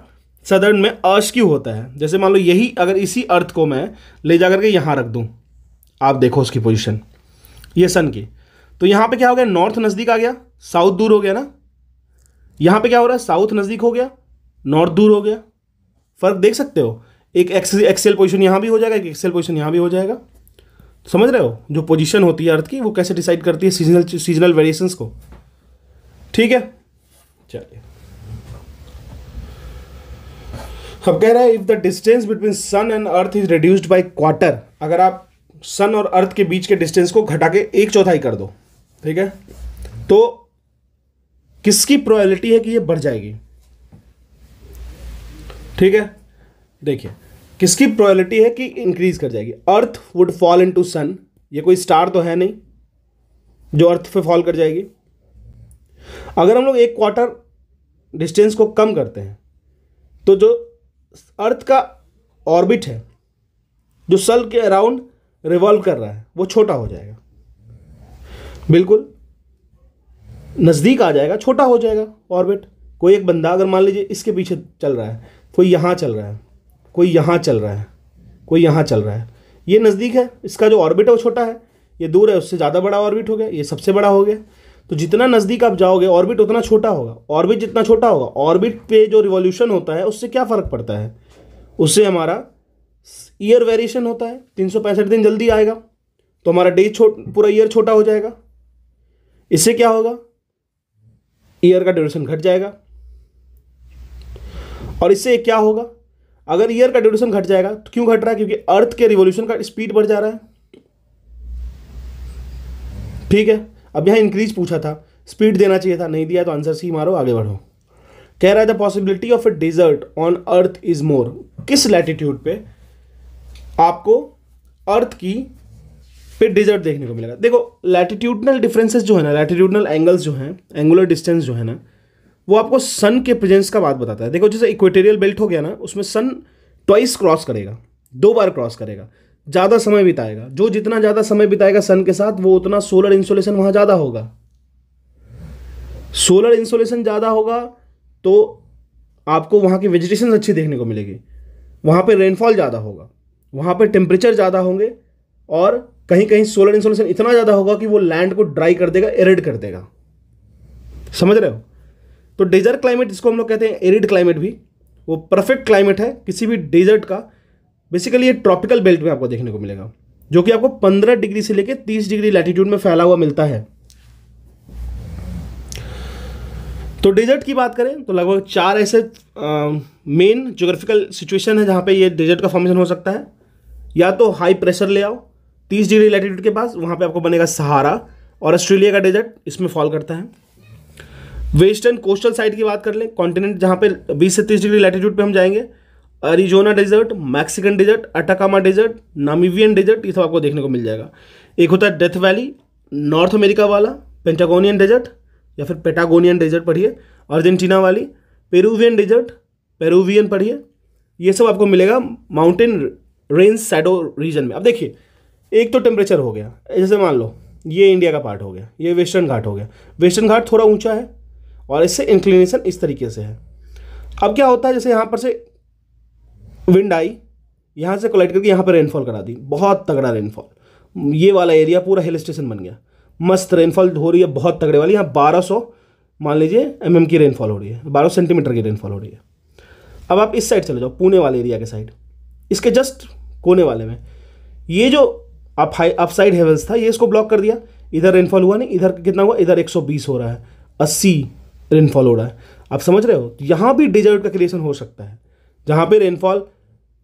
सदर्न में अस्क्यू होता है। जैसे मान लो यही, अगर इसी अर्थ को मैं ले जा करके यहाँ रख दूँ, आप देखो उसकी पोजिशन, ये सन की, तो यहाँ पे क्या हो गया, नॉर्थ नज़दीक आ गया, साउथ दूर हो गया ना। यहाँ पे क्या हो रहा है, साउथ नज़दीक हो गया, नॉर्थ दूर हो गया। फर्क देख सकते हो? एक एक्सेल पोजीशन यहाँ भी हो जाएगा, एक एक्सेल पोजीशन यहाँ भी हो जाएगा। समझ रहे हो, जो पोजीशन होती है अर्थ की वो कैसे डिसाइड करती है सीजनल वेरिएशंस को, ठीक है। चलिए, अब कह रहा है, if the distance between sun and earth is reduced by quarter. अगर आप सन और अर्थ के बीच के डिस्टेंस को घटा के 1/4 कर दो, ठीक है, तो किसकी प्रोबेबिलिटी है कि ये बढ़ जाएगी? ठीक है, देखिए किसकी प्रोबेबिलिटी है कि इंक्रीज कर जाएगी। Earth would fall into sun, ये कोई स्टार तो है नहीं जो अर्थ पे फॉल कर जाएगी। अगर हम लोग 1/4 डिस्टेंस को कम करते हैं, तो जो अर्थ का ऑर्बिट है जो सन के अराउंड रिवॉल्व कर रहा है वो छोटा हो जाएगा, बिल्कुल नज़दीक आ जाएगा, छोटा हो जाएगा ऑर्बिट। कोई एक बंदा अगर मान लीजिए इसके पीछे चल रहा है, कोई यहाँ चल रहा है, कोई यहाँ चल रहा है, कोई यहाँ चल रहा है, ये नज़दीक है, इसका जो ऑर्बिट है वो छोटा है, ये दूर है, उससे ज़्यादा बड़ा ऑर्बिट हो गया, ये सबसे बड़ा हो गया। तो जितना नज़दीक आप जाओगे ऑर्बिट उतना छोटा होगा, ऑर्बिट जितना छोटा होगा, ऑर्बिट पे जो रिवॉल्यूशन होता है उससे क्या फ़र्क पड़ता है, उससे हमारा ईयर वेरिएशन होता है, 365 दिन जल्दी आएगा तो हमारा डे पूरा ईयर छोटा हो जाएगा। इससे क्या होगा, ईयर का ड्यूरेशन घट जाएगा। और इससे क्या होगा, अगर ईयर का ड्यूरेशन घट जाएगा तो क्यों घट रहा है, क्योंकि अर्थ के रिवॉल्यूशन का स्पीड बढ़ जा रहा है, ठीक है। अब यहाँ इंक्रीज पूछा था, स्पीड देना चाहिए था, नहीं दिया, तो आंसर सी मारो, आगे बढ़ो। कह रहा है the possibility of a desert on earth is more. किस लैटिट्यूड पे आपको अर्थ की पे डेजर्ट देखने को मिलेगा? देखो, लैटिट्यूडनल डिफरेंसेस जो है ना, लैटिट्यूडनल एंगल्स जो हैं, एंगुलर डिस्टेंस जो है ना, वो आपको सन के प्रेजेंस का बात बताता है। देखो, जैसे इक्वेटोरियल बेल्ट हो गया ना, उसमें सन 2 बार क्रॉस करेगा, 2 बार क्रॉस करेगा, ज़्यादा समय बिताएगा। जो जितना ज़्यादा समय बिताएगा सन के साथ, वो उतना सोलर इंसुलेशन वहाँ ज़्यादा होगा। सोलर इंसुलेशन ज़्यादा होगा तो आपको वहाँ की वेजिटेशन अच्छी देखने को मिलेगी, वहाँ पर रेनफॉल ज़्यादा होगा, वहाँ पर टेम्परेचर ज़्यादा होंगे और कहीं कहीं सोलर इंसुलेशन इतना ज़्यादा होगा कि वो लैंड को ड्राई कर देगा, एरिड कर देगा, समझ रहे हो। तो डेजर्ट क्लाइमेट, जिसको हम लोग कहते हैं एरिड क्लाइमेट भी, वो परफेक्ट क्लाइमेट है किसी भी डेजर्ट का। बेसिकली ये ट्रॉपिकल बेल्ट में आपको देखने को मिलेगा, जो कि आपको 15 डिग्री से लेकर 30 डिग्री लैटिट्यूड में फैला हुआ मिलता है। तो डेजर्ट की बात करें तो लगभग 4 ऐसे मेन ज्योग्राफिकल सिचुएशन है जहाँ पे ये डेजर्ट का फॉर्मेशन हो सकता है। या तो हाई प्रेशर ले आओ 30 डिग्री लैटिट्यूड के पास, वहाँ पे आपको बनेगा सहारा, और ऑस्ट्रेलिया का डेजर्ट इसमें फॉल करता है। वेस्टर्न कोस्टल साइड की बात कर लें, कॉन्टिनेंट जहाँ पे 20 से 30 डिग्री लैटिट्यूड पे हम जाएंगे, Arizona desert, Mexican desert, Atacama desert, Namibian desert, ये सब आपको देखने को मिल जाएगा। एक होता है डेथ वैली, नॉर्थ अमेरिका वाला पेंटागोनियन डेजर्ट या फिर पेटागोनियन डेजर्ट पढ़िए, अर्जेंटीना वाली पेरूवियन डेजर्ट, पेरूवियन पढ़िए, ये सब आपको मिलेगा माउंटेन रेंज शैडो रीजन में। अब देखिए, एक तो टेम्परेचर हो गया, जैसे मान लो ये इंडिया का पार्ट हो गया, ये वेस्टर्न घाट हो गया, वेस्टर्न घाट थोड़ा ऊंचा है और इससे इंक्लिनेशन इस तरीके से है। अब क्या होता है, जैसे यहाँ पर से विंड आई, यहाँ से कोलाइड करके यहाँ पर रेनफॉल करा दी, बहुत तगड़ा रेनफॉल, ये वाला एरिया पूरा हिल स्टेशन बन गया, मस्त रेनफॉल हो रही है बहुत तगड़े वाली। यहाँ 1200 मान लीजिए mm की रेनफॉल हो रही है, 12 सेंटीमीटर की रेनफॉल हो रही है। अब आप इस साइड चले जाओ, पुणे वाले एरिया के साइड, इसके जस्ट कोने वाले में ये जो अपसाइड हेवल्स था, ये इसको ब्लॉक कर दिया, इधर रेनफॉल हुआ नहीं, इधर कितना हुआ, इधर 120 हो रहा है, 80 रेनफॉल हो रहा है, आप समझ रहे हो। तो यहाँ भी डेजर्ट का क्रिएशन हो सकता है, जहाँ पे रेनफॉल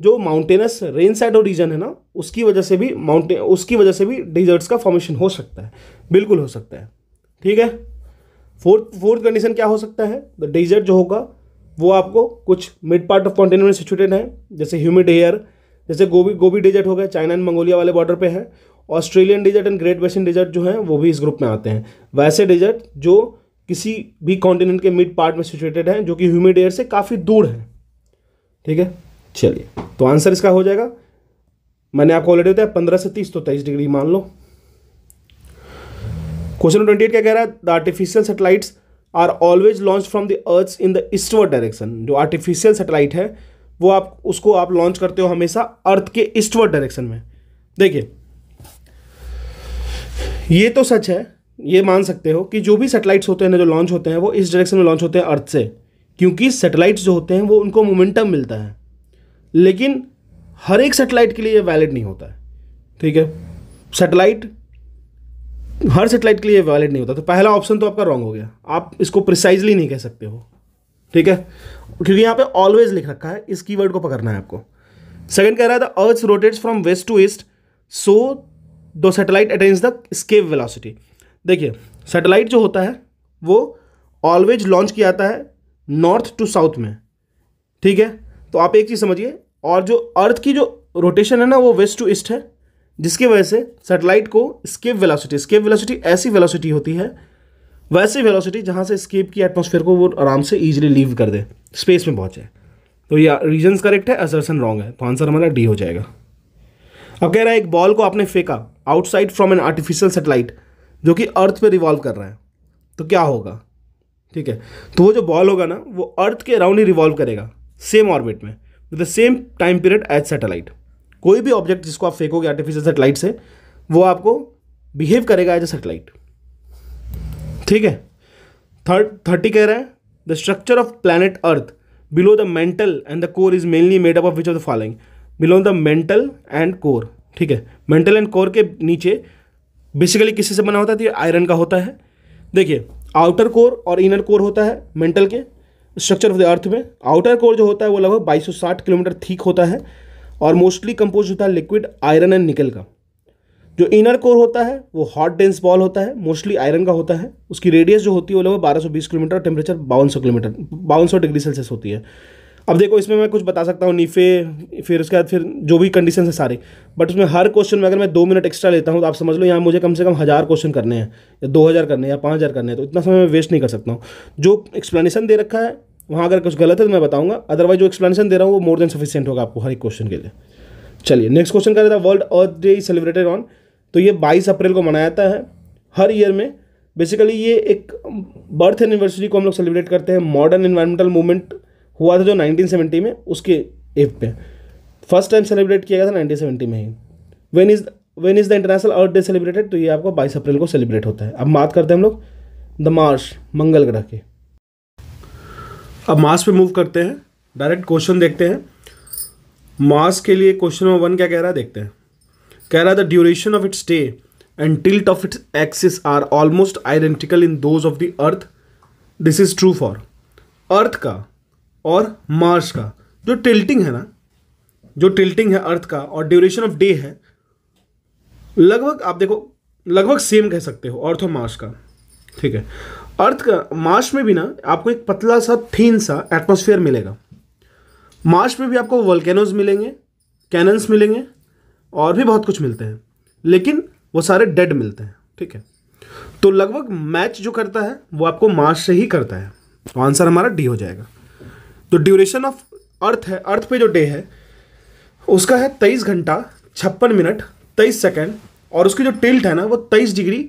जो माउंटेनस रेन शैडो रीजन है ना, उसकी वजह से भी डेजर्ट्स का फॉर्मेशन हो सकता है, बिल्कुल हो सकता है, ठीक है। फोर्थ कंडीशन क्या हो सकता है, द डेजर्ट जो होगा वो आपको कुछ मिड पार्ट ऑफ कॉन्टिनेंट में सिचुएटेड है, जैसे ह्यूमिड एयर, जैसे गोबी डेजर्ट हो गया, चाइना एंड मंगोलिया वाले बॉर्डर पे है। Australian desert and great western desert जो है वो भी इस ग्रुप में आते हैं, वैसे डेजर्ट जो किसी भी कॉन्टिनेंट के मिड पार्ट में सिचुएटेड हैं, जो कि ह्यूमिड एयर से काफ़ी दूर है, ठीक है। चलिए, तो आंसर इसका हो जाएगा, मैंने आपको ऑलरेडी बताया 15 से 30, तो 23 डिग्री मान लो। क्वेश्चन नंबर 28 क्या कह रहा है, the artificial satellites are always launch from the earth in the eastward direction. जो आर्टिफिशियल सेटेलाइट है वो आप लॉन्च करते हो हमेशा अर्थ के ईस्टवर्ड डायरेक्शन में। देखिए, ये तो सच है, ये मान सकते हो कि जो भी सेटेलाइट्स होते हैं ना, जो लॉन्च होते हैं वो इस डायरेक्शन में लॉन्च होते हैं अर्थ से, क्योंकि सेटेलाइट्स जो होते हैं वो उनको मोमेंटम मिलता है, लेकिन हर एक सेटेलाइट के लिए ये वैलिड नहीं होता है, ठीक है। सेटेलाइट हर सेटेलाइट के लिए वैलिड नहीं होता, तो पहला ऑप्शन तो आपका रॉन्ग हो गया, आप इसको प्रिसाइजली नहीं कह सकते हो, ठीक है, क्योंकि यहाँ पे ऑलवेज लिख रखा है, इस कीवर्ड को पकड़ना है आपको। सेकंड कह रहा है the earth rotates from west to east so the satellite attains the escape velocity. देखिए, सेटेलाइट जो होता है वो ऑलवेज लॉन्च किया जाता है नॉर्थ टू साउथ में, ठीक है। तो आप एक चीज़ समझिए, और जो अर्थ की जो रोटेशन है ना वो वेस्ट टू ईस्ट है, जिसकी वजह से सेटेलाइट को स्केप वेलोसिटी ऐसी वेलोसिटी होती है, वैसी वेलोसिटी जहाँ से स्केप की एटमॉस्फेयर को वो आराम से ईजिली लीव कर दे, स्पेस में पहुँच जाए। तो ये रीजन्स करेक्ट है, असर्शन रॉन्ग है, तो आंसर हमारा डी हो जाएगा। अब कह रहा है एक बॉल को आपने फेंका outside from an artificial satellite जो कि अर्थ पर रिवॉल्व कर रहा है, तो क्या होगा, ठीक है। तो वो जो बॉल होगा ना वो अर्थ के अराउंड ही रिवॉल्व करेगा, सेम ऑर्बिट में, with the same time period as satellite. कोई भी ऑब्जेक्ट जिसको आप फेंकोगे आर्टिफिशियल सैटेलाइट से, वो आपको बिहेव करेगा एज अ सैटेलाइट, ठीक है। 30 कह रहा है the structure of planet earth below the mantle and the core is mainly made up of which of the following. Below the mantle and core, ठीक है, मेंटल एंड कोर के नीचे बेसिकली किसी से बना होता है, आयरन का होता है। देखिए, आउटर कोर और इनर कोर होता है मेंटल के स्ट्रक्चर ऑफ द अर्थ में। आउटर कोर जो होता है वो लगभग 2260 किलोमीटर थिक होता है और मोस्टली कंपोज होता है लिक्विड आयरन एंड निकल का। जो इनर कोर होता है वो हॉट डेंस बॉल होता है, मोस्टली आयरन का होता है, उसकी रेडियस जो होती है वो लगभग 1220 किलोमीटर, टेम्परेचर 5200 डिग्री सेल्सियस होती है। अब देखो, इसमें मैं कुछ बता सकता हूँ नीफे, फिर उसके बाद फिर जो भी कंडीशन है सारे, बट उसमें हर क्वेश्चन में अगर मैं 2 मिनट एक्स्ट्रा लेता हूँ तो आप समझ लो यहाँ मुझे कम से कम 1000 क्वेश्चन करने हैं, या 2000 करने हैं, या 5000 करने हैं, तो इतना समय मैं वेस्ट नहीं कर सकता हूँ। जो एक्सप्लेनेशन दे रखा है वहाँ अगर कुछ गलत है तो मैं बताऊँगा, अदरवाइज जो एक्सप्लेनेशन दे रहा हूँ वो मोर देन सफिशियंट होगा आपको हर एक क्वेश्चन के लिए। चलिए, नेक्स्ट क्वेश्चन करें, the world earth day celebrated on. तो ये 22 अप्रैल को मनाया जाता है हर ईयर में। बेसिकली ये एक बर्थ एनिवर्सरी को हम लोग सेलिब्रेट करते हैं, मॉडर्न एनवायरमेंटल मूवमेंट हुआ था जो 1970 में, उसके एप पे फर्स्ट टाइम सेलिब्रेट किया गया था 1970 में ही। When is the international earth day celebrated, तो ये आपको 22 अप्रैल को सेलिब्रेट होता है। अब बात करते हैं हम लोग द मार्स, मंगल ग्रह के। अब मार्स पे मूव करते हैं, डायरेक्ट क्वेश्चन देखते हैं। मार्स के लिए क्वेश्चन नंबर 1 क्या कह रहा है देखते हैं। कह रहा है the duration of its day and tilt of its axis are almost identical in those of the earth, this is true for earth का और मार्स का। जो टिल्टिंग है ना, जो टिल्टिंग है अर्थ का और ड्यूरेशन ऑफ डे है, लगभग आप देखो लगभग सेम कह सकते हो अर्थ और मार्स का, ठीक है। अर्थ का मार्स में भी ना आपको एक पतला सा थीन सा एटमॉस्फेयर मिलेगा। मार्स में भी आपको वोल्केनोज मिलेंगे, कैनन्स मिलेंगे और भी बहुत कुछ मिलते हैं, लेकिन वो सारे डेड मिलते हैं, ठीक है। तो लगभग मैच जो करता है वो आपको मार्स से ही करता है, तो आंसर हमारा डी हो जाएगा। तो ड्यूरेशन ऑफ अर्थ है, अर्थ पे जो डे है उसका है 23 घंटा 56 मिनट 23 सेकेंड, और उसकी जो टिल्ट है ना वो 23 डिग्री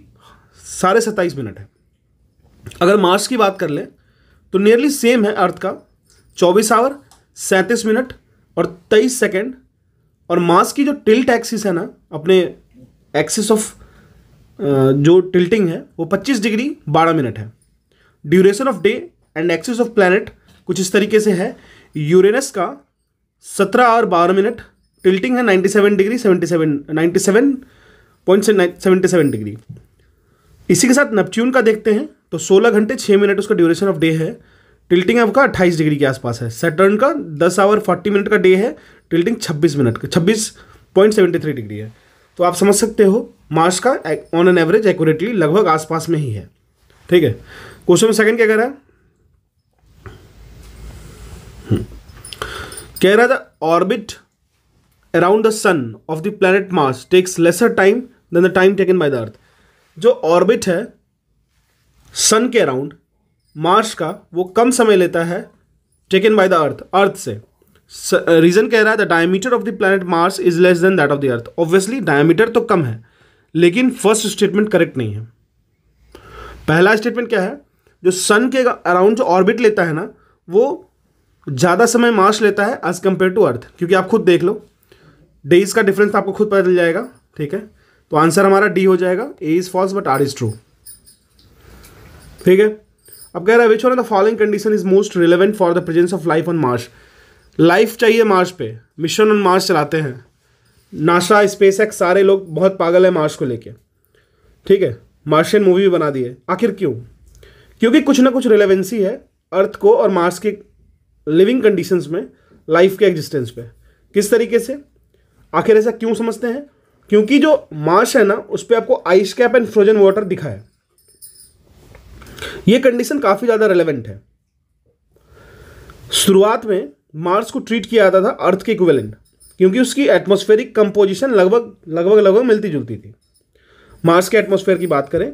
27.5 मिनट है। अगर मार्स की बात कर लें तो नियरली सेम है अर्थ का, 24 आवर 37 मिनट और 23 सेकेंड, और मार्स की जो टिल्ट एक्सिस है ना, अपने एक्सिस ऑफ जो टिल्टिंग है वो 25 डिग्री 12 मिनट है। Duration of day and axis of planet कुछ इस तरीके से है। यूरेनस का 17 आवर 12 मिनट, टिल्टिंग है 97.77 डिग्री। इसी के साथ नेपच्यून का देखते हैं तो 16 घंटे 6 मिनट उसका ड्यूरेशन ऑफ डे है, टिल्टिंग आपका 28 डिग्री के आसपास है। सैटर्न का 10 आवर 40 मिनट का डे है, टिल्टिंग 26.73 डिग्री है। तो आप समझ सकते हो मार्स का ऑन एन एवरेज एक्यूरेटली लगभग आसपास में ही है, ठीक है। क्वेश्चन में सेकंड क्या कह रहा है, कह रहा था orbit around the sun of the planet Mars takes lesser time than the time taken by the earth. जो ऑर्बिट है सन के अराउंड मार्स का वो कम समय लेता है taken by the earth, earth से। रीजन कह रहा है the diameter of the planet Mars is less than that of the earth. Obviously diameter तो कम है, लेकिन फर्स्ट स्टेटमेंट करेक्ट नहीं है। पहला स्टेटमेंट क्या है, जो सन के अराउंड जो ऑर्बिट लेता है ना वो ज़्यादा समय मार्स लेता है एज कंपेयर टू अर्थ, क्योंकि आप खुद देख लो डेज का डिफरेंस आपको खुद पता चल जाएगा, ठीक है। तो आंसर हमारा डी हो जाएगा, A is false but R is true, ठीक है। अब कह रहा है which one of the following condition is most relevant for the presence of life on Mars. Life चाहिए मार्स पे, मिशन ऑन मार्स चलाते हैं, नासा स्पेस एक्स सारे लोग बहुत पागल है मार्स को लेके, ठीक है। मार्शियन मूवी भी बना दी है, आखिर क्यों? क्योंकि कुछ ना कुछ रिलेवेंसी है अर्थ को और मार्स के लिविंग कंडीशंस में, लाइफ के एग्जिस्टेंस पे। किस तरीके से, आखिर ऐसा क्यों समझते हैं? क्योंकि जो मार्स है ना उस पर आपको ice cap and frozen water दिखा है, ये कंडीशन काफ़ी ज़्यादा रिलेवेंट है। शुरुआत में मार्स को ट्रीट किया जाता था अर्थ के इक्विवेलेंट, क्योंकि उसकी एटमॉस्फेरिक कंपोजिशन लगभग मिलती जुलती थी। मार्स के एटमॉस्फेयर की बात करें,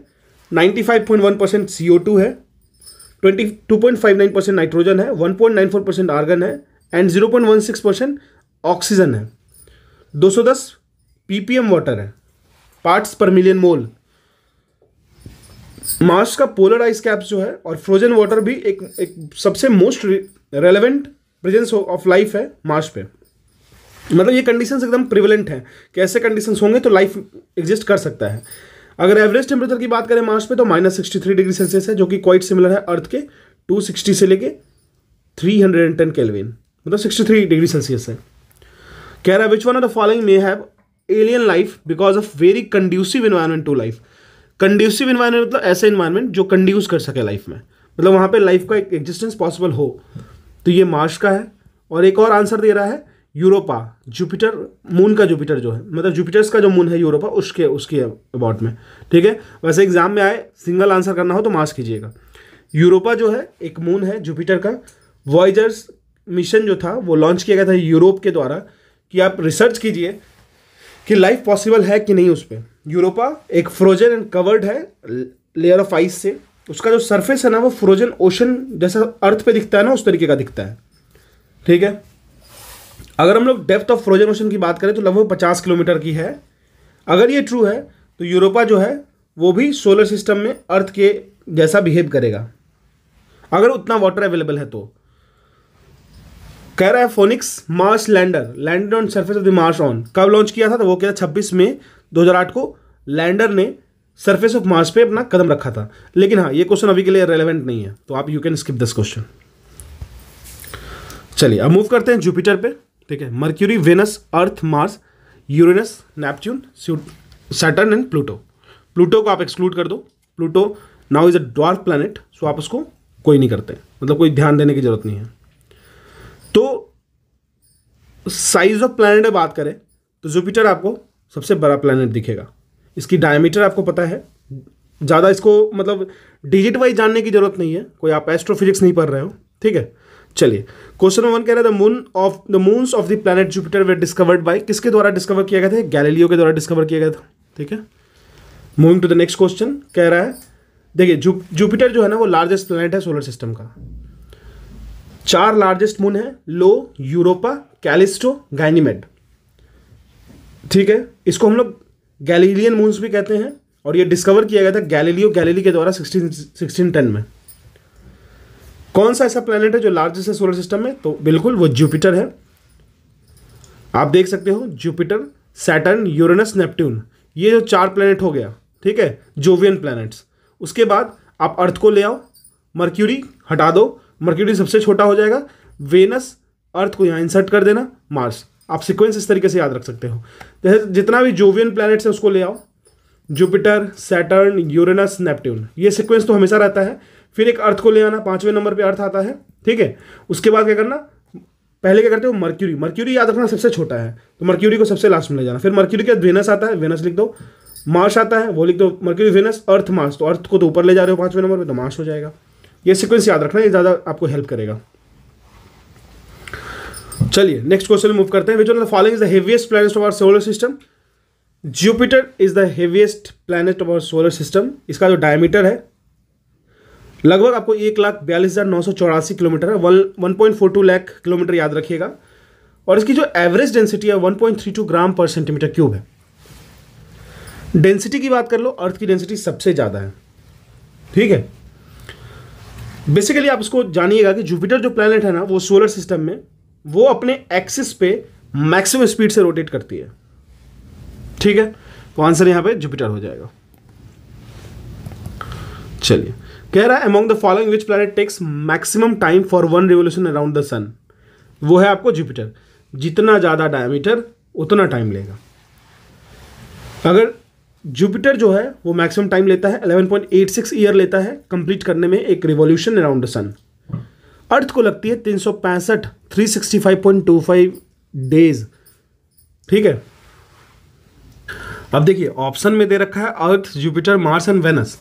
95.1% CO2 है, 22.59% नाइट्रोजन है, 1.94% आर्गन है एंड 0.16% ऑक्सीजन है। 210 ppm वाटर है, parts per million mole. Mars का पोलर आइस कैप्स जो है और फ्रोजन वाटर भी एक सबसे most relevant presence of life है मार्स पे। मतलब ये कंडीशंस एकदम प्रिवेलेंट हैं कि ऐसे कंडीशंस होंगे तो लाइफ एग्जिस्ट कर सकता है। अगर एवरेज टेम्परेचर की बात करें मार्स पे तो -63 डिग्री सेल्सियस है, जो कि क्वाइट सिमिलर है अर्थ के 260 से लेके 310 केल्विन, मतलब 63 डिग्री सेल्सियस है। कह रहा है which one of the following may have alien life because of very conducive environment to life. Conducive environment मतलब ऐसा इन्वायरमेंट जो कंड्यूस कर सके लाइफ में, मतलब वहाँ पर लाइफ का एक एग्जिस्टेंस पॉसिबल हो, तो ये मार्स का है। और एक और आंसर दे रहा है यूरोपा, जुपिटर, मून का जुपिटर जो है, मतलब जुपिटर्स का जो मून है यूरोपा, उसके अबाउट में, ठीक है। वैसे एग्जाम में आए सिंगल आंसर करना हो तो मार्स कीजिएगा। यूरोपा जो है एक मून है जुपिटर का। वॉयजर्स मिशन जो था वो लॉन्च किया गया था यूरोप के द्वारा, कि आप रिसर्च कीजिए कि लाइफ पॉसिबल है कि नहीं उस पर। यूरोपा एक फ्रोजन एंड कवर्ड है लेयर ऑफ आइस से, उसका जो सरफेस है ना वो फ्रोजन ओशन जैसा अर्थ पे दिखता है ना उस तरीके का दिखता है, ठीक है। अगर हम लोग डेप्थ ऑफ फ्रोजन ओशन की बात करें तो लगभग 50 किलोमीटर की है। अगर ये ट्रू है तो यूरोपा जो है वो भी सोलर सिस्टम में अर्थ के जैसा बिहेव करेगा, अगर उतना वाटर अवेलेबल है तो। कह रहा है Phoenix Mars lander landed on surface of the Mars on, कब लॉन्च किया था? तो वो क्या 26 मई 2008 को लैंडर ने सरफेस ऑफ मार्स पे अपना कदम रखा था। लेकिन हाँ, ये क्वेश्चन अभी के लिए रेलेवेंट नहीं है, तो आप you can skip this question. चलिए अब मूव करते हैं जुपिटर पे, ठीक है। Mercury, Venus, earth, Mars, Uranus, Neptune, Saturn and Pluto. Pluto को आप एक्सक्लूड कर दो, Pluto now is a dwarf planet, so आप उसको कोई नहीं करते, मतलब कोई ध्यान देने की जरूरत नहीं है। तो साइज ऑफ प्लैनेट में बात करें तो जुपिटर आपको सबसे बड़ा प्लैनेट दिखेगा। इसकी डायमीटर आपको पता है, ज़्यादा इसको मतलब डिजिट वाइज जानने की जरूरत नहीं है, कोई आप एस्ट्रोफिजिक्स नहीं पढ़ रहे हो, ठीक है। चलिए क्वेश्चन नंबर 1 कह रहा है the moons of the planet Jupiter were discovered by, किसके द्वारा डिस्कवर किया गया था? गैलीलियो के द्वारा डिस्कवर किया गया था, ठीक है। Moving to the next question, कह रहा है देखिए जुपिटर जो है ना वो लार्जेस्ट प्लैनेट है सोलर सिस्टम का। 4 लार्जेस्ट मून है, लो, यूरोपा, कैलिस्टो, गाइनीमेड, ठीक है। इसको हम लोग गैलीलियन मून्स भी कहते हैं और ये डिस्कवर किया गया था गैलीलियो गैलीली के द्वारा 1610 में। कौन सा ऐसा प्लैनेट है जो लार्जेस्ट है सोलर सिस्टम में? तो बिल्कुल वो जुपिटर है। आप देख सकते हो जुपिटर, सैटर्न, यूरेनस, नेपट्यून, ये जो 4 प्लैनेट हो गया, ठीक है, जोवियन प्लैनेट्स। उसके बाद आप अर्थ को ले आओ, मर्क्यूरी हटा दो, मर्क्यूरी सबसे छोटा हो जाएगा, वेनस, अर्थ को यहाँ इंसर्ट कर देना, मार्स। आप सिक्वेंस इस तरीके से याद रख सकते हो, जैसे जितना भी जोवियन प्लैनेट्स है उसको ले आओ, जुपिटर, सैटर्न, यूरेनस, नेपट्यून, ये सिक्वेंस तो हमेशा रहता है। फिर एक अर्थ को ले आना, 5वें नंबर पे अर्थ आता है, ठीक है। उसके बाद क्या करना, पहले क्या करते हो मर्क्यूरी, मर्क्यूरी याद रखना सबसे छोटा है तो मर्क्यूरी को सबसे लास्ट में ले जाना। फिर मर्क्यूरी के बाद वेनस आता है, वेनस लिख दो, मार्स आता है वो लिख दो, मर्क्यूरी, वेनस, अर्थ, मार्स, तो अर्थ को तो ऊपर ले जा रहे हो 5वें नंबर पर, तो मार्स हो जाएगा। ये सिक्वेंस याद रखना, ये ज़्यादा आपको हेल्प करेगा। चलिए नेक्स्ट क्वेश्चन मूव करते हैं, which of the following is the heaviest planet of our solar system? Jupiter is the heaviest planet of our solar system. इसका जो डायमीटर है लगभग आपको 1,42,984 किलोमीटर है, 1.42 लाख किलोमीटर याद रखिएगा। और इसकी जो एवरेज डेंसिटी है 1.32 ग्राम पर सेंटीमीटर क्यूब है। डेंसिटी की बात कर लो, अर्थ की डेंसिटी सबसे ज़्यादा है, ठीक है। बेसिकली आप इसको जानिएगा कि जुपिटर जो प्लैनेट है ना वो सोलर सिस्टम में वो अपने एक्सिस पे मैक्सिमम स्पीड से रोटेट करती है, ठीक है। तो आंसर यहां पे जुपिटर हो जाएगा। चलिए कह रहा है among the following which planet takes maximum time for 1 revolution around the sun? वो है आपको जुपिटर, जितना ज्यादा डायमीटर उतना टाइम लेगा। अगर जुपिटर जो है वो मैक्सिमम टाइम लेता है 11.86 ईयर लेता है कंप्लीट करने में एक revolution around the sun. Earth को लगती है 365 डेज, ठीक है। अब देखिए ऑप्शन में दे रखा है earth, Jupiter, Mars and Venus.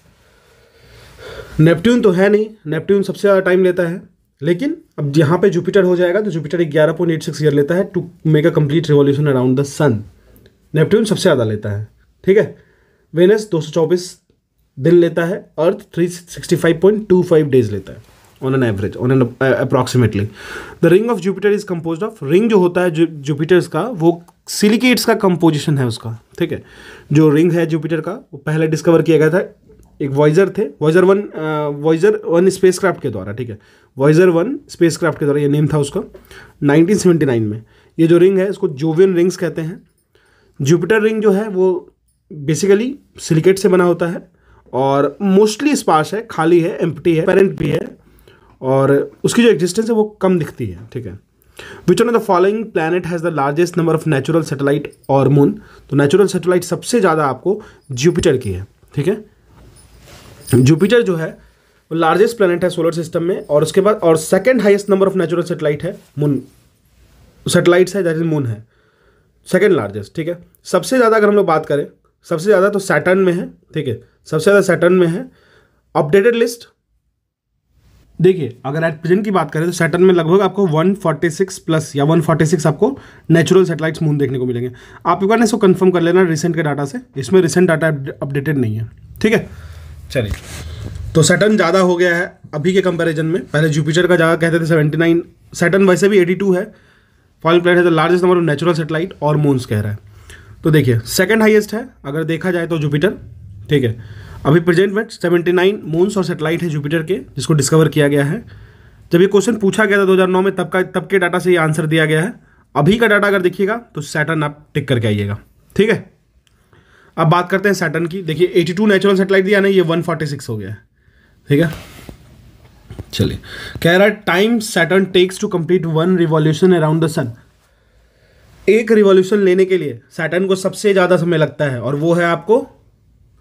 Neptune तो है नहीं, नेपट्यून सबसे ज़्यादा टाइम लेता है, लेकिन अब यहाँ पे जुपिटर हो जाएगा तो जुपिटर 11.86 ईयर लेता है to make a complete revolution around the sun. Neptune सबसे ज़्यादा लेता है, ठीक है। वेनस 224 दिन लेता है, अर्थ 365.25 डेज लेता है on an average, on an approximately. The ring of Jupiter is compose of, ring जो होता है जुपिटर्स का वो सिलिकेट्स का कंपोजिशन है उसका, ठीक है। जो रिंग है जुपिटर का वो पहले डिस्कवर किया गया था, एक वॉयजर थे, वॉयजर वन स्पेसक्राफ्ट के द्वारा, ठीक है, वॉयजर 1 स्पेसक्राफ्ट के द्वारा, ये नेम था उसका, 1979 में। ये जो रिंग है इसको जोवियन रिंग्स कहते हैं। जुपिटर रिंग जो है वो बेसिकली सिलिकेट से बना होता है और मोस्टली स्पार्स है, खाली है, एम्प्टी है, पेरेंट भी है और उसकी जो एग्जिस्टेंस है वो कम दिखती है, ठीक है। Which of the following planet has the largest number of natural satellite और मून? तो नेचुरल सैटेलाइट सबसे ज़्यादा आपको जुपिटर की है, ठीक है। जुपिटर जो है वो लार्जेस्ट प्लैनेट है सोलर सिस्टम में और उसके बाद और second highest number of natural satellite है, मून सैटेलाइट्स है, दैट इज मून है सेकेंड लार्जेस्ट, ठीक है। सबसे ज़्यादा अगर हम लोग बात करें सबसे ज़्यादा तो सैटर्न में है, ठीक है, सबसे ज़्यादा सैटर्न में है। अपडेटेड लिस्ट देखिए, अगर एट प्रेजेंट की बात करें तो सैटर्न में लगभग आपको 146 प्लस या 146 आपको नेचुरल सैटेलाइट्स मून देखने को मिलेंगे। आप एक बार इसको कंफर्म कर लेना रिसेंट के डाटा से, इसमें रिसेंट डाटा अपडेटेड नहीं है, ठीक है। चलिए तो सैटर्न ज़्यादा हो गया है अभी के कंपैरिजन में, पहले जुपिटर का ज़्यादा कहते थे 79, सैटर्न वैसे भी 82 है। फॉलोइंग प्लैनेट है the largest number of natural satellite और मून्स कह रहा है, तो देखिए सेकेंड हाइएस्ट है अगर देखा जाए तो जुपिटर, ठीक है। अभी प्रेजेंट में 79 मून्स और सैटेलाइट है जुपिटर के जिसको डिस्कवर किया गया है। जब ये क्वेश्चन पूछा गया था 2009 में तब के डाटा से ये आंसर दिया गया है। अभी का डाटा अगर देखिएगा तो सैटर्न आप टिक करके आइएगा। ठीक है, अब बात करते हैं सैटर्न की। देखिए 82 नेचुरल सेटेलाइट दिया ना, ये 146 हो गया है। ठीक है, चलिए कह रहा है time Saturn takes to complete 1 revolution around the sun. एक रिवॉल्यूशन लेने के लिए सैटर्न को सबसे ज़्यादा समय लगता है और वो है आपको,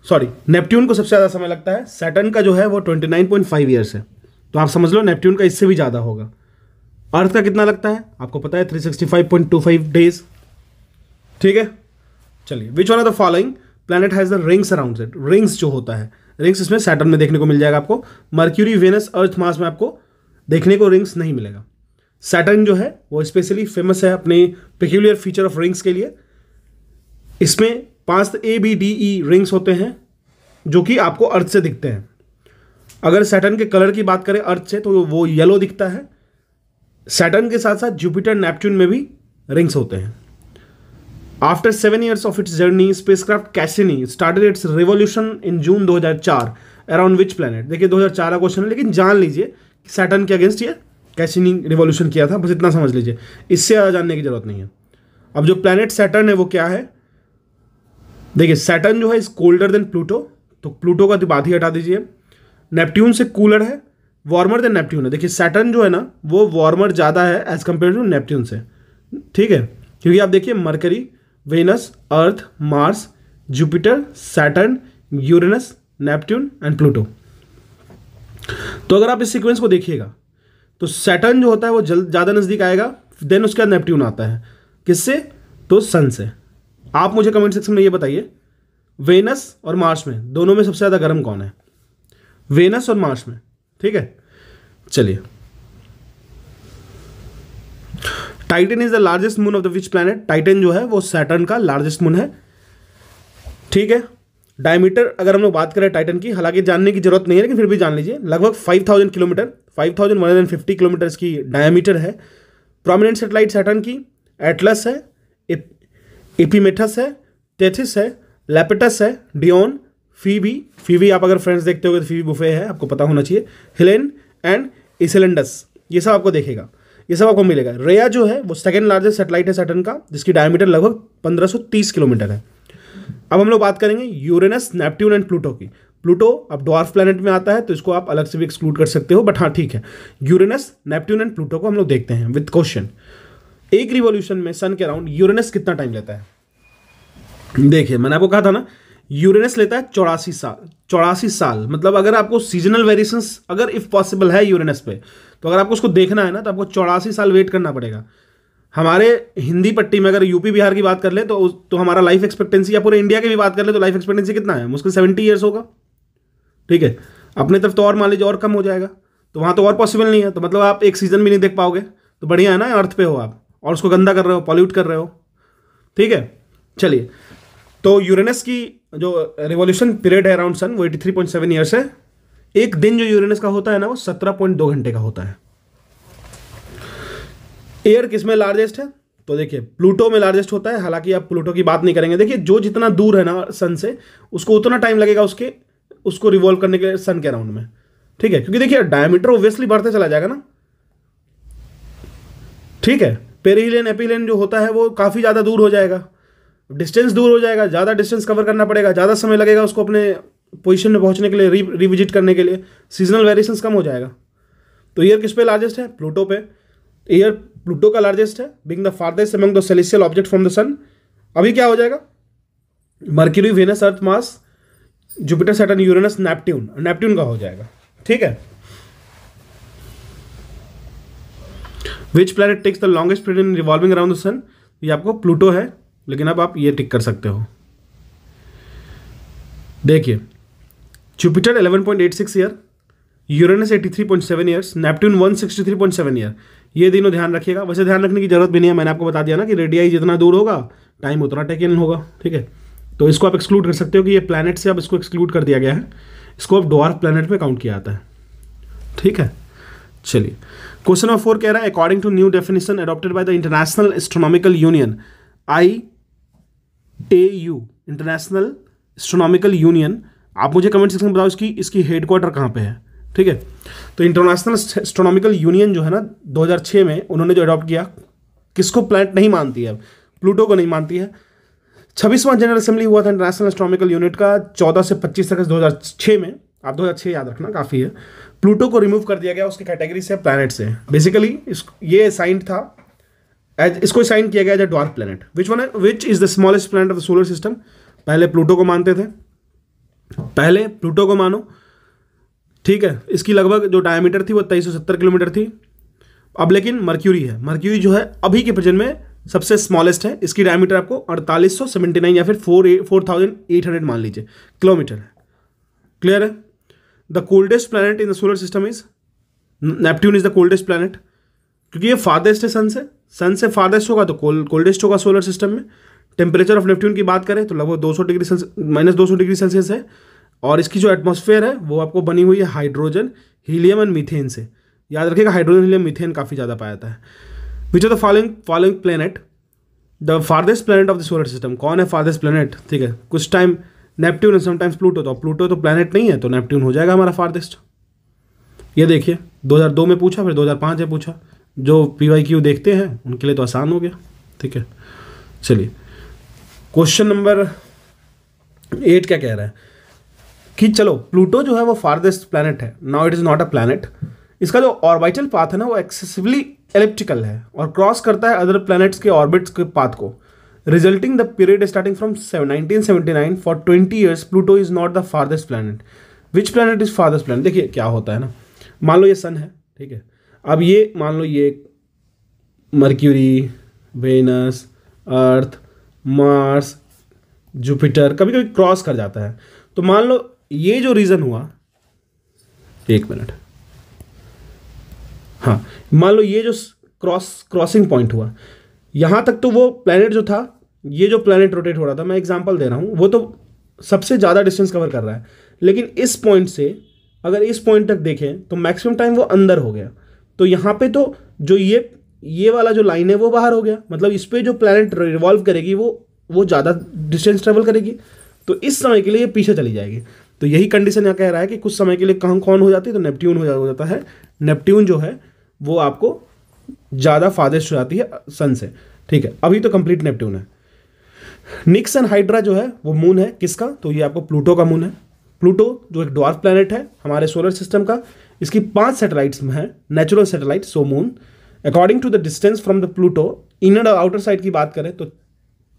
सॉरी, नेपट्यून को सबसे ज़्यादा समय लगता है। सैटर्न का जो है वो 29.5 ईयर्स है, तो आप समझ लो नेपट्यून का इससे भी ज़्यादा होगा। अर्थ का कितना लगता है आपको पता है, 365.25 डेज। ठीक है, चलिए which one of the following planet has the rings around it. Rings जो होता है, रिंग्स इसमें सैटर्न में देखने को मिल जाएगा आपको। मर्क्यूरी, वेनस, अर्थ, मार्स में आपको देखने को रिंग्स नहीं मिलेगा। सैटर्न जो है वो स्पेशली फेमस है अपने पेक्यूलियर फीचर ऑफ रिंग्स के लिए। इसमें 5 ABDE रिंग्स होते हैं जो कि आपको अर्थ से दिखते हैं। अगर सैटर्न के कलर की बात करें अर्थ से तो वो येलो दिखता है। सैटर्न के साथ साथ जुपिटर, नेपच्यून में भी रिंग्स होते हैं। After 7 years of its journey spacecraft Cassini started its revolution in June 2004 around which planet. देखिए 2004 का क्वेश्चन है, लेकिन जान लीजिए सैटर्न के अगेंस्ट ये कैसिनी रिवॉल्यूशन किया था, बस इतना समझ लीजिए, इससे ज़्यादा जानने की जरूरत नहीं है। अब जो प्लैनेट सैटर्न है वो क्या है, देखिए सैटर्न जो है इज कोल्डर देन प्लूटो, तो प्लूटो का तो बात ही हटा दीजिए। नेपट्यून से कूलर है, वार्मर देन नेपट्यून है। देखिए सैटर्न जो है ना वो वार्मर ज़्यादा है एज कम्पेयर टू नेपट्यून से। ठीक है, क्योंकि आप देखिए Mercury, Venus, earth, Mars, Jupiter, Saturn, Uranus, Neptune and Pluto. तो अगर आप इस सीक्वेंस को देखिएगा तो सैटर्न जो होता है वो ज़्यादा नज़दीक आएगा, देन उसके बाद नेपट्यून आता है। किससे? तो सन से। आप मुझे कमेंट सेक्शन में ये बताइए वेनस और मार्स में दोनों में सबसे ज़्यादा गर्म कौन है, वेनस और मार्स में। ठीक है, चलिए Titan is the largest moon of the which planet. Titan जो है वो सैटर्न का लार्जेस्ट मून है। ठीक है, डायमीटर अगर हम लोग बात करें टाइटन की, हालांकि जानने की जरूरत नहीं है लेकिन फिर भी जान लीजिए, लगभग 5000 किलोमीटर, 5150 किलोमीटर की डायमीटर है। प्रोमिनेंट सेटेलाइट सैटर्न की एटलस है, एपीमेथस है, टेथिस है, लेपेटस है, डियोन, फीबी आप अगर फ्रेंड्स देखते होगे तो फीबी बुफे है, आपको पता होना चाहिए, हेलेन एंड इसेलेंडस, ये सब आपको देखेगा, ये सब आपको मिलेगा। रेया जो है वो सेकेंड लार्जेस्ट सेटेलाइट है सैटर्न का, जिसकी डायमीटर लगभग 1530 किलोमीटर है। अब हम लोग बात करेंगे यूरेनस, नेपट्यून एंड प्लूटो की। प्लूटो अब ड्वार्फ प्लैनेट में आता है तो इसको आप अलग से भी एक्सक्लूड कर सकते हो, बट हाँ ठीक है, यूरेनस, नेपट्यून एंड प्लूटो को हम लोग देखते हैं विद क्वेश्चन। एक रिवॉल्यूशन में सन के अराउंड यूरेनस कितना टाइम लेता है? देखिए मैंने आपको कहा था ना, यूरेनस लेता है 84 साल। मतलब अगर आपको सीजनल वेरिएशंस अगर इफ पॉसिबल है यूरेनस पे, तो अगर आपको उसको देखना है ना तो आपको 84 साल वेट करना पड़ेगा। हमारे हिंदी पट्टी में अगर यूपी बिहार की बात कर ले तो हमारा लाइफ एक्सपेक्टेंसी, या पूरे इंडिया की भी बात कर ले तो लाइफ एक्सपेक्टेंसी कितना है, मुश्किल 70 ईयर्स होगा। ठीक है, अपने तरफ तो और मान लीजिए और कम हो जाएगा, तो वहाँ तो और पॉसिबल नहीं है, तो मतलब आप एक सीजन भी नहीं देख पाओगे। तो बढ़िया है ना, अर्थ पे हो आप और उसको गंदा कर रहे हो, पॉल्यूट कर रहे हो। ठीक है, चलिए तो यूरेनस की जो रिवॉल्यूशन पीरियड है अराउंड सन वो 83.7 ईयर्स है। एक दिन जो यूरेनस का होता है ना वो 17.2 घंटे का होता है। एयर किस में लार्जेस्ट है? तो देखिए प्लूटो में लार्जेस्ट होता है, हालांकि आप प्लूटो की बात नहीं करेंगे। देखिए जो जितना दूर है ना सन से उसको उतना टाइम लगेगा उसको रिवॉल्व करने के लिए सन के अराउंड में। ठीक है, क्योंकि देखिए डायमीटर ऑब्वियसली बढ़ते चला जाएगा ना। ठीक है, पेरीहिलियन, एपिलियन जो होता है वो काफ़ी ज़्यादा दूर हो जाएगा, डिस्टेंस दूर हो जाएगा, ज़्यादा डिस्टेंस कवर करना पड़ेगा, ज़्यादा समय लगेगा उसको अपने पोजीशन में पहुंचने के लिए, रिविजिट करने के लिए। सीजनल वेरिएशंस कम हो जाएगा। तो ईयर किस पे लार्जेस्ट है? प्लूटो पे। ईयर प्लूटो का लार्जेस्ट है, being the farthest among the celestial object from the sun. अभी क्या हो जाएगा? मर्क्यूरी, वेनस, अर्थ, Mars, Jupiter, Saturn, Uranus, Neptune का हो जाएगा। ठीक है, which planet takes the longest period in revolving around the sun? ये आपको प्लूटो है, लेकिन अब आप ये टिक कर सकते हो। देखिए Jupiter 11.86 year, Uranus 83.7 years, Neptune 163.7 year. ये दिनों ध्यान रखिएगा, वैसे ध्यान रखने की जरूरत भी नहीं है, मैंने आपको बता दिया ना कि रेडियाई जितना दूर होगा टाइम उतना टेक इन होगा। ठीक है, तो इसको आप एक्सक्लूड कर सकते हो कि ये प्लैनेट से अब इसको एक्सक्लूड कर दिया गया है, इसको अब ड्वार्फ प्लैनेट में काउंट किया जाता है। ठीक है, चलिए क्वेश्चन नंबर 4 कह रहा है according to new definition adopted by the International Astronomical Union IAU, International Astronomical Union, आप मुझे कमेंट सेक्शन में बताओ इसकी हेडक्वार्टर कहाँ पे है। ठीक है। तो इंटरनेशनल एस्ट्रोनॉमिकल यूनियन जो है ना 2006 में उन्होंने जो अडॉप्ट किया, किसको प्लैनेट नहीं मानती है, प्लूटो को नहीं मानती है। 26वां जनरल असेंबली हुआ था इंटरनेशनल एस्ट्रोनॉमिकल यूनिट का 14 से 25 अगस्त 2006 में। आप 2006 याद रखना काफ़ी है। प्लूटो को रिमूव कर दिया गया उसकी कैटेगरी से, प्लैनेट से। बेसिकली ये साइंड था एज, इसको साइन किया गया as a dwarf planet. Which is the smallest planet of the solar system. पहले प्लूटो को मानते थे, पहले प्लूटो को मानो, ठीक है। इसकी लगभग जो डायमीटर थी वो 2370 किलोमीटर थी। अब लेकिन मर्क्यूरी है, मर्क्यूरी जो है अभी के प्रेजेंट में सबसे स्मॉलेस्ट है। इसकी डायमीटर आपको 4879 या फिर 4800 मान लीजिए किलोमीटर है। क्लियर है। The coldest planet in the solar system is Neptune, is the coldest planet, क्योंकि ये फादेस्ट है सन से। सन से फादेस्ट होगा तो कोल्डेस्ट होगा सोलर सिस्टम में। टेम्परेचर ऑफ नेपट्यून की बात करें तो लगभग -200 डिग्री सेल्सियस है। और इसकी जो एटमॉस्फेयर है वो आपको बनी हुई है हाइड्रोजन, हीलियम एंड मीथेन से। याद रखिएगा हाइड्रोजन, हीलियम, मीथेन काफ़ी ज़्यादा पाया जाता है। Which are the following planet the farthest planet of the solar system. कौन है फार्देस्ट प्लेनेट, ठीक है। कुछ time Neptune and sometimes Pluto. तो प्लूटो तो प्लेनेट नहीं है तो नेपट्यून हो जाएगा हमारा फार्देस्ट। ये देखिए 2002 में पूछा, फिर 2005 में पूछा। जो PYQ देखते हैं उनके लिए तो आसान हो गया, ठीक है। चलिए क्वेश्चन नंबर 8 क्या कह रहा है कि चलो प्लूटो जो है वो फार्देस्ट प्लैनेट है। Now it is not a planet. इसका जो ऑर्बिटल पाथ है ना वो एक्सेसिवली एलिप्टिकल है और क्रॉस करता है अदर प्लैनेट्स के ऑर्बिट्स के पाथ को, resulting the period starting from 1979 for 20 years Pluto is not the farthest planet. Which planet is farthest planet. देखिए क्या होता है ना, मान लो ये सन है, ठीक है। अब ये मान लो ये मर्क्यूरी, वेनस, अर्थ, मार्स, जुपिटर कभी कभी क्रॉस कर जाता है। तो मान लो ये जो रीजन हुआ, एक मिनट, हाँ मान लो ये जो क्रॉसिंग पॉइंट हुआ, यहाँ तक तो वो प्लैनेट जो था, ये जो प्लैनेट रोटेट हो रहा था, मैं एग्जांपल दे रहा हूँ, वो तो सबसे ज़्यादा डिस्टेंस कवर कर रहा है। लेकिन इस पॉइंट से अगर इस पॉइंट तक देखें तो मैक्सिमम टाइम वो अंदर हो गया। तो यहाँ पे तो जो ये वाला जो लाइन है वो बाहर हो गया, मतलब इस पर जो प्लैनेट रिवॉल्व करेगी वो ज़्यादा डिस्टेंस ट्रेवल करेगी, तो इस समय के लिए ये पीछे चली जाएगी। तो यही कंडीशन यहाँ कह रहा है कि कुछ समय के लिए कौन हो जाती है, तो नेपट्यून हो जाता है। नेपट्यून जो है वो आपको ज़्यादा फादेस्ट हो जाती है सन से, ठीक है। अभी तो कंप्लीट नेपट्यून है। निक्स एंड हाइड्रा जो है वो मून है किसका, तो ये आपको प्लूटो का मून है। प्लूटो जो एक ड्वार्फ प्लैनेट है हमारे सोलर सिस्टम का, इसकी 5 सैटेलाइट्स हैं natural satellite. So moon according to the distance from the Pluto inner और आउटर साइड की बात करें तो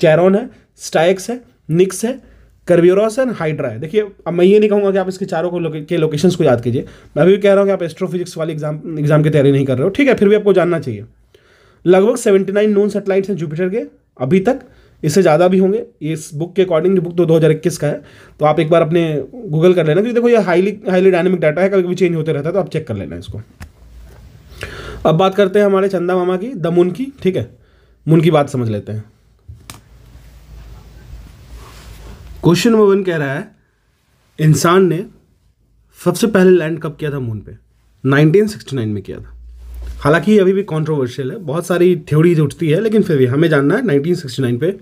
चैरॉन है, स्टाइक्स है, निक्स है, कर्बियोरस एंड हाइड्रा है। देखिए अब मैं ये नहीं कहूँगा कि आप इसके चारों को के लोकेशंस को याद कीजिए, मैं अभी भी कह रहा हूँ कि आप एस्ट्रोफिजिक्स वाली एग्जाम की तैयारी नहीं कर रहे हो, ठीक है। फिर भी आपको जानना चाहिए। लगभग 79 नोन सेटेलाइट्स हैं जुपिटर के अभी तक, इससे ज़्यादा भी होंगे इस बुक के अकॉर्डिंग। बुक तो 2021 का है, तो आप एक बार अपने गूगल कर लेना, क्योंकि देखो ये हाईली डायनेमिक डाटा है, कभी कभी चेंज होते रहता है, तो आप चेक कर लेना इसको। अब बात करते हैं हमारे चंदा मामा की, द मून की, ठीक है। मून की बात समझ लेते हैं। क्वेश्चन नंबर 1 कह रहा है इंसान ने सबसे पहले लैंड कब किया था मून पे, 1969 में किया था। हालांकि ये अभी भी कंट्रोवर्शियल है, बहुत सारी थ्योरीज उठती है, लेकिन फिर भी हमें जानना है 1969 पे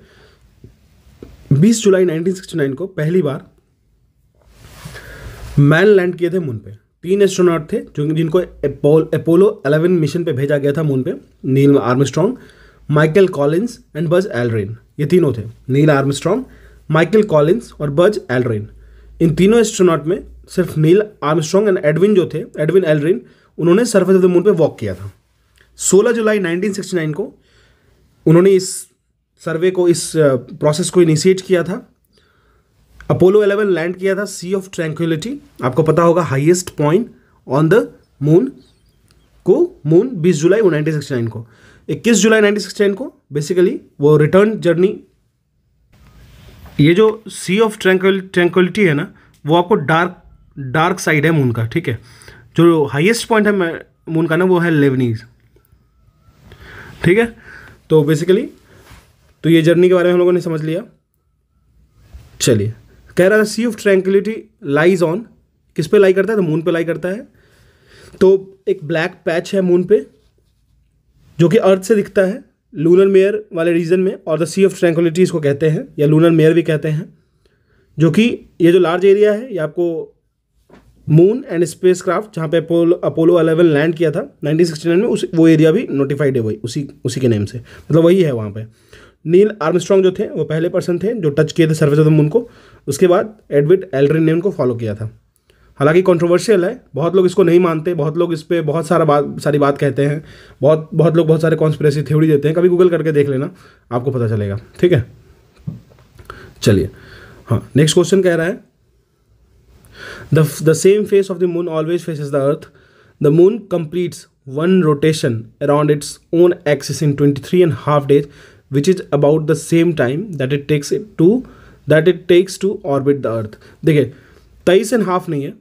20 जुलाई 1969 को पहली बार मैन लैंड किए थे मून पे। 3 एस्ट्रोनॉट थे जिनको अपोलो 11 मिशन पे भेजा गया था मून पे। Neil Armstrong, Michael Collins and Buzz Aldrin, ये तीनों थे। नील आर्मस्ट्रॉन्ग, माइकल कॉलिन्स और बज एल्ड्रिन। इन तीनों एस्ट्रोनॉट में सिर्फ Neil Armstrong and Edwin Aldrin, उन्होंने सरफेस ऑफ द मून पे वॉक किया था। 16 जुलाई 1969 को उन्होंने इस सर्वे को, इस प्रोसेस को इनिशिएट किया था। अपोलो 11 लैंड किया था सी ऑफ ट्रैंक्विलिटी, आपको पता होगा highest point on the moon को। मून 20 जुलाई 1969 को, 21 जुलाई 1969 को बेसिकली वो रिटर्न जर्नी, ये जो सी ऑफ ट्रैंक्विलिटी है ना वो आपको डार्क साइड है मून का, ठीक है। जो हाईएस्ट पॉइंट है मून का ना वो है लेवनीज, ठीक है। तो बेसिकली तो ये जर्नी के बारे में हम लोगों ने समझ लिया। चलिए कह रहा था सी ऑफ ट्रैंक्विलिटी लाइज ऑन, किस पे लाई करता है, तो मून पे लाई करता है। तो एक ब्लैक पैच है मून पे जो कि अर्थ से दिखता है लूनर मेयर वाले रीजन में, और द सी ऑफ ट्रैंक्विलिटी इसको कहते हैं या लूनर मेयर भी कहते हैं, जो कि ये जो लार्ज एरिया है ये आपको मून एंड स्पेसक्राफ्ट, जहाँ पे अपोलो 11 लैंड किया था 1969 में, उस वो एरिया भी नोटिफाइड है वही उसी के नेम से, मतलब वही है वहाँ पे। नील आर्मस्ट्रॉन्ग जो थे वो पहले पर्सन थे जो टच किए थे सर्फेस ऑफ द मून को, उसके बाद एडविड एल्ड्रिन ने उनको फॉलो किया था। हालांकि कंट्रोवर्शियल है, बहुत लोग इसको नहीं मानते, बहुत लोग इस पर बहुत सारी बात कहते हैं, बहुत लोग बहुत सारे कॉन्स्पिरेसी थ्योरी देते हैं, कभी गूगल करके देख लेना आपको पता चलेगा, ठीक है। चलिए हाँ, नेक्स्ट क्वेश्चन कह रहा है the same face of the moon always faces the earth. The moon completes one rotation around its own axis in 23.5 days, which is about the same time that it takes to orbit the earth. देखिए 23.5 नहीं है,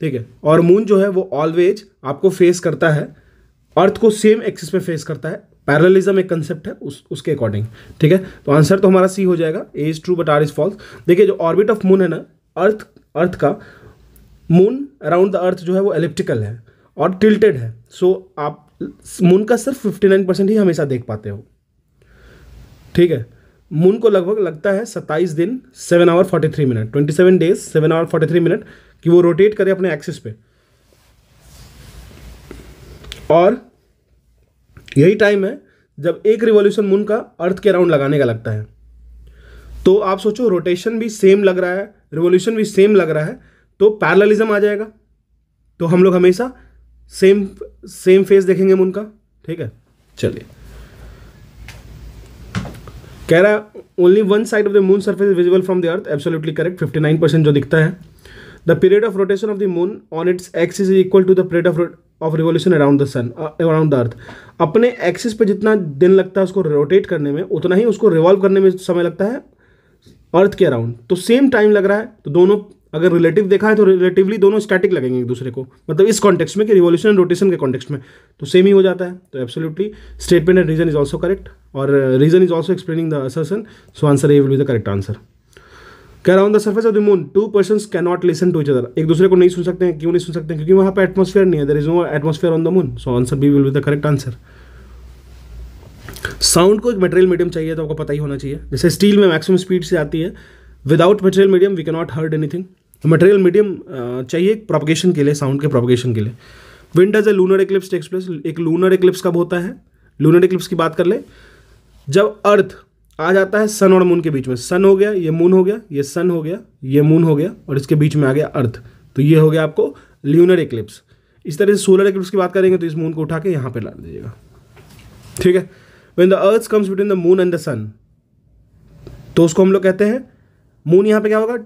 ठीक है, और मून जो है वो ऑलवेज आपको फेस करता है अर्थ को, सेम एक्सिस पे फेस करता है। पैरेललिज्म एक कंसेप्ट है उसके अकॉर्डिंग, ठीक है। तो आंसर तो हमारा सी हो जाएगा, A is true but R is false. देखिए जो ऑर्बिट ऑफ मून है ना, अर्थ का, मून अराउंड द अर्थ जो है वो एलिप्टिकल है और टिल्टेड है, सो आप मून का सिर्फ 59% ही हमेशा देख पाते हो, ठीक है। मून को लगभग लगता है 27 दिन 7 hour 43 minute, 27 days 7 hour 43 minute कि वो रोटेट करे अपने एक्सिस पे, और यही टाइम है जब एक रिवॉल्यूशन मून का अर्थ के अराउंड लगाने का लगता है। तो आप सोचो, रोटेशन भी सेम लग रहा है, रिवॉल्यूशन भी सेम लग रहा है, तो पैरेललिज्म आ जाएगा, तो हम लोग हमेशा सेम फेस देखेंगे मून का, ठीक है। चलिए कह रहा है only one side of the moon surface visible from the earth, absolutely correct, 59% जो दिखता है। The period of rotation of the moon on its axis is equal to the period of revolution around the sun around the अर्थ। अपने एक्सिस पे जितना दिन लगता है उसको रोटेट करने में, उतना ही उसको रिवॉल्व करने में समय लगता है अर्थ के अराउंड, तो सेम टाइम लग रहा है, तो दोनों अगर रिलेटिव देखा है तो रिलेटिवली दोनों स्टैटिक लगेंगे एक दूसरे को, मतलब इस कॉन्टेक्स्ट में कि रिवॉल्यूशन एंड रोटेशन के कॉन्टेक्स्ट में तो सेम ही हो जाता है। तो absolutely statement and reason is also correct, और reason is also explaining the assertion, so answer A will be the correct answer. कह रहा हूँ the surface of the moon two persons can not listen to each other, एक दूसरे को नहीं सुन सकते हैं। क्यों नहीं सुन सकते हैं? क्योंकि वहाँ पर एटमोसफेयर नहीं है, there is no atmosphere on the moon, so answer B will be the correct answer. Sound को एक मटेरियल मीडियम चाहिए तो आपको पता ही होना चाहिए, जैसे स्टील में मैक्सिमम स्पीड से आती है, without material medium we can not heard anything, material medium चाहिए प्रोपगेशन के लिए, साउंड के प्रोपगेशन के लिए। When does a lunar eclipse takes place, एक लूनर एक्लिप्स कब होता है? लूनर एक्लिप्स की बात कर ले, जब अर्थ आ जाता है सन और मून के बीच में, सन हो गया, ये मून हो गया, ये सन हो गया, ये मून हो गया, और इसके बीच में आ गया अर्थ, तो ये हो गया आपको लूनर एक्लिप्स। इस तरह से सोलर एक्लिप्स की बात करेंगे तो इस मून को उठा के यहाँ पर ला दीजिएगा, ठीक है। When the earth comes between the moon and the sun, तो उसको हम लोग कहते हैं मून, यहाँ पे क्या होगा,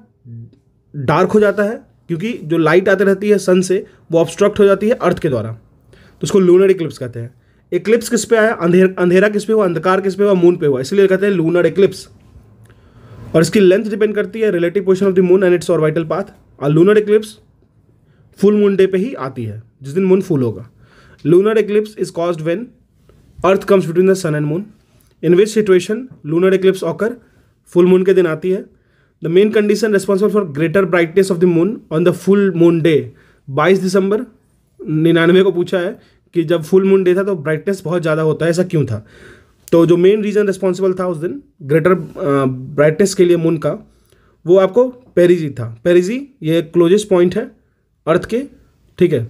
डार्क हो जाता है क्योंकि जो लाइट आती रहती है सन से वो ऑब्स्ट्रक्ट हो जाती है अर्थ के द्वारा, तो उसको लूनर इक्लिप्स कहते हैं। इक्लिप्स किस पे आया, अंधेरा किस पे हुआ, अंधकार किस पे हुआ, मून पे हुआ, इसलिए कहते हैं लूनर इक्लिप्स। और इसकी लेंथ डिपेंड करती है relative position of the moon and its orbital path, और lunar eclipse full moon day पे ही आती है, जिस दिन मून फुल होगा। Lunar eclipse is caused when earth comes between the sun and moon, in which situation lunar eclipse occur full moon के दिन आती है। The main condition responsible for greater brightness of the moon on the full moon day, 22 दिसंबर 1999 को पूछा है कि जब फुल मून डे था तो ब्राइटनेस बहुत ज़्यादा होता है, ऐसा क्यों था? तो जो मेन रीज़न रिस्पॉन्सिबल था उस दिन ग्रेटर ब्राइटनेस के लिए मून का, वो आपको पेरिजी था। पेरिजी ये क्लोजेस्ट पॉइंट है अर्थ के, ठीक है।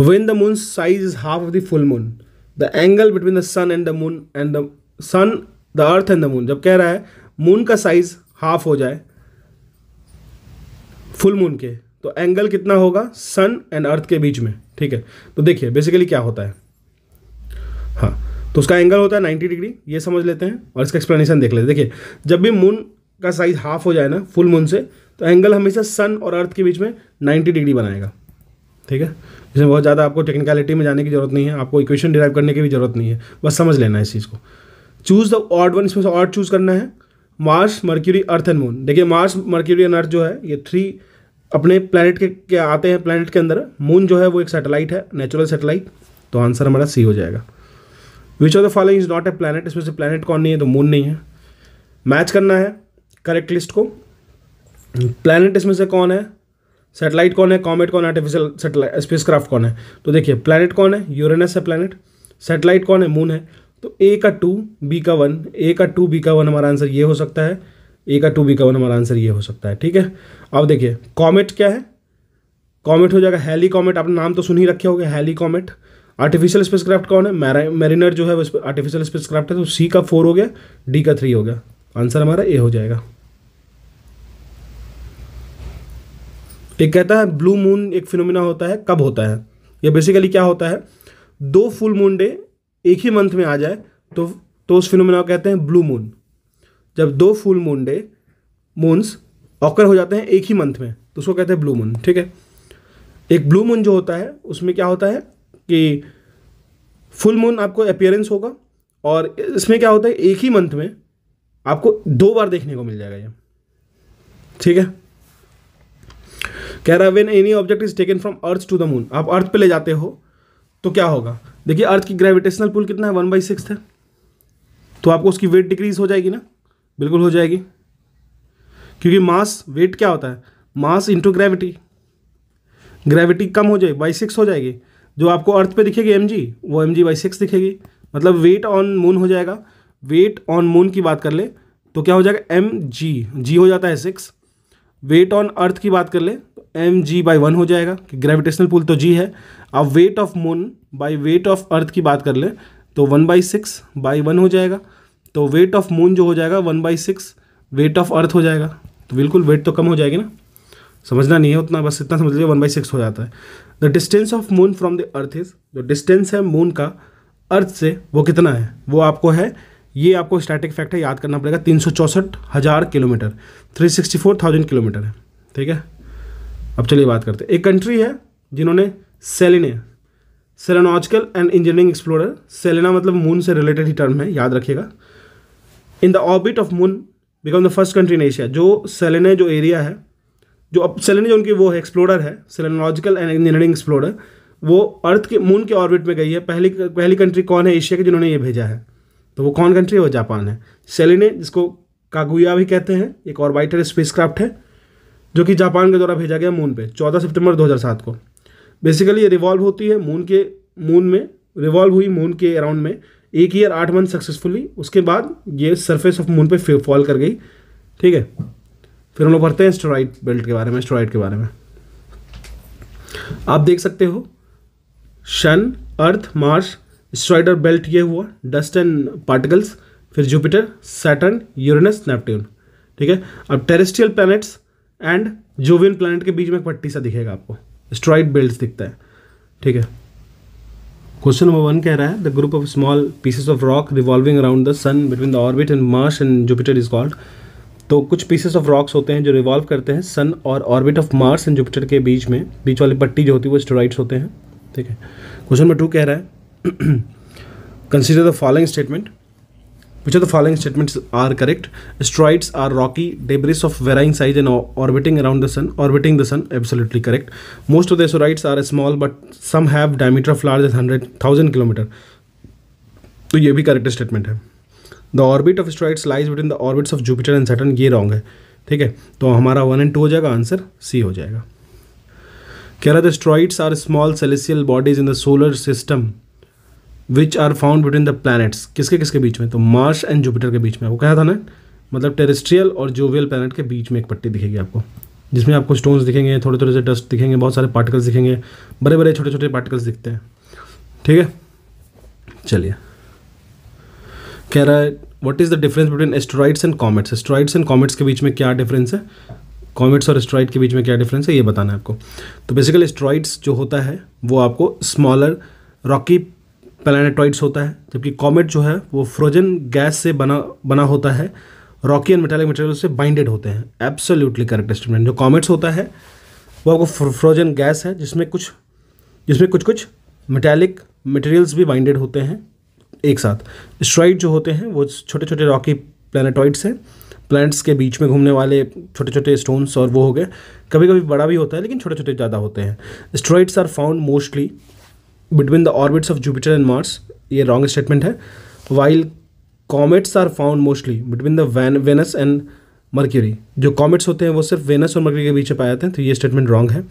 When the moon's size is half of the full moon, the angle between the sun and the moon the earth and the moon, जब कह रहा है मून का साइज हाफ हो जाए फुल मून के, तो एंगल कितना होगा सन एंड अर्थ के बीच में, ठीक है। तो देखिए बेसिकली क्या होता है, हाँ, तो उसका एंगल होता है 90 डिग्री, ये समझ लेते हैं, और इसका एक्सप्लेनेशन देख लेते हैं। देखिए जब भी मून का साइज हाफ हो जाए ना फुल मून से, तो एंगल हमेशा सन और अर्थ के बीच में 90 डिग्री बनाएगा, ठीक है। इसमें बहुत ज़्यादा आपको टेक्निकलिटी में जाने की जरूरत नहीं है, आपको इक्वेशन डिराइव करने की भी जरूरत नहीं है, बस समझ लेना है इस चीज़ को। चूज़ द ऑड वन, इसमें से ऑड चूज़ करना है। Mars Mercury Earth and moon, देखिए मार्स मर्क्यूरी एंड अर्थ जो है ये थ्री अपने प्लैनेट के आते हैं, प्लैनेट के अंदर मून जो है वो एक सैटेलाइट है, नेचुरल सैटेलाइट, तो आंसर हमारा सी हो जाएगा। Which of the following is not a planet, इसमें से प्लैनेट कौन नहीं है, तो मून नहीं है। मैच करना है करेक्ट लिस्ट को, प्लैनेट इसमें से कौन है, सैटेलाइट कौन है, कॉमेट कौन है, आर्टिफिशियल सैटेलाइट स्पेसक्राफ्ट कौन है। तो देखिए प्लैनेट कौन है, यूरेनस है प्लैनेट, सैटेलाइट कौन है, मून है, तो ए का 2 बी का 1, ए का 2 बी का 1 हमारा आंसर ये हो सकता है। ए का 2b का 1, हमारा आंसर ये हो सकता है। ठीक है, अब देखिए कॉमेट क्या है, कॉमेट हो जाएगा हैली कॉमेट, आपने नाम तो सुन ही रखे हो गया हैली कॉमेट। आर्टिफिशियल स्पेसक्राफ्ट कौन है, मैरिनर जो है वो आर्टिफिशियल स्पेसक्राफ्ट है, तो सी का 4 हो गया, डी का 3 हो गया, आंसर हमारा ए हो जाएगा। एक कहता है ब्लू मून एक फिनोमिना होता है, कब होता है, यह बेसिकली क्या होता है, दो फुल मून डे एक ही मंथ में आ जाए तो उस फिनोमिना को कहते हैं ब्लू मून। जब दो full moon day moons occur हो जाते हैं एक ही मंथ में तो उसको कहते हैं ब्लू मून। ठीक है, एक ब्लू मून जो होता है उसमें क्या होता है कि फुल मून आपको अपीयरेंस होगा और इसमें क्या होता है एक ही मंथ में आपको 2 बार देखने को मिल जाएगा ये। ठीक है, कह रहा है when any object is taken from earth to the moon, आप अर्थ पे ले जाते हो तो क्या होगा, देखिए अर्थ की ग्रेविटेशनल पुल कितना है 1/6 है, तो आपको उसकी वेट डिक्रीज हो जाएगी ना, बिल्कुल हो जाएगी, क्योंकि मास वेट क्या होता है, मास इंटू ग्रेविटी, ग्रेविटी कम हो जाए 6 हो जाएगी, जो आपको अर्थ पे दिखेगी mg वो mg 6 दिखेगी, मतलब वेट ऑन मून हो जाएगा। वेट ऑन मून की बात कर ले तो क्या हो जाएगा mg, g हो जाता है 6, वेट ऑन अर्थ की बात कर ले तो mg 1 हो जाएगा कि ग्रेविटेशनल पुल तो g है, अब weight of moon by weight of अर्थ की बात कर ले तो 1/6/1 हो जाएगा, तो वेट ऑफ मून जो हो जाएगा 1/6 वेट ऑफ अर्थ हो जाएगा, तो बिल्कुल वेट तो कम हो जाएगी ना, समझना नहीं है उतना, बस इतना समझ लीजिए 1/6 हो जाता है। The distance of moon from the earth is, जो डिस्टेंस है मून का अर्थ से वो कितना है, वो आपको है, ये आपको स्टैटिक फैक्ट है याद करना पड़ेगा, 364,000 किलोमीटर, 364,000 किलोमीटर है। ठीक है, अब चलिए बात करते हैं, एक कंट्री है जिन्होंने Selene, selenological and engineering explorer, Selena मतलब मून से रिलेटेड ही टर्म है याद रखिएगा, in the orbit of moon become the first country in Asia. जो सेलेने जो एरिया है, जो अब सेलेने जो उनकी वो है एक्सप्लोरर है, सेलेनोलॉजिकल एंड इंजीनियरिंग एक्सप्लोरर, वो अर्थ के मून के ऑर्बिट में गई है, पहली कंट्री कौन है एशिया की जिन्होंने ये भेजा है, तो वो कौन कंट्री है, वो जापान है। सेलेने जिसको कागुया भी कहते हैं, एक ऑर्बिटर स्पेसक्राफ्ट है जो कि जापान के द्वारा भेजा गया मून पे 14 सितंबर 2007 को। बेसिकली ये रिवॉल्व होती है मून के अराउंड में 1 ईयर 8 मंथ सक्सेसफुली, उसके बाद ये सरफेस ऑफ मून पे फॉल कर गई। ठीक है, फिर हम लोग पढ़ते हैं एस्टेरॉइड बेल्ट के बारे में। एस्टेरॉइड के बारे में आप देख सकते हो, sun, Earth, Mars, asteroid belt ये हुआ, डस्ट एंड पार्टिकल्स, फिर जुपिटर, सैटर्न, यूरेनस, नेपट्यून। ठीक है, अब terrestrial planets and Jovian planet के बीच में एक पट्टी सा दिखेगा आपको, एस्टेरॉइड बेल्ट दिखता है। ठीक है, क्वेश्चन नंबर 1 कह रहा है the group of small pieces of rock revolving around the sun between the orbit and Mars and Jupiter is called. तो कुछ पीसेस ऑफ रॉक्स होते हैं जो रिवॉल्व करते हैं सन और orbit of Mars and Jupiter के बीच में, बीच वाली पट्टी जो होती है वो एस्टेरॉइड्स होते हैं। ठीक है, क्वेश्चन नंबर 2 कह रहा है consider the following statement, which of the following statements are correct, asteroids are rocky debris of varying size and orbiting around the sun, orbiting the sun absolutely correct, most of the asteroids are small but some have diameter of large than 100,000 kilometre, तो ये भी करेक्ट स्टेटमेंट है। The orbit of asteroids lies between the orbits of Jupiter and Saturn, ये रॉन्ग है। ठीक है, तो हमारा 1 और 2 हो जाएगा, आंसर सी हो जाएगा। कह रहा था asteroids are small celestial bodies in the solar system which are found between the planets, किसके किसके बीच में, तो मार्स एंड जुपिटर के बीच में, वो कहा था ना, मतलब टेरेस्ट्रियल और जोवियल प्लैनेट के बीच में एक पट्टी दिखेगी आपको, जिसमें आपको स्टोन्स दिखेंगे, थोड़े थोड़े से डस्ट दिखेंगे, बहुत सारे पार्टिकल्स दिखेंगे, बड़े बड़े छोटे छोटे पार्टिकल्स दिखते हैं। ठीक है, चलिए कह रहा है what is the difference between asteroids and comets, asteroids and comets के बीच में क्या डिफरेंस है, कॉमेट्स और एस्टेरॉइड के बीच में क्या डिफरेंस है, ये बताना है आपको। तो बेसिकली एस्टेरॉइड्स जो होता है वो आपको स्मॉलर रॉकी प्लैनेटॉइड्स होता है, जबकि कॉमेट जो है वो फ्रोजन गैस से बना होता है, रॉकी एंड मेटालिक मटेरियल से बाइंडेड होते हैं, एब्सोल्युटली करेक्ट स्टेटमेंट। जो कॉमेट्स होता है वो आपको फ्रोजन गैस है जिसमें कुछ मेटालिक मटेरियल्स भी बाइंडेड होते हैं एक साथ। एस्टेरॉइड जो होते हैं वो छोटे छोटे रॉकी प्लैनेटॉइड्स हैं, प्लैनेट्स के बीच में घूमने वाले छोटे छोटे स्टोन्स, और वो हो गए, कभी कभी बड़ा भी होता है लेकिन छोटे छोटे ज़्यादा होते हैं। Asteroids are found mostly between the orbits of Jupiter and Mars, ये रॉन्ग स्टेटमेंट है, while comets are found mostly between the Venus and Mercury, जो कॉमेट्स होते हैं वो सिर्फ वेनस और मर्क्यूरी के बीच में पाए जाते हैं, तो ये स्टेटमेंट रॉन्ग है।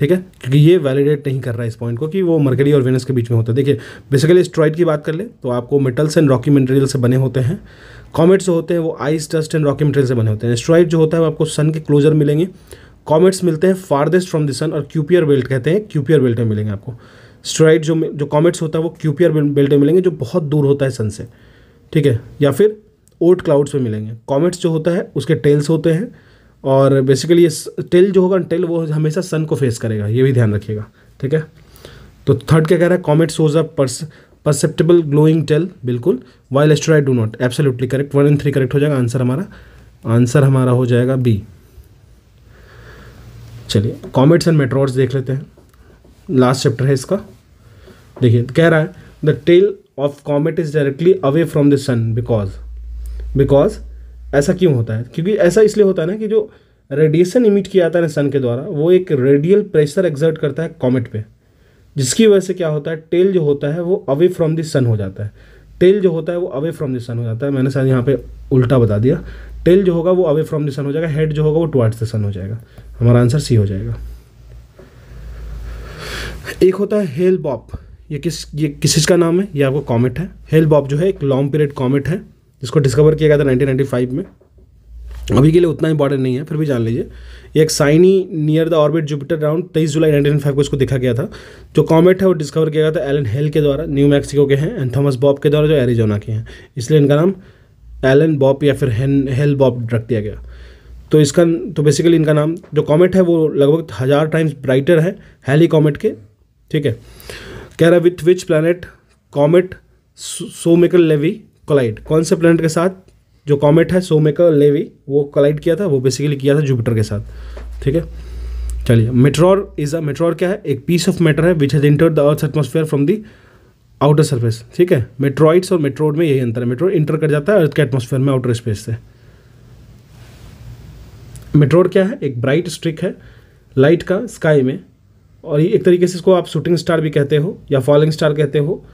ठीक है, क्योंकि ये वैलिडेट नहीं कर रहा है इस पॉइंट को कि वो मरकरी और वेनस के बीच में होता है। देखिए बेसिकली एस्टेरॉइड की बात कर ले तो आपको मेटल्स एंड रॉकी मटेरियल से बने होते हैं, कॉमेट्स जो होते हैं वो ice dust and rocky material से बने होते हैं। एस्टेरॉइड जो होता है वो आपको सन के क्लोजर मिलेंगे, कॉमेट्स मिलते हैं फारदेस्ट फ्रॉम द सन और क्यूपियर बेल्ट कहते हैं, क्यूपियर बेल्ट में मिलेंगे आपको। एस्टेरॉइड जो कॉमेट्स होता है वो क्यूपियर बेल्ट में मिलेंगे जो बहुत दूर होता है सन से, ठीक है, या फिर ओट क्लाउड्स में मिलेंगे। कॉमेट्स जो होता है उसके टेल्स होते हैं और बेसिकली ये टेल जो होगा टेल वो हमेशा सन को फेस करेगा, ये भी ध्यान रखिएगा, ठीक है। तो थर्ड क्या कह रहा है, comet shows a perceptible glowing tail, बिल्कुल, while asteroid do not, absolutely correct, 1 और 3 करेक्ट हो जाएगा आंसर हमारा हो जाएगा बी। चलिए कॉमेट्स एंड मेटरॉइड्स देख लेते हैं, लास्ट चैप्टर है इसका। देखिए कह रहा है the tail of comet is directly away from the sun because ऐसा क्यों होता है, क्योंकि ऐसा इसलिए होता है ना कि जो रेडिएशन इमिट किया जाता है ना सन के द्वारा वो एक रेडियल प्रेशर एक्सर्ट करता है कॉमेट पे, जिसकी वजह से क्या होता है टेल जो होता है वो अवे फ्रॉम द सन हो जाता है। टेल जो होता है वो अवे फ्रॉम द सन हो जाता है, मैंने शायद यहाँ पे उल्टा बता दिया, टेल जो होगा वो अवे फ्रॉम द सन हो जाएगा, हेड जो होगा वो टुवर्ड्स द सन हो जाएगा। हमारा आंसर सी हो जाएगा। एक होता है हेल बॉप, ये किस चीज़ का नाम है, ये आपको कॉमेट है। हेल बॉप जो है एक लॉन्ग पीरियड कॉमेट है जिसको डिस्कवर किया गया था 1995 में, अभी के लिए उतना इंपॉर्टेंट नहीं है, फिर भी जान लीजिए। एक shiny near the orbit Jupiter around 23 July 1995 को इसको देखा गया था। जो कॉमेट है वो डिस्कवर किया गया था एलन हेल के द्वारा, न्यू मैक्सिको के हैं, एंड थॉमस बॉब के द्वारा जो एरिजोना के हैं, इसलिए इनका नाम एलन बॉब या फिर हेल बॉब रख दिया गया। तो इसका तो बेसिकली इनका नाम जो कॉमेट है वो लगभग 1000 टाइम्स ब्राइटर है हेली कॉमेट के, ठीक है। कह रहा है with which planet comet Shoemaker Levy collide, कौन से प्लैनेट के साथ जो कॉमेट है शोमेकर लेवी वो कोलाइड किया था, वो बेसिकली किया था जुपिटर के साथ, ठीक है। चलिए मेटरॉर क्या है, एक पीस ऑफ मैटर है which has entered the earth atmosphere from the outer surface, ठीक है। मेट्रॉइड्स और मेट्रोड में यही अंतर है, मेट्रोड इंटर कर जाता है अर्थ के एटमॉस्फेयर में आउटर स्पेस से। मेट्रोड क्या है, एक ब्राइट स्ट्रिक है लाइट का स्काई में, और ये एक तरीके से इसको आप शूटिंग स्टार भी कहते हो या फॉलिंग स्टार कहते हो,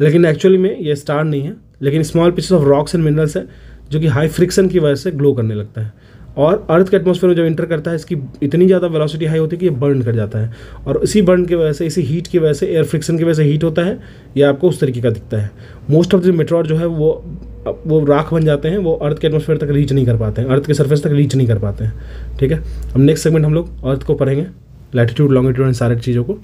लेकिन एक्चुअली में ये स्टार नहीं है, लेकिन small pieces of rocks and minerals है जो कि हाई फ्रिक्शन की वजह से ग्लो करने लगता है, और अर्थ के एटमॉस्फेयर में जब इंटर करता है इसकी इतनी ज़्यादा वेलोसिटी हाई होती है कि ये बर्न कर जाता है, और इसी बर्न की वजह से, इसी हीट की वजह से, एयर फ्रिक्शन की वजह से हीट होता है, ये आपको उस तरीके का दिखता है। मोस्ट ऑफ द मेटरॉइड जो है वो राख बन जाते हैं, वो अर्थ के एटमॉस्फेयर तक रीच नहीं कर पाते हैं, अर्थ के सर्फेस तक रीच नहीं कर पाते हैं, ठीक है। अब नेक्स्ट सेगमेंट हम लोग अर्थ को पढ़ेंगे, लैटिट्यूड लॉन्गिट्यूड इन सारी चीज़ों को।